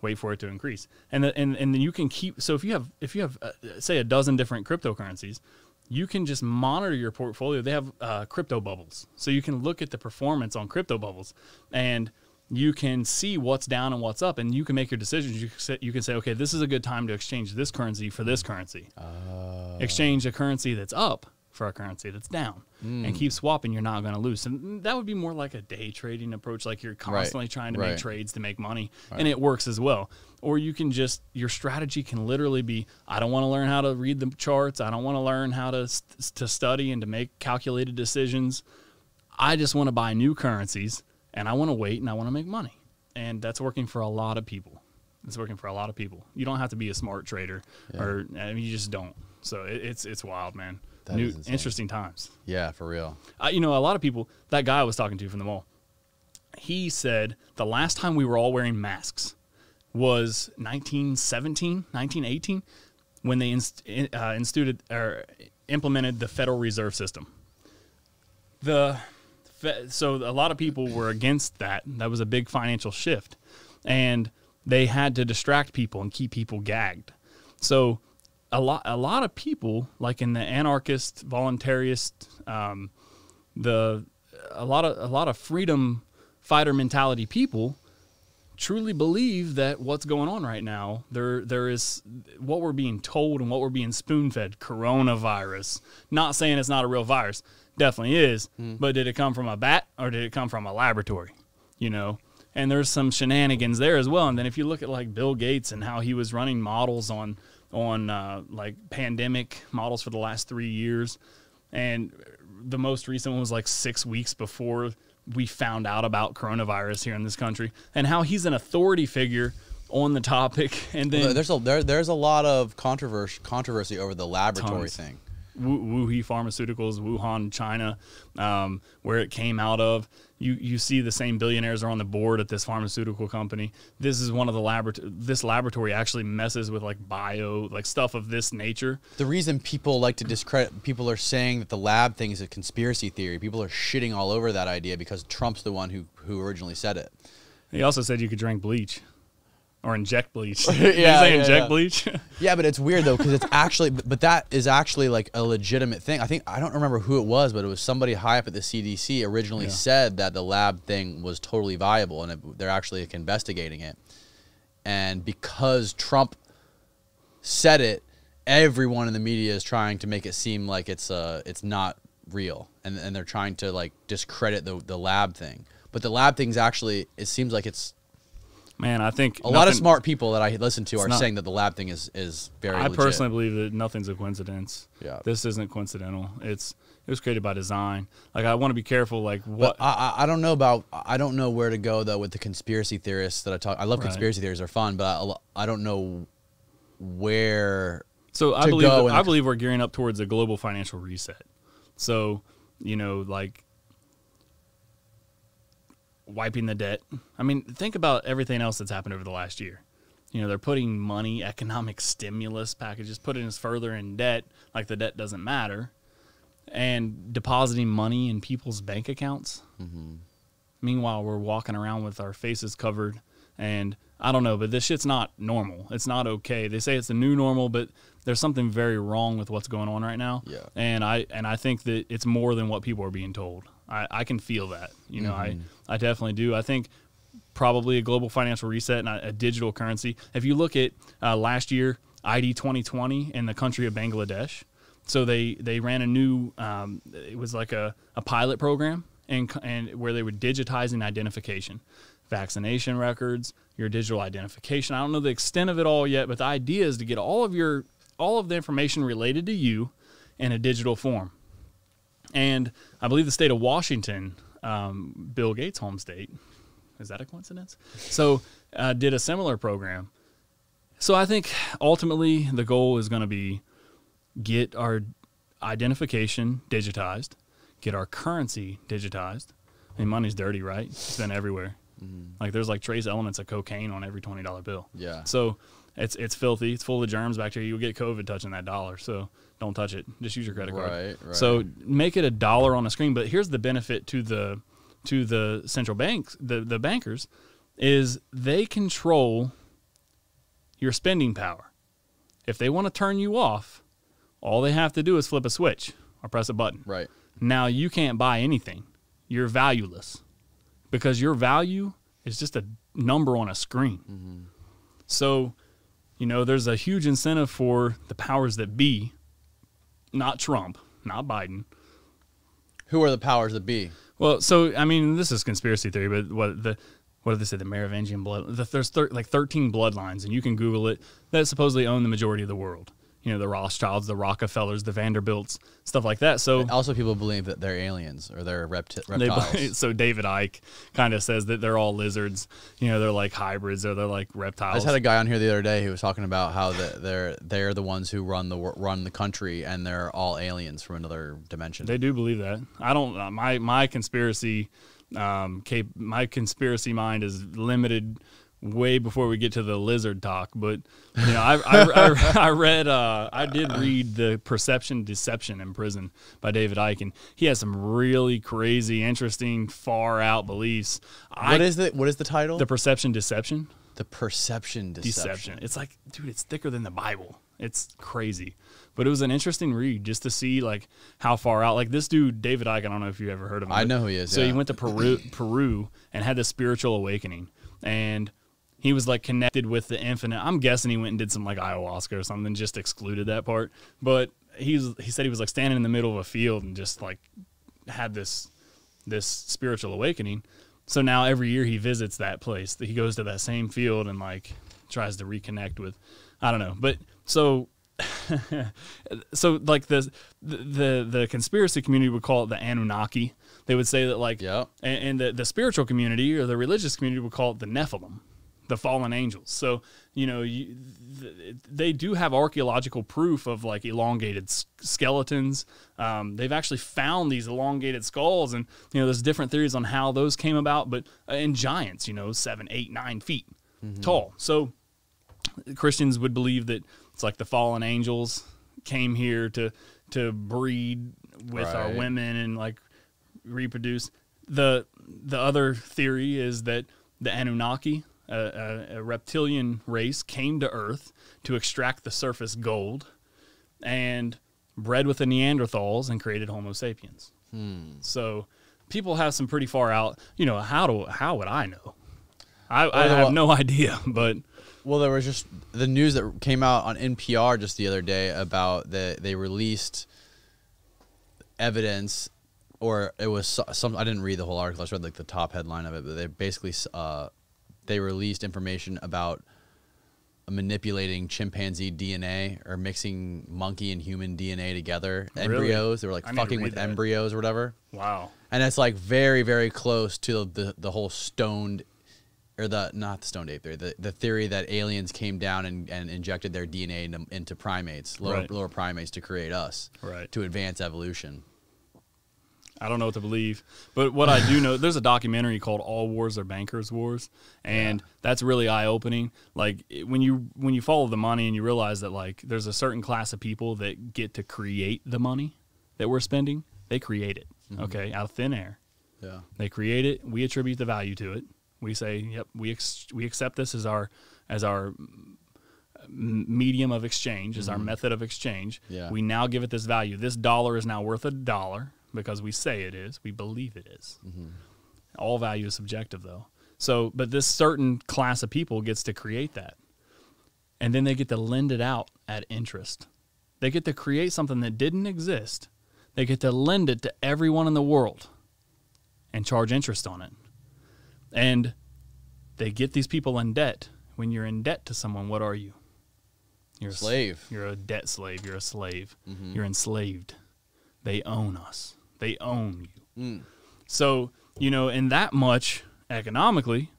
Wait for it to increase. And then you can keep. So if you have say a dozen different cryptocurrencies, you can just monitor your portfolio. They have crypto bubbles, so you can look at the performance on crypto bubbles and you can see what's down and what's up, and you can make your decisions. You can say, okay, this is a good time to exchange this currency for this currency. Exchange a currency that's up for a currency that's down, and keep swapping. You're not going to lose. And that would be more like a day trading approach, like you're constantly trying to make trades to make money, and it works as well. Or you can just, your strategy can literally be, I don't want to learn how to read the charts. I don't want to learn how to study and to make calculated decisions. I just want to buy new currencies. And I want to wait, and I want to make money. And that's working for a lot of people. It's working for a lot of people. You don't have to be a smart trader, or I mean, you just don't. So it's wild, man. Interesting times. Yeah, for real. You know, a lot of people, that guy I was talking to from the mall, he said the last time we were all wearing masks was 1917, 1918. when they implemented the Federal Reserve System. So a lot of people were against that. That was a big financial shift, and they had to distract people and keep people gagged. So a lot of people, like in the anarchist, voluntarist, a lot of freedom fighter mentality people, truly believe that what's going on right now, there is what we're being told and what we're being spoon-fed, coronavirus. Not saying it's not a real virus, definitely is, but did it come from a bat or did it come from a laboratory? You know, and there's some shenanigans there as well. And then if you look at like Bill Gates and how he was running models on like pandemic models for the last 3 years, and the most recent one was like 6 weeks before we found out about coronavirus here in this country, and how he's an authority figure on the topic. And then there's a lot of controversy over the laboratory thing. Wuhan Pharmaceuticals, Wuhan, China, where it came out of. You see the same billionaires are on the board at this pharmaceutical company. This is one of the this laboratory actually messes with like bio, like stuff of this nature. The reason people like to discredit, people are saying that the lab thing is a conspiracy theory. People are shitting all over that idea because Trump's the one who originally said it. He also said you could drink bleach. Or inject bleach. Did you say inject bleach? Yeah, but it's weird though, because it's actually, but that is actually like a legitimate thing. I think, I don't remember who it was, but it was somebody high up at the CDC originally said that the lab thing was totally viable, and they're actually like investigating it. And because Trump said it, everyone in the media is trying to make it seem like it's not real, and they're trying to like discredit the lab thing. But the lab thing's actually, it seems like it's, man, I think a lot of smart people that I listen to are saying that the lab thing is very legit. I personally believe that nothing's a coincidence. Yeah, this isn't coincidental. It was created by design. Like, I want to be careful. Like, what I don't know about. I don't know where to go though with the conspiracy theorists that I talk. I love conspiracy theories; they're fun, but I don't know where. So I believe we're gearing up towards a global financial reset. So, you know, like, wiping the debt. I mean, think about everything else that's happened over the last year. You know, they're putting money, economic stimulus packages, putting us further in debt, like the debt doesn't matter, and depositing money in people's bank accounts. Meanwhile, we're walking around with our faces covered, and I don't know, but this shit's not normal. It's not okay. They say it's the new normal, but there's something very wrong with what's going on right now. Yeah. And I think that it's more than what people are being told. I can feel that, you know, I definitely do. I think probably a global financial reset and a digital currency. If you look at last year, ID 2020 in the country of Bangladesh. So they ran a new, it was like a pilot program and where they were digitizing identification, vaccination records, your digital identification. I don't know the extent of it all yet, but the idea is to get all of the information related to you in a digital form. And I believe the state of Washington, Bill Gates' home state, is that a coincidence? So did a similar program. So I think ultimately the goal is going to be get our identification digitized, get our currency digitized. I mean, money's dirty, right? It's been everywhere. Like, there's like trace elements of cocaine on every $20 bill. Yeah. So it's filthy. It's full of germs, bacteria. You'll get COVID touching that dollar. So don't touch it. Just use your credit card. Right. So make it a dollar on a screen. But here's the benefit to the central banks, the bankers, is they control your spending power. If they want to turn you off, all they have to do is flip a switch or press a button. Right. Now you can't buy anything. You're valueless, because your value is just a number on a screen. So, you know, there's a huge incentive for the powers that be. Not Trump, not Biden. Who are the powers that be? Well, so, I mean, this is conspiracy theory, but what did they say? The Merovingian blood. There's like 13 bloodlines, and you can Google it, that supposedly own the majority of the world. You know, the Rothschilds, the Rockefellers, the Vanderbilts, stuff like that. So also people believe that they're aliens or they're reptiles. So David Icke kind of says that they're all lizards. You know, they're like hybrids or they're like reptiles. I just had a guy on here the other day who was talking about how they're the ones who run the country, and they're all aliens from another dimension. They do believe that. I don't. My conspiracy mind is limited way before we get to the lizard talk, but you know, I did read the Perception, Deception in Prison by David Icke, and he has some really crazy, interesting, far out beliefs. What is the title? The Perception, Deception. The Perception, Deception. It's like, dude, it's thicker than the Bible. It's crazy, but it was an interesting read just to see like how far out. Like this dude, David Icke, I don't know if you ever heard of him. I know who he is. So he went to Peru and had this spiritual awakening, and he was like connected with the infinite. I'm guessing he went and did some like ayahuasca or something, just excluded that part. But he said he was like standing in the middle of a field and just like had this spiritual awakening. So now every year he visits that place. He goes to that same field and like tries to reconnect with, I don't know. But so like the conspiracy community would call it the Anunnaki. They would say that like, yeah, and the spiritual community or the religious community would call it the Nephilim, the fallen angels. So, you know, they do have archaeological proof of like elongated skeletons. They've actually found these elongated skulls, and, you know, there's different theories on how those came about, but in giants, you know, 7, 8, 9 feet tall. So Christians would believe that it's like the fallen angels came here to breed with our women and like reproduce. The other theory is that the Anunnaki, a reptilian race, came to Earth to extract the surface gold and bred with the Neanderthals and created Homo sapiens. So people have some pretty far out, you know, how would I know? I have no idea, but... Well, there was just the news that came out on NPR just the other day about they released evidence, or it was some, I didn't read the whole article. I just read like the top headline of it, but they basically... they released information about manipulating chimpanzee DNA or mixing monkey and human DNA together. Really? Embryos. They were like fucking with embryos or whatever. Wow. And it's like very, very close to the whole stoned, or not the stoned ape theory, the theory that aliens came down and injected their DNA into primates, lower primates, to create us, to advance evolution. I don't know what to believe, but what I do know, there's a documentary called All Wars Are Bankers' Wars, and that's really eye-opening. Like, when you follow the money and you realize that, like, there's a certain class of people that get to create the money that we're spending. They create it, okay, out of thin air. Yeah. They create it. We attribute the value to it. We say, yep, we accept this as our medium of exchange, as our method of exchange. Yeah. We now give it this value. This dollar is now worth a dollar. Because we say it is, we believe it is. All value is subjective, though. So, but this certain class of people gets to create that, and then they get to lend it out at interest. They get to create something that didn't exist. They get to lend it to everyone in the world and charge interest on it. And they get these people in debt. When you're in debt to someone, what are you? You're a slave. You're a debt slave. You're a slave. You're enslaved. They own us. They own you. So, you know, in that much economically,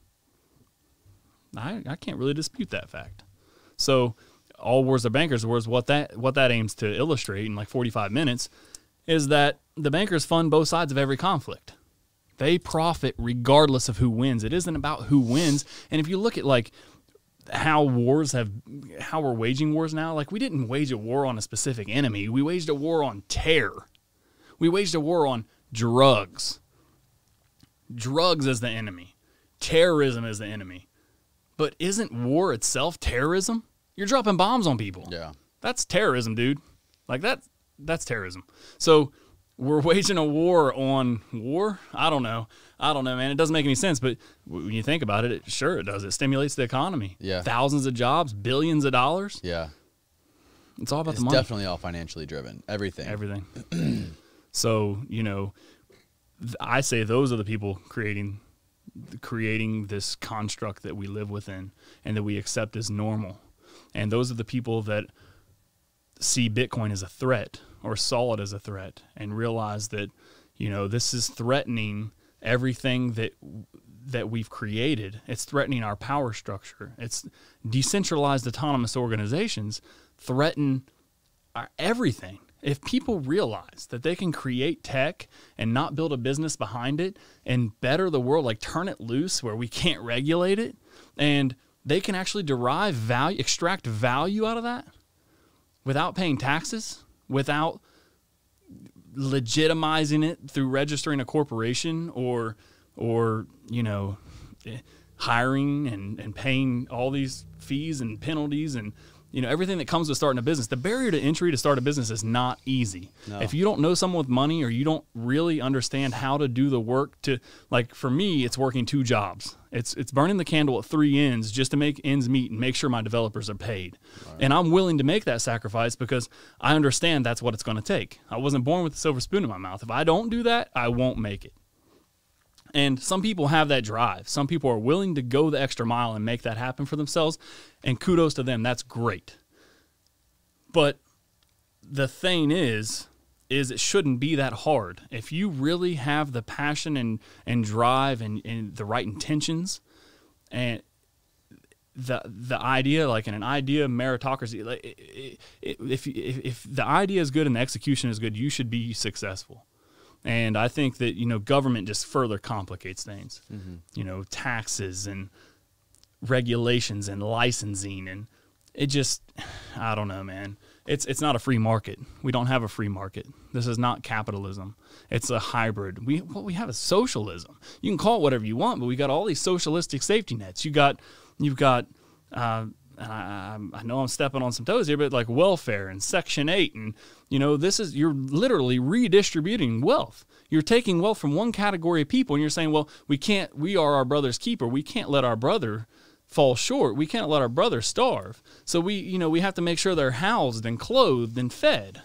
I can't really dispute that fact. So All Wars Are Bankers' Wars, what that aims to illustrate in like 45 minutes is that the bankers fund both sides of every conflict. They profit regardless of who wins. It isn't about who wins. And if you look at like how we're waging wars now, like we didn't wage a war on a specific enemy. We waged a war on terror. We waged a war on drugs. Drugs is the enemy. Terrorism is the enemy. But isn't war itself terrorism? You're dropping bombs on people. Yeah. That's terrorism, dude. Like that's terrorism. So we're waging a war on war? I don't know. I don't know, man. It doesn't make any sense, but when you think about it, sure it does. It stimulates the economy. Yeah. Thousands of jobs, billions of dollars. Yeah. It's all about the money. It's definitely all financially driven. Everything. Everything. So, you know, I say those are the people creating this construct that we live within and that we accept as normal. And those are the people that see Bitcoin as a threat or saw it as a threat and realize that, you know, this is threatening everything that we've created. It's threatening our power structure. It's decentralized autonomous organizations threaten everything. If people realize that they can create tech and not build a business behind it and better the world, like turn it loose where we can't regulate it, and they can actually derive value, extract value out of that without paying taxes, without legitimizing it through registering a corporation or you know, hiring and paying all these fees and penalties and, you know, everything that comes with starting a business. The barrier to entry to start a business is not easy. No. If you don't know someone with money or you don't really understand how to do the work to, like for me, it's working two jobs. It's burning the candle at three ends just to make ends meet and make sure my developers are paid. Right. And I'm willing to make that sacrifice because I understand that's what it's going to take. I wasn't born with a silver spoon in my mouth. If I don't do that, I won't make it. And some people have that drive. Some people are willing to go the extra mile and make that happen for themselves. And kudos to them. That's great. But the thing is it shouldn't be that hard. If you really have the passion and drive and the right intentions and the idea, like in an idea meritocracy, like if the idea is good and the execution is good, you should be successful. And I think that, you know, government just further complicates things, mm-hmm. you know, taxes and regulations and licensing. And it just, I don't know, man, it's not a free market. We don't have a free market. This is not capitalism. It's a hybrid. What we have is socialism. You can call it whatever you want, but we got all these socialistic safety nets. I know I'm stepping on some toes here, but like welfare and Section 8 and, you know, this is, you're literally redistributing wealth. You're taking wealth from one category of people and you're saying, well, we are our brother's keeper. We can't let our brother fall short. We can't let our brother starve. So we, you know, we have to make sure they're housed and clothed and fed.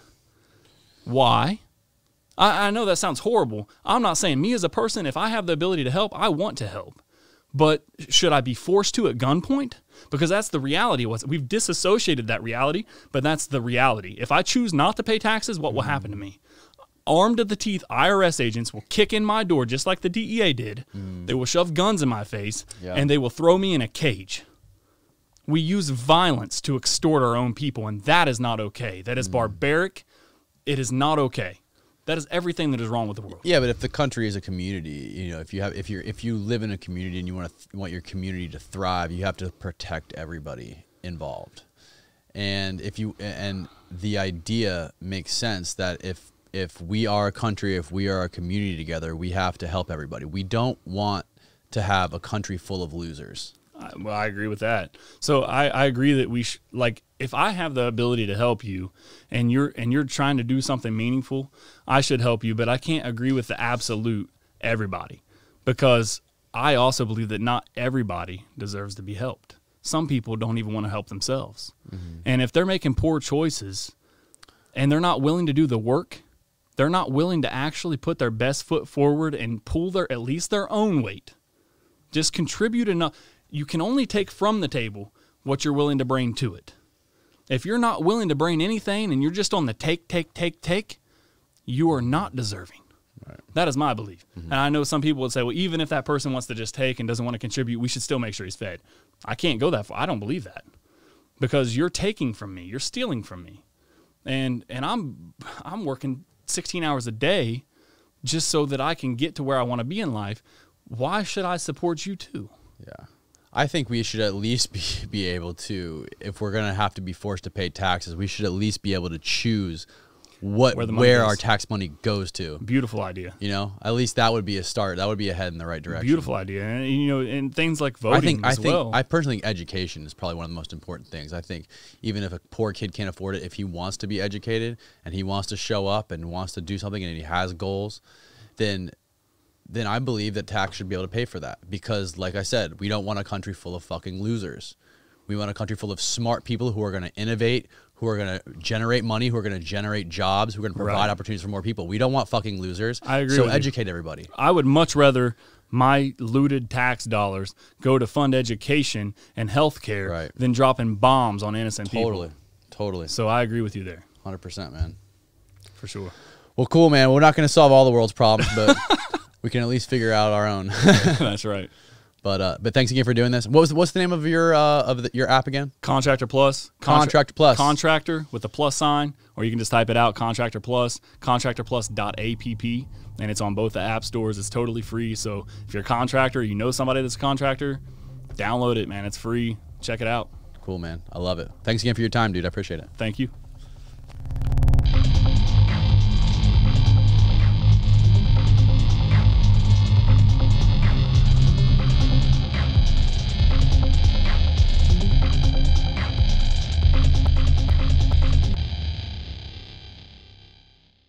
Why? I know that sounds horrible. I'm not saying me as a person, if I have the ability to help, I want to help. But should I be forced to at gunpoint? Because that's the reality. We've disassociated that reality, but that's the reality. If I choose not to pay taxes, what will happen to me? Armed to the teeth, IRS agents will kick in my door just like the DEA did. Mm. They will shove guns in my face, yeah. and they will throw me in a cage. We use violence to extort our own people, and that is not okay. That is barbaric. It is not okay. That is everything that is wrong with the world. Yeah, but if the country is a community, you know, if you live in a community and you want your community to thrive, you have to protect everybody involved. And the idea makes sense that if we are a country, if we are a community together, we have to help everybody. We don't want to have a country full of losers. Well, I agree with that. So I agree that like if I have the ability to help you and you're trying to do something meaningful, I should help you, but I can't agree with the absolute everybody, because I also believe that not everybody deserves to be helped. Some people don't even want to help themselves. Mm-hmm. And if they're making poor choices and they're not willing to do the work, they're not willing to actually put their best foot forward and pull at least their own weight, just contribute enough. You can only take from the table what you're willing to bring to it. If you're not willing to bring anything and you're just on the take, you are not deserving. Right. That is my belief. Mm-hmm. And I know some people would say, well, even if that person wants to just take and doesn't want to contribute, we should still make sure he's fed. I can't go that far. I don't believe that, because you're taking from me. You're stealing from me. And I'm working 16 hours a day just so that I can get to where I want to be in life. Why should I support you too? Yeah. I think we should at least be able to, if we're going to have to be forced to pay taxes, we should at least be able to choose where our tax money goes to. Beautiful idea. You know, at least that would be a start. That would be a head in the right direction. Beautiful idea. And, you know, and things like voting as well. I personally think education is probably one of the most important things. I think even if a poor kid can't afford it, if he wants to be educated and he wants to show up and wants to do something and he has goals, then I believe that tax should be able to pay for that, because, like I said, we don't want a country full of fucking losers. We want a country full of smart people who are going to innovate, who are going to generate money, who are going to generate jobs, who are going to provide opportunities for more people. We don't want fucking losers. I agree. So educate everybody. I would much rather my looted tax dollars go to fund education and healthcare than dropping bombs on innocent people. Totally. So I agree with you there. 100%, man. For sure. Well, cool, man. We're not going to solve all the world's problems, but... we can at least figure out our own. That's right. But thanks again for doing this. What was what's the name of your app again? Contractor Plus. Contractor Plus. Contractor with the plus sign, or you can just type it out. Contractor Plus. ContractorPlus.app, and it's on both the app stores. It's totally free. So if you're a contractor, you know somebody that's a contractor, download it, man. It's free. Check it out. Cool, man. I love it. Thanks again for your time, dude. I appreciate it. Thank you.